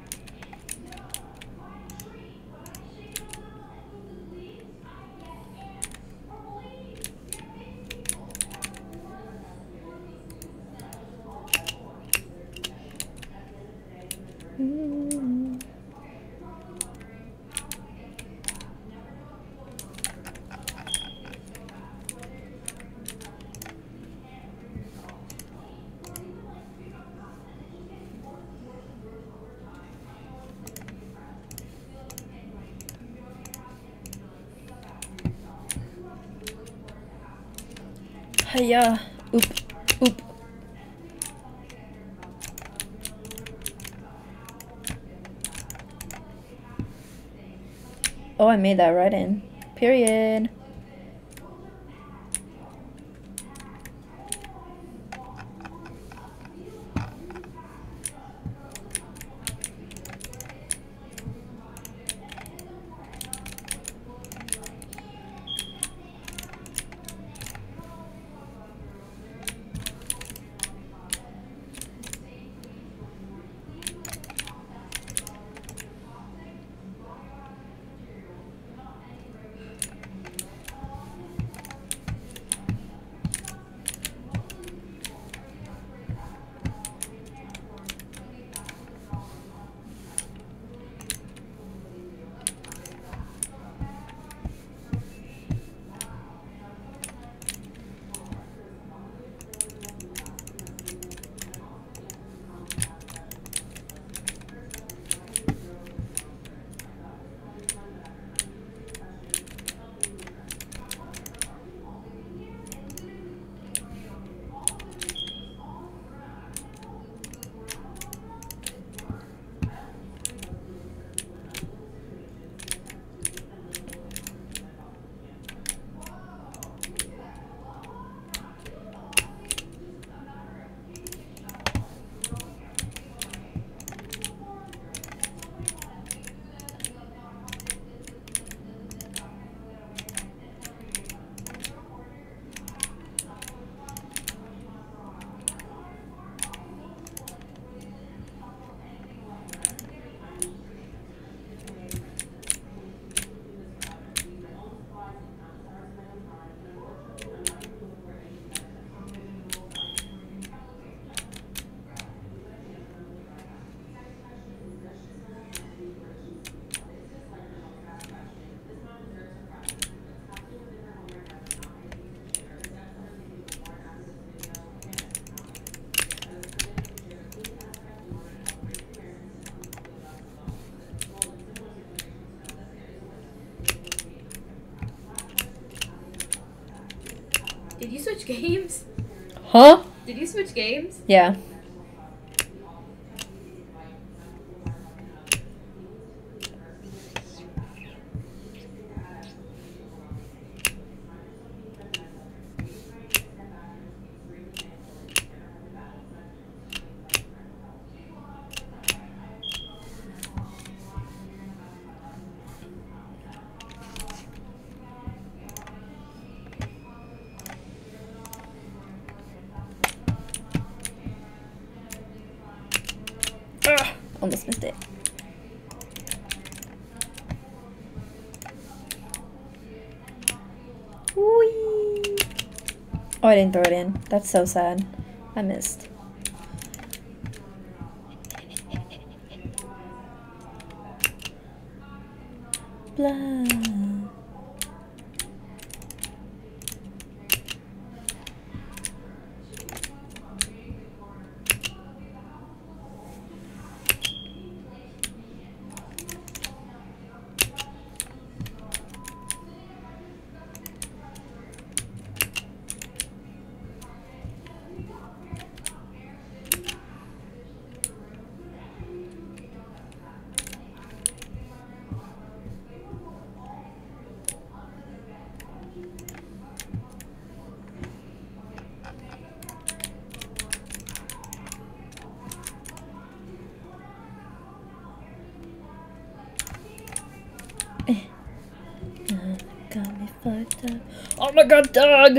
Yeah. Oop. Oop. Oh, I made that right in. Period. Did you switch games? Huh? Did you switch games? Yeah. Almost missed it. Whee! Oh, I didn't throw it in. That's so sad. I missed. Blah. Oh my god, dog!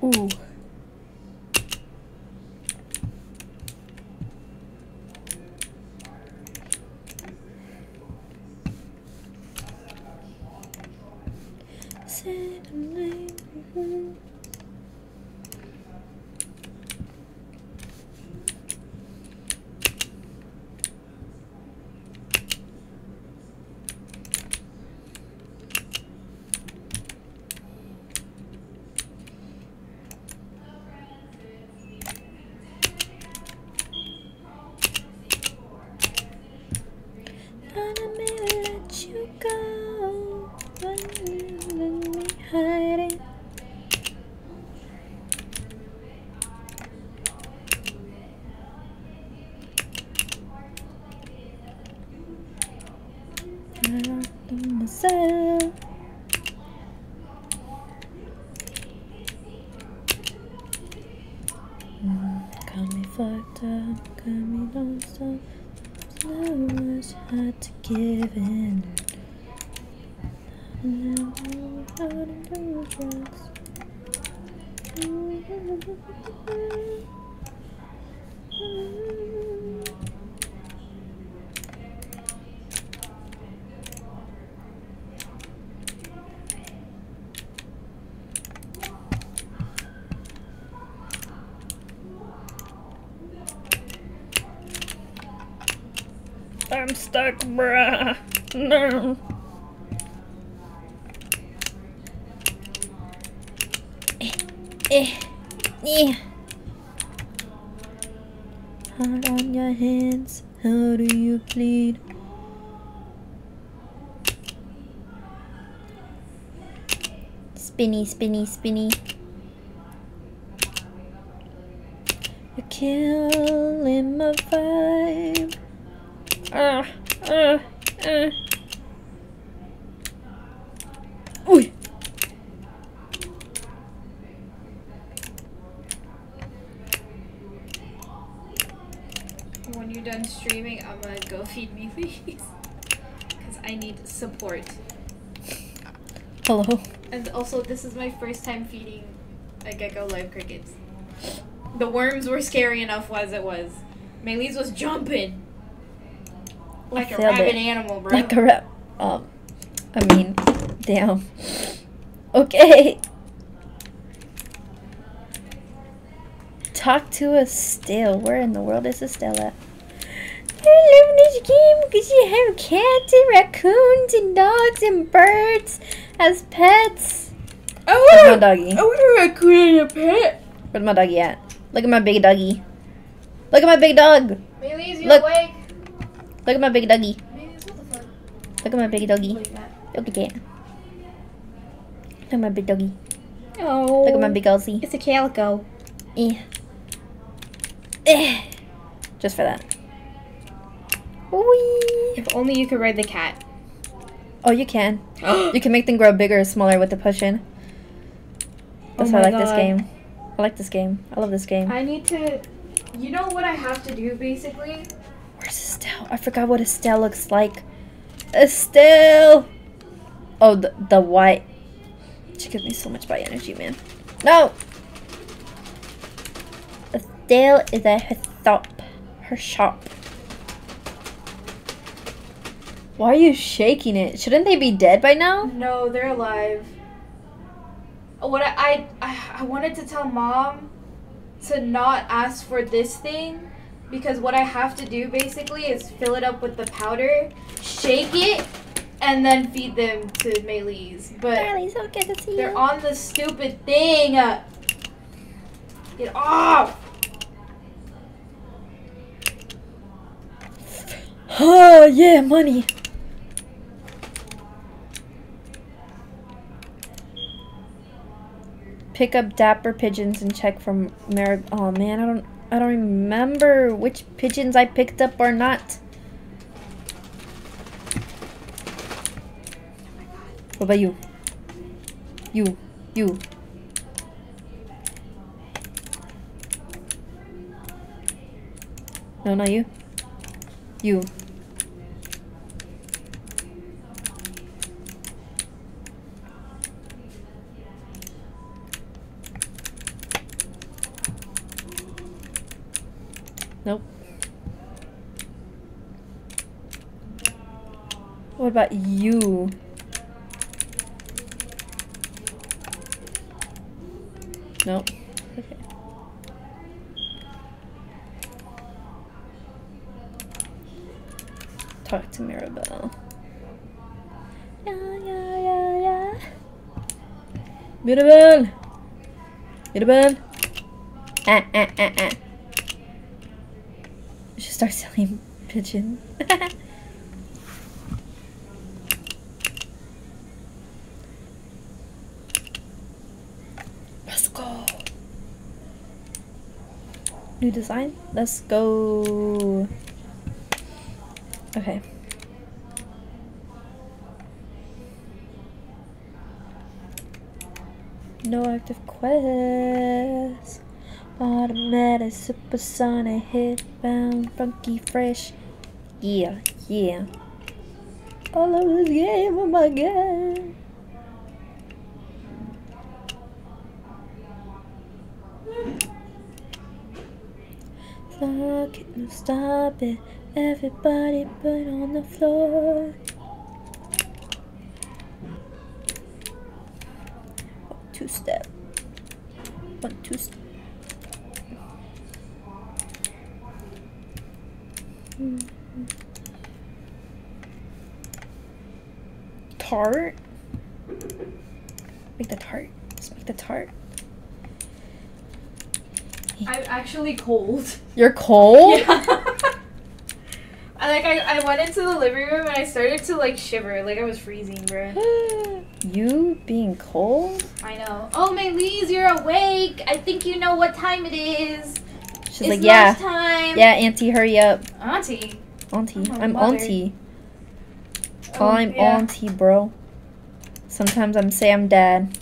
Ooh. I'm stuck, bruh. No. Eh, eh, eh. Hard on your hands, how do you plead? Spinny, spinny, spinny. You Killing my vibe. Ah, ah, ah. Ooh. When you're done streaming, I'm gonna go feed me, please. Because I need support. Hello. And also, this is my first time feeding a gecko live crickets. The worms were scary enough as it was. Mei-Li's was jumping. Like a rabid animal, bro. Like a rab- Um, I mean, damn. Okay. Talk to us still. Where in the world is Estella? I love this game because you have cats and raccoons and dogs and birds as pets. Oh, where's my doggy? I want a raccoon and a pet. Where's my doggy at? Look at my big doggy. Look at my big dog. Mei-Li, you awake? Look at my big doggy. Look at my big doggy. Look at that. Look at my big doggy. Oh. Look at my big Aussie. It's a calico. Eh. Eh. Just for that. Wee. If only you could ride the cat. Oh, you can. You can make them grow bigger or smaller with the push-in. That's oh how I like God. this game. I like this game. I love this game. I need to... You know what I have to do, basically? Where's Estelle? I forgot what Estelle looks like. Estelle! Oh, the, the white. She gives me so much body energy, man. No! Estelle is at her shop. Her shop. Why are you shaking it? Shouldn't they be dead by now? No, they're alive. What I, I I wanted to tell mom to not ask for this thing because what I have to do basically is fill it up with the powder, shake it, and then feed them to Mei-Li's. But Mei-Li's, I'll get to see they're you. on the stupid thing. Get off! Oh yeah, money. Pick up dapper pigeons and check from Mirab. Oh man, I don't, I don't remember which pigeons I picked up or not. What about you? You, you. No, not you. You. Nope. What about you? Nope. Okay. Talk to Mirabelle. Yeah, yeah, yeah, yeah. Mirabelle! Mirabelle! Ah, ah, ah, ah. Should start selling pigeon. Let's go. New design? Let's go. Okay. No active quests. Automatic, supersonic, headbound, funky, fresh. Yeah, yeah. I love this game, oh my god. Fuck it, no stop it. Everybody put on the floor. One, two step. One, two step. Mm-hmm. Tart. Make the tart. Let's make the tart. I'm actually cold. You're cold? Yeah. I like I, I went into the living room and I started to like shiver, like I was freezing, bro. You being cold? I know. Oh Mei-Li, you're awake! I think you know what time it is. She's it's like, yeah, time. yeah, auntie, hurry up. Auntie. Auntie. Oh, I'm mother. auntie. Oh, I'm yeah. auntie, bro. Sometimes I'm Sam dad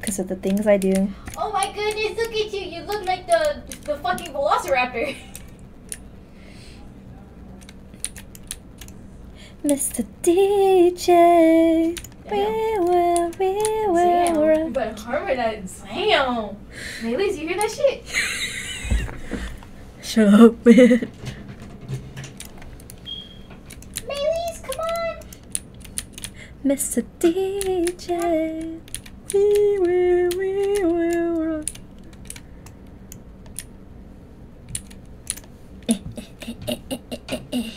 because of the things I do. Oh my goodness, look at you. You look like the, the fucking velociraptor. Mister D J, yeah. we will, we will. Damn, but harmonize, damn. Mei-Li, you hear that shit? Shut up, man. Mei-Li, come on. Mister D J, we will, we will. Eh, eh, eh, eh, eh, eh, eh.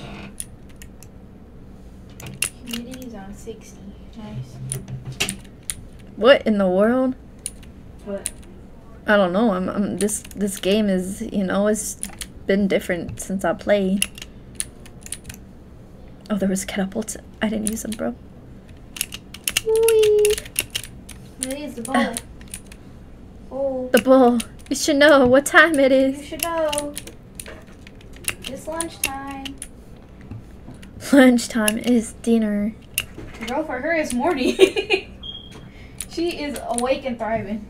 sixty. Nice. What in the world? What? I don't know. I'm, I'm this this game is, you know, it's been different since I played. Oh, there was catapults. I didn't use them, bro. Whee! It is the ball. Uh, oh. The ball. You should know what time it is. You should know. It's lunchtime. Lunchtime is dinner. Girl, for her, it's Morty. She is awake and thriving.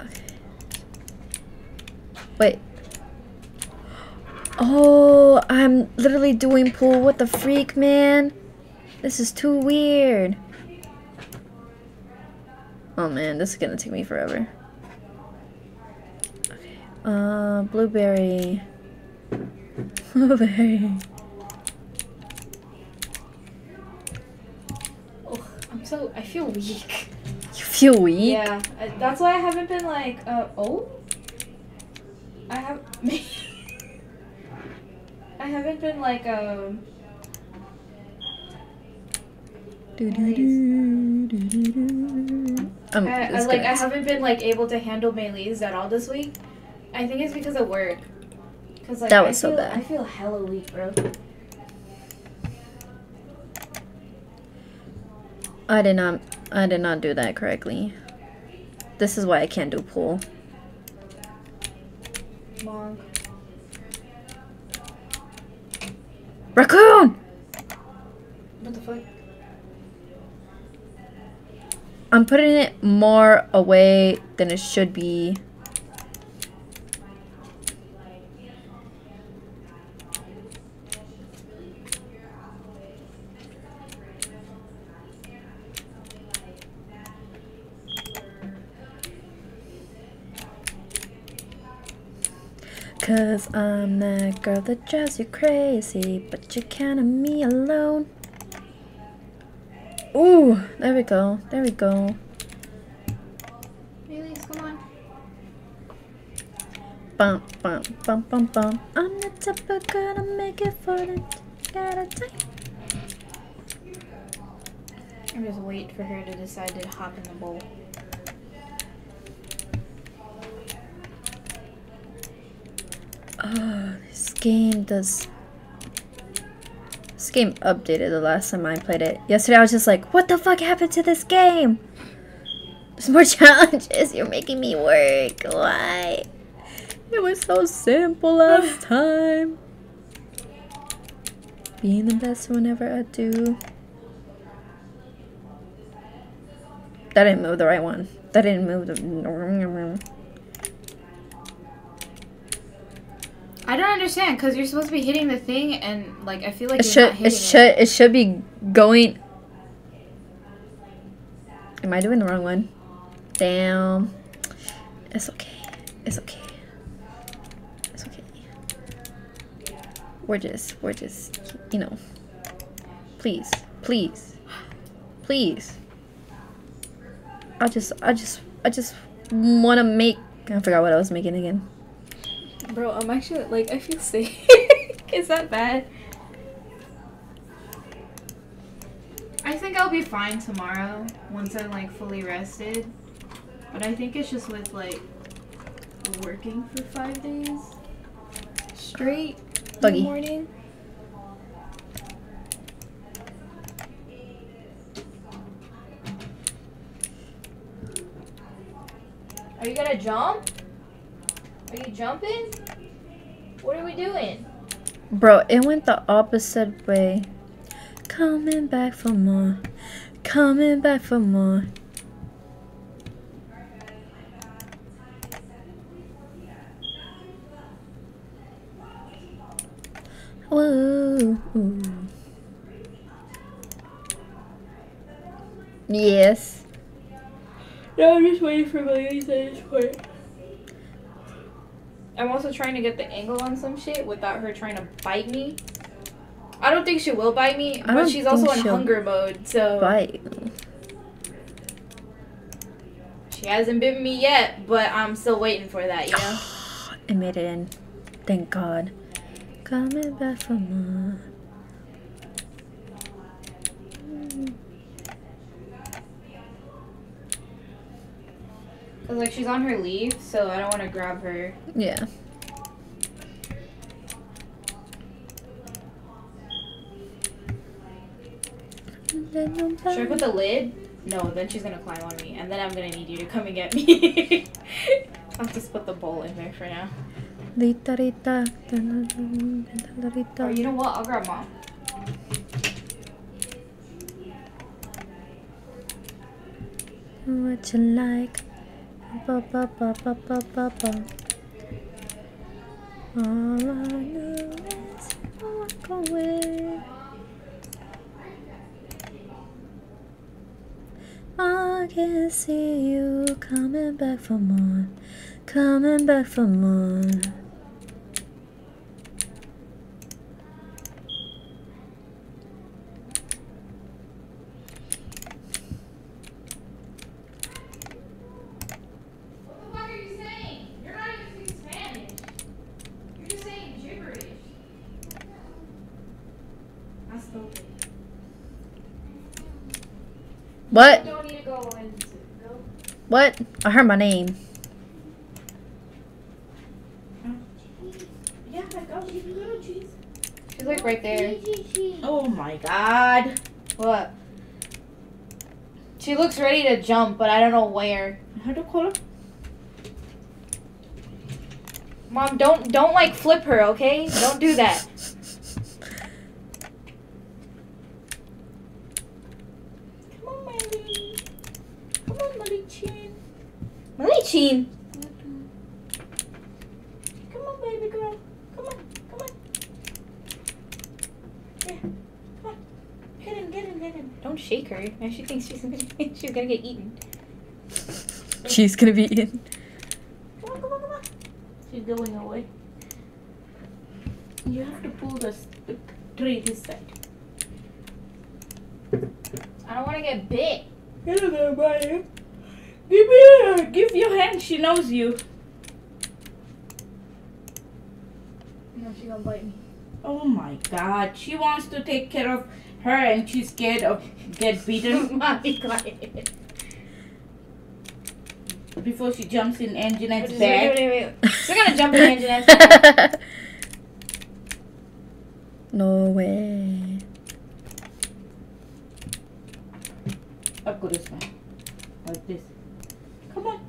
Okay. Wait. Oh, I'm literally doing pool. What the freak, man? This is too weird. Oh, man, this is gonna take me forever. Okay. Uh, blueberry. Blueberry. So I feel weak. You feel weak? Yeah, I, that's why I haven't been like, uh, oh? I have... I haven't been like, um... Do do do do do do. Um, I, I, like, I haven't been like able to handle Mei-Li's at all this week. I think it's because of work. Cause, like, that was I feel, so bad. I feel hella weak, bro. I did not, I did not do that correctly. This is why I can't do pool. Mom. Raccoon! What the fuck? I'm putting it more away than it should be. Cause I'm that girl that drives you crazy, but you can't have me alone. Ooh, there we go, there we go. Release, come on. Bum, bum, bum, bum, bum. I'm the type of girl to make it for the gotta type. I'm just waiting for her to decide to hop in the bowl. Oh, this game does. This game updated the last time I played it. Yesterday I was just like, what the fuck happened to this game? There's more challenges. You're making me work. Why? It was so simple last time. Being the best whenever I do. That didn't move the right one. That didn't move the. I don't understand, because you're supposed to be hitting the thing, and, like, I feel like it you're should, not hitting it. Should, it. It should be going... Am I doing the wrong one? Damn. It's okay. It's okay. It's okay. We're just, we're just, you know. Please. Please. Please. I just, I just, I just want to make... I forgot what I was making again. Bro, I'm actually, like, I feel sick. Is that bad? I think I'll be fine tomorrow once I'm, like, fully rested. But I think it's just with, like, working for five days straight Buggy. in the morning. Are you gonna jump? Are you jumping? What are we doing? Bro, it went the opposite way. Coming back for more. Coming back for more. Whoa. Ooh. Yes. No, I'm just waiting for Mei-Li's point. I'm also trying to get the angle on some shit without her trying to bite me. I don't think she will bite me, but she's also in hunger mode, so. Bite. She hasn't bitten me yet, but I'm still waiting for that, you know? It made it in. Thank God. Coming back for more. Cause like she's on her leave, so I don't want to grab her. Yeah. Should I put the lid? No, then she's gonna climb on me, and then I'm gonna need you to come and get me. I'll just put the bowl in there for now. Or you know what? I'll grab mom. What you like? Ba ba ba ba ba ba ba. All I know is I walk away. I can see you coming back for more. Coming back for more. What? Don't need to go in to go. What? I heard my name. Yeah, I got you. You little cheese. She's like right there. Oh my God. What? She looks ready to jump, but I don't know where. Mom, don't don't like flip her, okay? Don't do that. Mei-Li. Come on, baby girl. Come on, come on. Yeah, come on. Get in, get in, get in. Don't shake her. Now she thinks she's gonna, she's gonna get eaten. She's gonna be eaten. Come on, come on, come on. She's going away. You have to pull the tree this side. I don't want to get bit. Hello there, buddy. Give me, give your hand. She knows you. No, she gonna bite me. Oh my God! She wants to take care of her, and she's scared of get beaten. Mommy, quiet. Before she jumps in Anjanette's bed. Wait, wait, wait. We're gonna jump in Anjanette's bed. No way. Up go this way. Like this. Come on,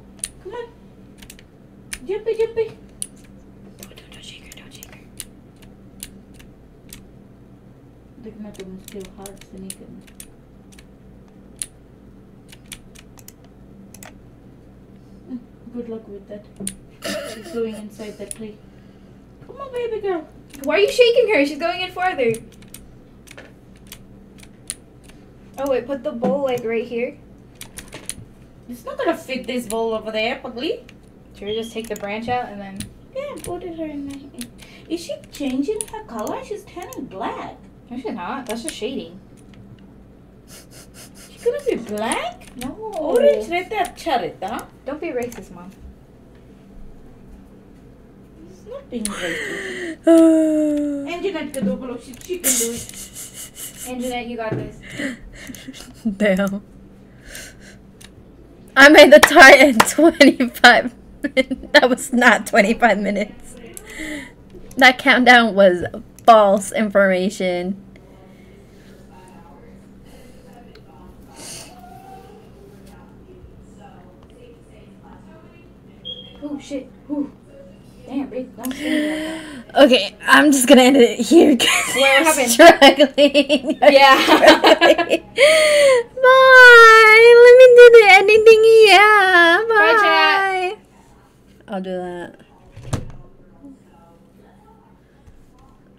come on. Jumpy, jumpy. Don't, don't, don't shake her, don't shake her. They're not going to steal hearts and you can. Good luck with that. She's going inside that tree. Come on, baby girl. Why are you shaking her? She's going in farther. Oh, wait, put the bowl like right here. It's not gonna fit this bowl over there, probably. Should we just take the branch out and then? Yeah, put it in my hand. Is she changing her color? She's turning black. No, she's not. That's just shading. She couldn't be black? No. Orange, red, that charita. Don't be racist, mom. It's not being racist. Anjanette can do it. She can do it. Anjanette, you got this. Damn. I made the tart in twenty-five minutes. That was not twenty-five minutes. That countdown was false information. shit. Whew. Damn, bitch. Don't see me like that. Okay, I'm just gonna end it here because we're struggling. I'm yeah. struggling. Bye. Let me do the ending. Yeah. Bye. Bye, chat. I'll do that.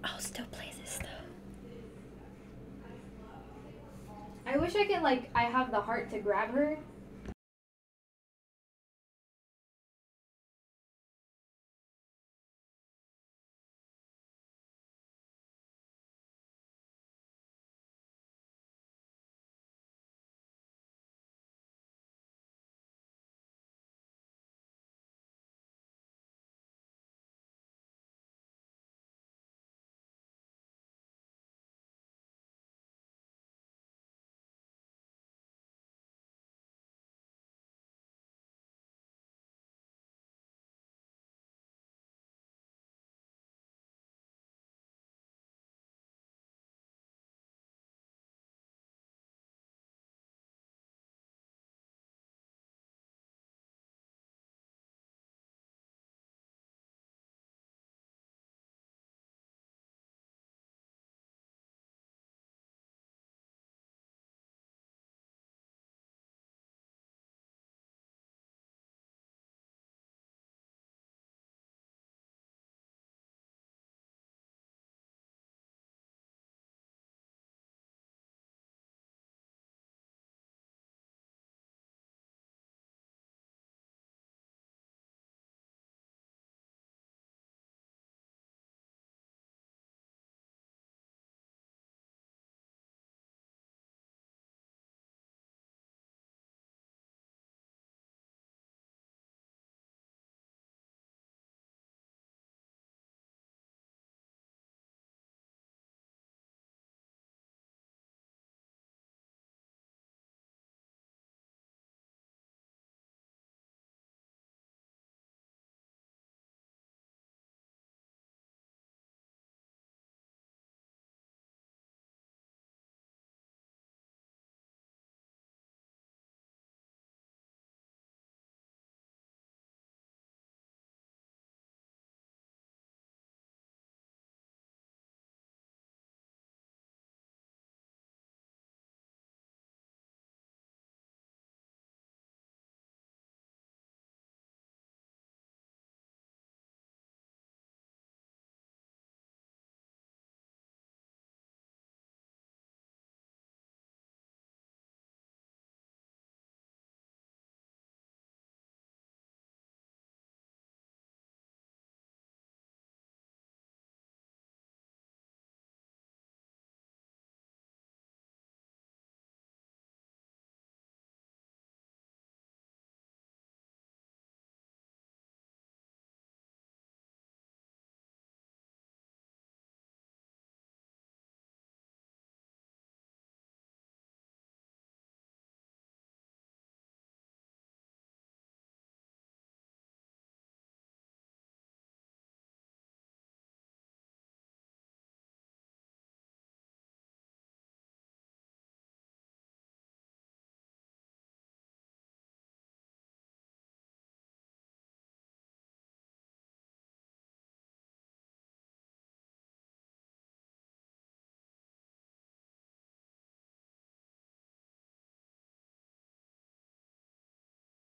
I'll still play this though. I wish I could, like, I have the heart to grab her.